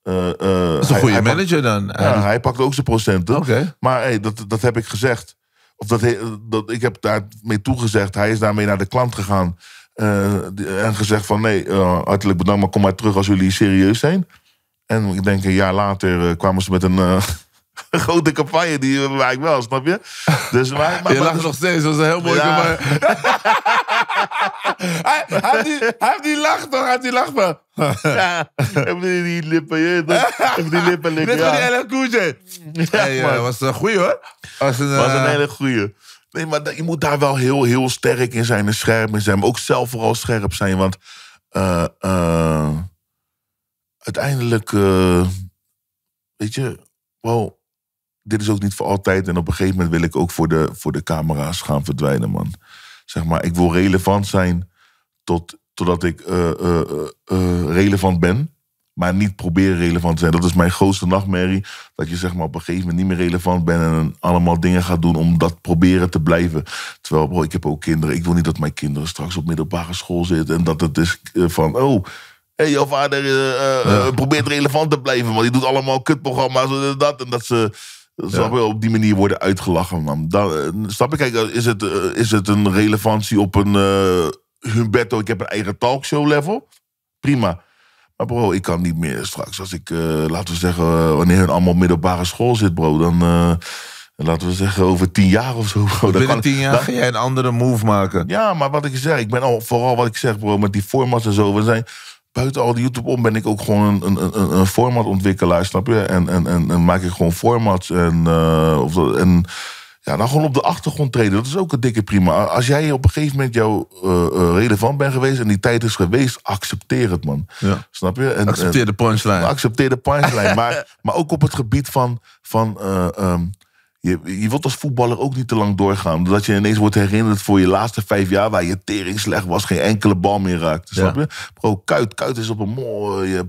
Uh, uh, dat is een goede manager dan. Ja, ja, hij pakt ook zijn procenten. Okay. Maar hey, dat, dat heb ik gezegd. Of dat, dat, ik heb daarmee toegezegd. Hij is daarmee naar de klant gegaan. Uh, en gezegd van nee, uh, hartelijk bedankt. Maar kom maar terug als jullie serieus zijn. En ik denk een jaar later uh, kwamen ze met een... Uh, Een grote campagne, die maak ik wel, snap je? Dus, maar, maar, je lacht dus... nog steeds, dat is een heel mooi ja. campagne. hij, hij, heeft die, hij heeft die lach toch, hij heeft die lach maar. ja, even die, die lippen, je, even die lippen likken, ja. Dit was een hele goeie. Hey, uh, was een goeie hoor. Was een, uh... was een hele goeie. Nee, maar je moet daar wel heel, heel sterk in zijn en scherp in zijn. Maar ook zelf vooral scherp zijn, want... Uh, uh, uiteindelijk... Uh, weet je, wow... Dit is ook niet voor altijd. En op een gegeven moment wil ik ook voor de, voor de camera's gaan verdwijnen, man. Zeg maar, ik wil relevant zijn tot, totdat ik uh, uh, uh, relevant ben. Maar niet proberen relevant te zijn. Dat is mijn grootste nachtmerrie. Dat je, zeg maar, op een gegeven moment niet meer relevant bent... en allemaal dingen gaat doen om dat proberen te blijven. Terwijl, bro, ik heb ook kinderen. Ik wil niet dat mijn kinderen straks op middelbare school zitten... en dat het is van, oh... Hey, jouw vader uh, uh, ja. probeert relevant te blijven. Want die doet allemaal kutprogramma's en dat. En dat ze... Ja. op die manier worden uitgelachen, man. Dan, snap je? Kijk, is het, is het een relevantie op een... Uh, Humberto, ik heb een eigen talkshow level? Prima. Maar bro, ik kan niet meer straks. Als ik, uh, laten we zeggen, wanneer hun allemaal middelbare school zit, bro... dan, uh, laten we zeggen, over tien jaar of zo. Bro, binnen kan, tien jaar dan, ga jij een andere move maken. Ja, maar wat ik zeg, ik ben al vooral wat ik zeg, bro... met die formats en zo, we zijn... Buiten al die YouTube om ben ik ook gewoon een, een, een formatontwikkelaar, snap je? En, en, en, en maak ik gewoon formats. En, uh, of dat, en ja, dan gewoon op de achtergrond treden. Dat is ook een dikke prima. Als jij op een gegeven moment jou uh, relevant bent geweest... en die tijd is geweest, accepteer het, man. Ja. Snap je? En, accepteer de punchline. Accepteer de punchline. maar, maar ook op het gebied van... van uh, um, Je, je wilt als voetballer ook niet te lang doorgaan. Doordat je ineens wordt herinnerd voor je laatste vijf jaar... waar je tering slecht was, geen enkele bal meer raakte. Snap ja. je? Bro, Kuyt, Kuyt is op een mooie...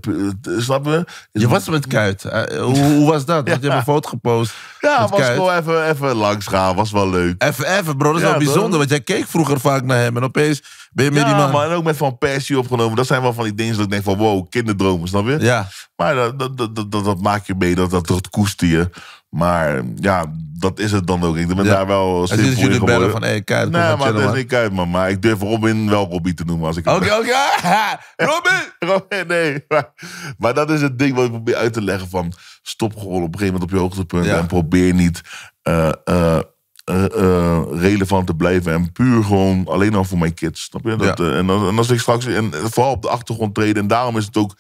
Snap je? Is je was met Kuyt. Uh, hoe, hoe was dat? Ja. Want je hebt een foto gepost. Ja, was Kuyt. Gewoon even, even langs gaan. Was wel leuk. Even, even bro. Dat is ja, wel bijzonder. Bro. Want jij keek vroeger vaak naar hem. En opeens ben je met ja, die man... Maar, en ook met Van Persie opgenomen. Dat zijn wel van die dingen dat ik denk van... Wow, kinderdromen. Snap je? Ja. Maar dat, dat, dat, dat, dat maak je mee. Dat, dat, dat koester je. Maar ja, dat is het dan ook. Ik ben ja. daar wel simpel in geworden. Jullie bellen van, hey, Kuyt. Nee, maar dat is niet Kuyt, man. Maar ik durf Robin wel Robbie te noemen. Oké, oké. Okay, okay. Robin! Robin, nee. Maar, maar dat is het ding wat ik probeer uit te leggen van... Stop gewoon op een gegeven moment op je hoogtepunt. Ja. En probeer niet uh, uh, uh, uh, relevant te blijven. En puur gewoon alleen al voor mijn kids. Snap je? Dat, ja. uh, en, en als ik straks en, vooral op de achtergrond treden. En daarom is het ook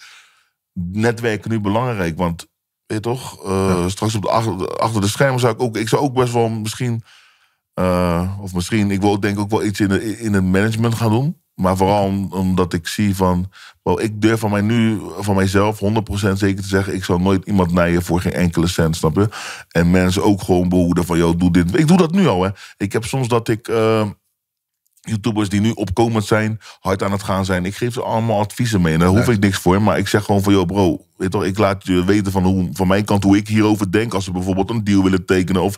netwerken nu belangrijk. Want... Weet je toch? Uh, ja. Straks op de achter, achter de schermen zou ik ook... Ik zou ook best wel misschien... Uh, of misschien... Ik wil denk ik ook wel iets in, de, in het management gaan doen. Maar vooral om, omdat ik zie van... Well, ik durf van mij nu, van mijzelf, honderd procent zeker te zeggen... Ik zal nooit iemand naaien voor geen enkele cent, snap je? En mensen ook gewoon behoeden van... Yo, doe dit. Ik doe dat nu al, hè. Ik heb soms dat ik... Uh, YouTubers die nu opkomend zijn, hard aan het gaan zijn. Ik geef ze allemaal adviezen mee. En daar hoef ik niks voor. Maar ik zeg gewoon van, joh bro, weet toch, ik laat je weten van, hoe, van mijn kant hoe ik hierover denk. Als ze bijvoorbeeld een deal willen tekenen of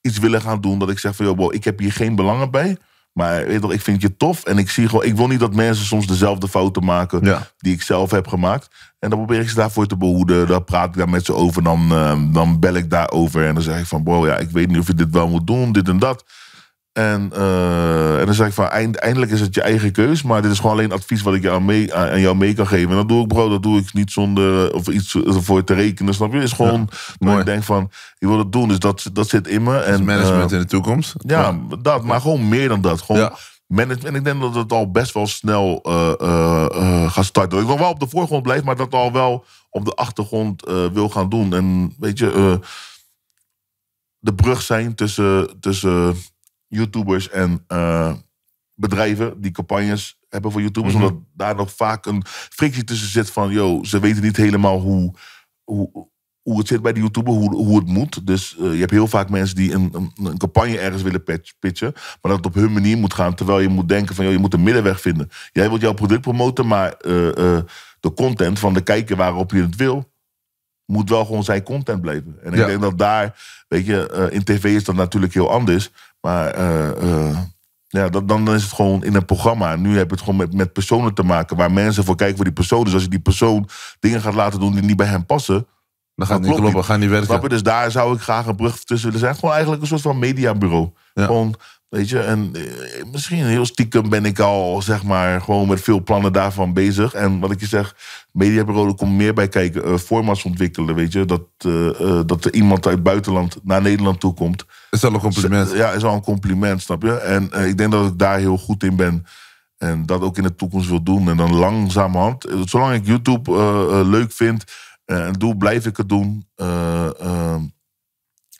iets willen gaan doen. Dat ik zeg van, joh bro, ik heb hier geen belangen bij. Maar weet toch, ik vind je tof. En ik zie gewoon, ik wil niet dat mensen soms dezelfde fouten maken ja. die ik zelf heb gemaakt. En dan probeer ik ze daarvoor te behoeden. Dan praat ik daar met ze over. Dan, uh, dan bel ik daarover. En dan zeg ik van, bro, ja, ik weet niet of je dit wel moet doen. Dit en dat. En, uh, en dan zeg ik van, eind, eindelijk is het je eigen keus. Maar dit is gewoon alleen advies wat ik jou mee, aan jou mee kan geven. En dat doe ik, bro. Dat doe ik niet zonder of iets voor te rekenen. Snap je? Het is gewoon, ja, dat ik denk van, ik wil dat doen. Dus dat, dat zit in me. En, dus management uh, in de toekomst. Ja, ja, dat. Maar gewoon meer dan dat. Gewoon ja. management. En ik denk dat het al best wel snel uh, uh, uh, gaat starten. Ik wil wel op de voorgrond blijven, maar dat al wel op de achtergrond uh, wil gaan doen. En weet je, uh, de brug zijn tussen... tussen YouTubers en uh, bedrijven die campagnes hebben voor YouTubers. Mm-hmm. Omdat daar nog vaak een frictie tussen zit van, yo, ze weten niet helemaal hoe, hoe, hoe het zit bij de YouTuber, hoe, hoe het moet. Dus uh, je hebt heel vaak mensen die een, een, een campagne ergens willen pitchen, maar dat het op hun manier moet gaan. Terwijl je moet denken van, yo, je moet een middenweg vinden. Jij wilt jouw product promoten, maar uh, uh, de content van de kijker waarop je het wil, moet wel gewoon zijn content blijven. En ik ja. denk dat daar, weet je, uh, in tv is dat natuurlijk heel anders. Maar uh, uh, ja, dat, dan is het gewoon in een programma. Nu heb je het gewoon met, met personen te maken, waar mensen voor kijken voor die persoon. Dus als je die persoon dingen gaat laten doen die niet bij hem passen, dan gaat het niet kloppen, gaat niet werken. Dus daar zou ik graag een brug tussen willen zijn. Gewoon eigenlijk een soort van mediabureau. Ja. Gewoon, weet je, en eh, misschien heel stiekem ben ik al, zeg maar, gewoon met veel plannen daarvan bezig. En wat ik je zeg, mediabureau, er komt meer bij kijken. Uh, formats ontwikkelen, weet je. Dat, uh, uh, dat er iemand uit het buitenland naar Nederland toe komt. Is dat een compliment? Ja, is al een compliment, snap je? En uh, ik denk dat ik daar heel goed in ben. En dat ook in de toekomst wil doen. En dan langzamerhand, zolang ik YouTube uh, uh, leuk vind en uh, doe, blijf ik het doen. Uh, uh,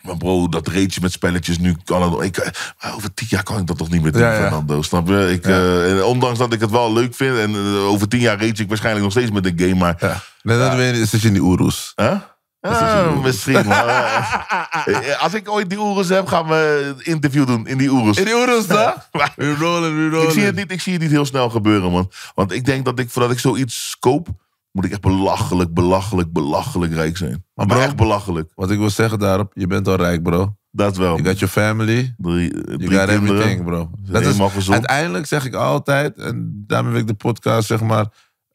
Maar bro, dat reetje met spelletjes nu kan het. Ik, maar over tien jaar kan ik dat toch niet meer doen, ja, ja. Fernando, snap je? Ik, ja. uh, en ondanks dat ik het wel leuk vind. En uh, over tien jaar reetje ik waarschijnlijk nog steeds met de game. Maar ja. nee, dat weet je, is dat je in die oeroes? Huh? Ah, ah, misschien, maar als ik ooit die oeroes heb, gaan we een interview doen in die oeroes. In die oeroes, dan? We rollen, we rollen. Ik zie het niet, ik zie het niet heel snel gebeuren, man. Want ik denk dat ik, voordat ik zoiets koop, moet ik echt belachelijk, belachelijk, belachelijk rijk zijn. Maar, bro, maar echt belachelijk. Wat ik wil zeggen daarop, je bent al rijk, bro. Dat wel. Je got your family. Drie, drie you got everything, bro. Dat is, uiteindelijk zeg ik altijd, en daarmee wil ik de podcast, zeg maar,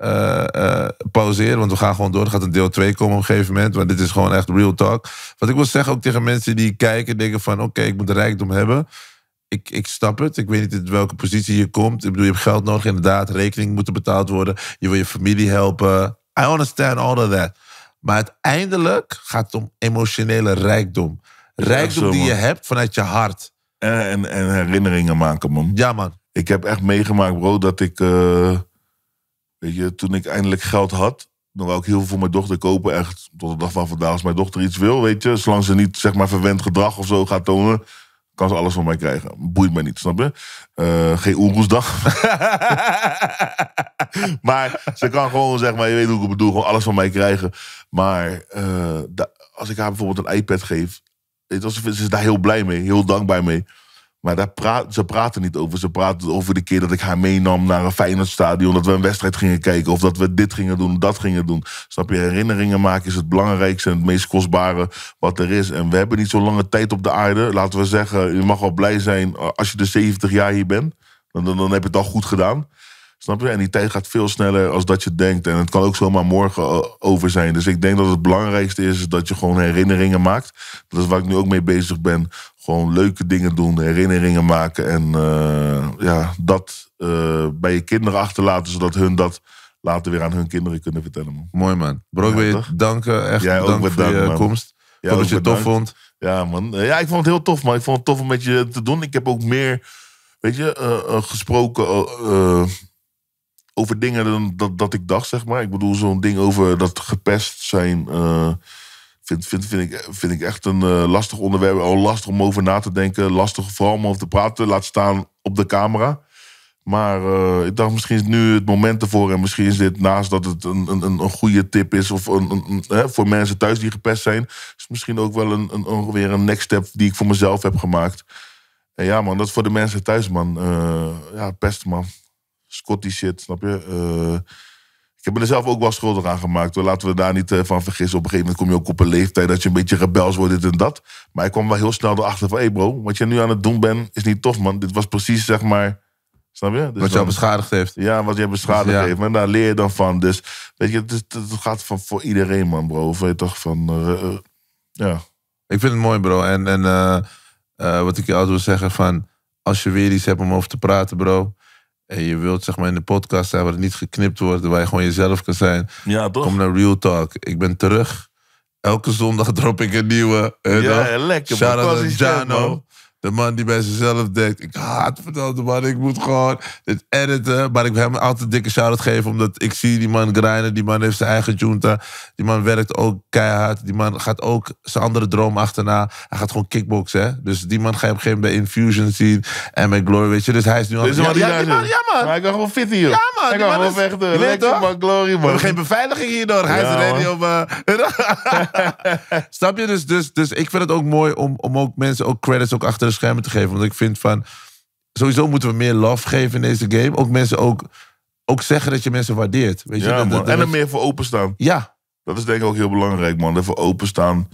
uh, uh, pauzeren. Want we gaan gewoon door. Er gaat een deel twee komen op een gegeven moment. Want dit is gewoon echt real talk. Wat ik wil zeggen ook tegen mensen die kijken, denken van, oké, okay, ik moet de rijkdom hebben. Ik, ik snap het. Ik weet niet in welke positie je komt. Ik bedoel, je hebt geld nodig. Inderdaad, rekeningen moeten betaald worden. Je wil je familie helpen. I understand all of that. Maar uiteindelijk gaat het om emotionele rijkdom. Rijkdom zo, die je hebt vanuit je hart. En, en, en herinneringen maken, man. Ja, man. Ik heb echt meegemaakt, bro, dat ik... Uh, weet je, toen ik eindelijk geld had, dan wou ik heel veel voor mijn dochter kopen. Echt, tot de dag van vandaag, als mijn dochter iets wil, weet je. Zolang ze niet, zeg maar, verwend gedrag of zo gaat tonen, kan ze alles van mij krijgen. Boeit mij niet, snap je? Uh, geen oeroesdag. Maar ze kan gewoon, zeg maar, je weet hoe ik bedoel, gewoon alles van mij krijgen. Maar uh, da- als ik haar bijvoorbeeld een iPad geef, weet je, ze is daar heel blij mee, heel dankbaar mee. Maar daar praat, ze praten niet over. Ze praten over de keer dat ik haar meenam naar een Feyenoordstadion, dat we een wedstrijd gingen kijken, of dat we dit gingen doen, dat gingen doen. Snap je? Herinneringen maken is het belangrijkste en het meest kostbare wat er is. En we hebben niet zo lange tijd op de aarde. Laten we zeggen, je mag wel blij zijn als je de zeventig jaar hier bent. Dan, dan, dan heb je het al goed gedaan. Snap je? En die tijd gaat veel sneller als dat je denkt. En het kan ook zomaar morgen over zijn. Dus ik denk dat het belangrijkste is dat je gewoon herinneringen maakt. Dat is waar ik nu ook mee bezig ben. Gewoon leuke dingen doen, herinneringen maken. En uh, ja, dat uh, bij je kinderen achterlaten, zodat hun dat later weer aan hun kinderen kunnen vertellen, man. Mooi, man. Bro, ik wil je danken. Echt bedankt voor dank, je man. Komst. Ja, vond dat je het tof vond. Ja, man. Ja, ik vond het heel tof, man. Ik vond het tof om met je te doen. Ik heb ook meer, weet je, uh, uh, gesproken... Uh, uh, over dingen dan dat, dat ik dacht, zeg maar. Ik bedoel, zo'n ding over dat gepest zijn... Uh, vind, vind, vind, ik, vind ik echt een uh, lastig onderwerp. Al lastig om over na te denken. Lastig vooral om over te praten. Laat staan op de camera. Maar uh, ik dacht, misschien is nu het moment ervoor. En misschien is dit, naast dat het een, een, een goede tip is... of een, een, een, hè, voor mensen thuis die gepest zijn... is misschien ook wel een, een, weer een next step die ik voor mezelf heb gemaakt... En ja, man, dat is voor de mensen thuis, man. Uh, ja, pest, man. Scotty shit, snap je? Uh, ik heb me er zelf ook wel schuldig aan gemaakt. Hoor. Laten we daar niet uh, van vergissen. Op een gegeven moment kom je ook op een leeftijd dat je een beetje rebels wordt, dit en dat. Maar ik kwam wel heel snel erachter van, hé hey bro, wat je nu aan het doen bent, is niet tof, man. Dit was precies, zeg maar, snap je? Dus wat jou beschadigd heeft. Ja, wat jij beschadigd dus, ja. heeft. En daar leer je dan van. Dus, weet je, het, is, het gaat van, voor iedereen, man, bro. Of weet je toch, van, uh, uh, ja. Ik vind het mooi, bro. En, en uh, uh, wat ik je altijd wil zeggen, van, als je weer iets hebt om over te praten, bro. En je wilt, zeg maar, in de podcast zijn waar het niet geknipt wordt, waar je gewoon jezelf kan zijn. Ja, toch? Kom naar Real Talk. Ik ben terug. Elke zondag drop ik een nieuwe. Uh, ja, ja, lekker. Shout-out aan Jano. De man die bij zichzelf denkt, ik haat vertelde man, ik moet gewoon dit editen. Maar ik wil hem altijd een dikke shout-out geven, omdat ik zie die man grinden. Die man heeft zijn eigen junta. Die man werkt ook keihard. Die man gaat ook zijn andere droom achterna. Hij gaat gewoon kickboksen, hè. Dus die man ga je op een gegeven moment bij Infusion zien. En bij Glory, weet je. Dus hij is nu al... Ja, ja, ja, man, ja, man. Maar ik kan gewoon fit hier. Ja, man. Hij kan gewoon vechten. Lekker, man. Glory, man. We hebben geen beveiliging hierdoor. Hij ja, is ready om... Uh... Snap je? Dus, dus, dus ik vind het ook mooi om, om ook mensen ook credits ook achter schermen te geven. Want ik vind van... Sowieso moeten we meer love geven in deze game. Ook mensen ook, ook zeggen dat je mensen waardeert. Weet je? Ja, dat, dat, dat en er is... meer voor openstaan. Ja. Dat is denk ik ook heel belangrijk, man. Daarvoor openstaan.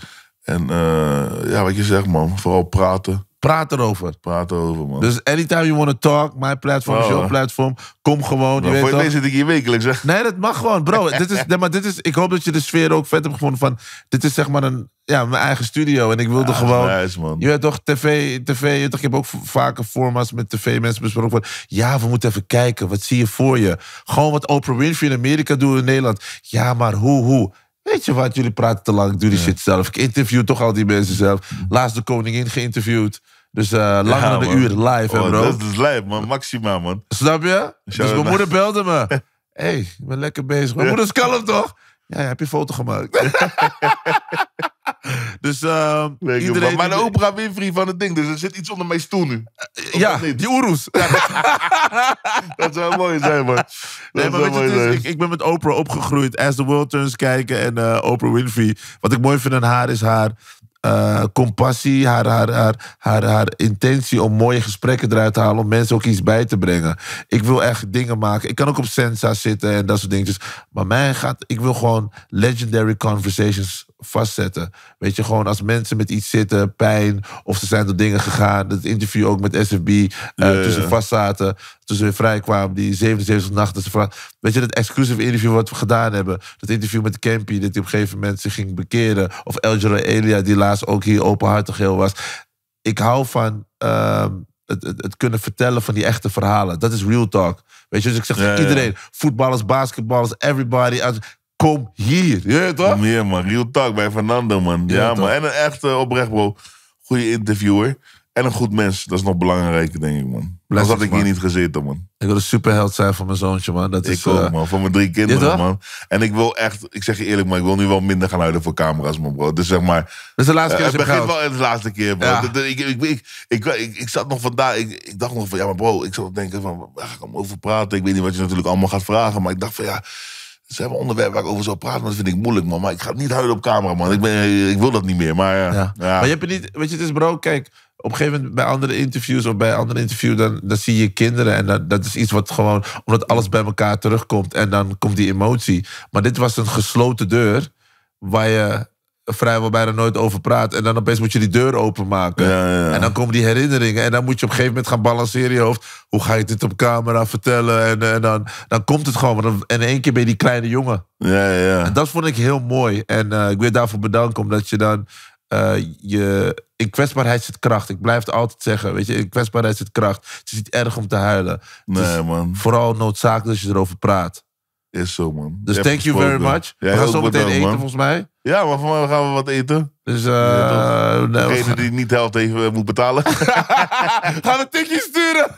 En uh, ja, wat je zegt, man. Vooral praten. Praat erover. Praat erover, man. Dus anytime you want to talk, mijn platform, oh, jouw platform, kom gewoon. Nou, je weet voor je zit ik hier wekelijks, zeg. Nee, dat mag gewoon, bro. dit is, nee, maar dit is, ik hoop dat je de sfeer ook vet hebt gevonden van, dit is zeg maar een, ja, mijn eigen studio. En ik wilde ja, gewoon, nice, man. Je weet toch, tv, tv je toch, ik heb ook vaker formats met tv-mensen besproken van, ja, we moeten even kijken, wat zie je voor je? Gewoon wat Oprah Winfrey in Amerika doet in Nederland. Ja, maar hoe, hoe? Weet je wat, jullie praten te lang, ik doe die ja. shit zelf. Ik interview toch al die mensen zelf. Laatst de koningin geïnterviewd. Dus uh, langer ja, dan een uur live, oh, hè, bro. Dat is live, man. Maxima, man. Snap je? Dus mijn nice. moeder belde me. Hé, ik ben lekker bezig. Mijn ja. moeder is kalm, toch? Ja, ja, heb je een foto gemaakt. Dus uh, lekker, iedereen... Maar mijn Oprah Winfrey van het ding, dus er zit iets onder mijn stoel nu. Of ja, die oeroes. Ja, dat zou mooi zijn, man. Dat nee, maar weet je, dus, ik, ik ben met Oprah opgegroeid. As the World Turns kijken en uh, Oprah Winfrey. Wat ik mooi vind aan haar is haar... Uh, compassie, haar, haar, haar, haar, haar intentie om mooie gesprekken eruit te halen, om mensen ook iets bij te brengen. Ik wil echt dingen maken. Ik kan ook op Sensa zitten en dat soort dingetjes. Maar mij gaat, ik wil gewoon legendary conversations vastzetten. Weet je, gewoon als mensen met iets zitten, pijn, of ze zijn door dingen gegaan. Dat interview ook met S F B, uh, yeah, toen ze yeah. vast zaten, toen ze weer vrij kwamen, die zevenenzeventig nachten. Ze weet je, dat exclusive interview wat we gedaan hebben. Dat interview met Campy, dat hij op een gegeven moment zich ging bekeren. Of Elgera Elia, die laatst ook hier openhartig heel was. Ik hou van uh, het, het, het kunnen vertellen van die echte verhalen. Dat is real talk. Weet je, dus ik zeg yeah, iedereen, yeah. voetballers, basketballers, everybody... Kom hier, je weet toch? Kom hier, man. Real talk bij Fernando, man. Ja, ja man. En een echte, oprecht, bro. Goede interviewer. En een goed mens. Dat is nog belangrijker, denk ik, man. Anders had ik man. hier niet gezeten, man. Ik wil een superheld zijn van mijn zoontje, man. Dat ik is, ook, uh... man. Van mijn drie kinderen, man. En ik wil echt, ik zeg je eerlijk, maar ik wil nu wel minder gaan huilen voor camera's, man, bro. Dus zeg maar... Dat is de laatste keer uh, Het begint wel de laatste keer, bro. Ja. Dat, dat, ik, ik, ik, ik, ik, ik zat nog vandaag... Ik, ik dacht nog van, ja, maar bro, ik zat denken van... Waar ga ik allemaal over praten? Ik weet niet wat je natuurlijk allemaal gaat vragen. Maar ik dacht van, ja... Ze hebben onderwerpen waar ik over zou praten, maar dat vind ik moeilijk, man. Maar ik ga niet huilen op camera, man. Ik, ben, ik wil dat niet meer, maar ja. ja. Maar je hebt het niet... Weet je, het is bro, kijk... Op een gegeven moment bij andere interviews of bij andere interview... dan, dan zie je kinderen en dat, dat is iets wat gewoon... Omdat alles bij elkaar terugkomt en dan komt die emotie. Maar dit was een gesloten deur waar je... vrijwel bijna nooit over praat. En dan opeens moet je die deur openmaken. Ja, ja. En dan komen die herinneringen. En dan moet je op een gegeven moment gaan balanceren in je hoofd. Hoe ga ik dit op camera vertellen? En, en dan, dan komt het gewoon. En in één keer ben je die kleine jongen. Ja, ja. En dat vond ik heel mooi. En uh, ik wil je daarvoor bedanken. Omdat je dan... Uh, je, in kwetsbaarheid zit kracht. Ik blijf het altijd zeggen. Weet je, in kwetsbaarheid zit kracht. Het is niet erg om te huilen. Nee, het is man. Vooral noodzakelijk als je erover praat. Is zo, man. Dus thank you very much. We gaan zo meteen eten, volgens mij. Ja, maar voor mij gaan we wat eten. Dus eh... degene die niet helpt even moet betalen. Gaan we tikjes sturen.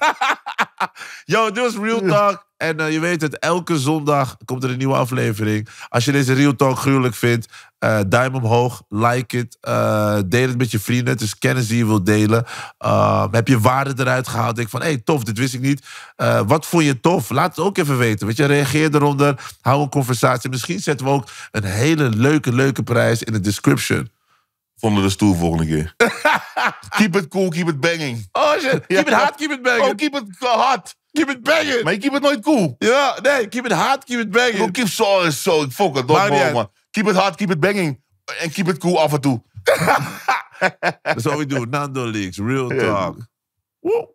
Yo, dit was Real Talk. En uh, je weet het, elke zondag komt er een nieuwe aflevering. Als je deze Real Talk gruwelijk vindt, uh, duim omhoog, like het. Uh, deel het met je vrienden. Het is kennis die je wilt delen. Uh, heb je waarde eruit gehaald? Denk van, hé, hey, tof, dit wist ik niet. Uh, wat vond je tof? Laat het ook even weten. Weet je, reageer eronder. Hou een conversatie. Misschien zetten we ook een hele leuke, leuke prijs in de description. Vonden de stoel volgende keer. Keep it cool, keep it banging. Oh shit. Keep it hard, keep it banging. Oh, keep it hard. Keep it banging. Maar je keep it nooit cool. Ja, nee. Keep it hard, keep it banging. Don't keep so en zo. Ik fok het. man. Keep it hard, keep it banging. En keep it cool af en toe. Dat is wat we doen. NandoLeaks. Real talk. Yeah.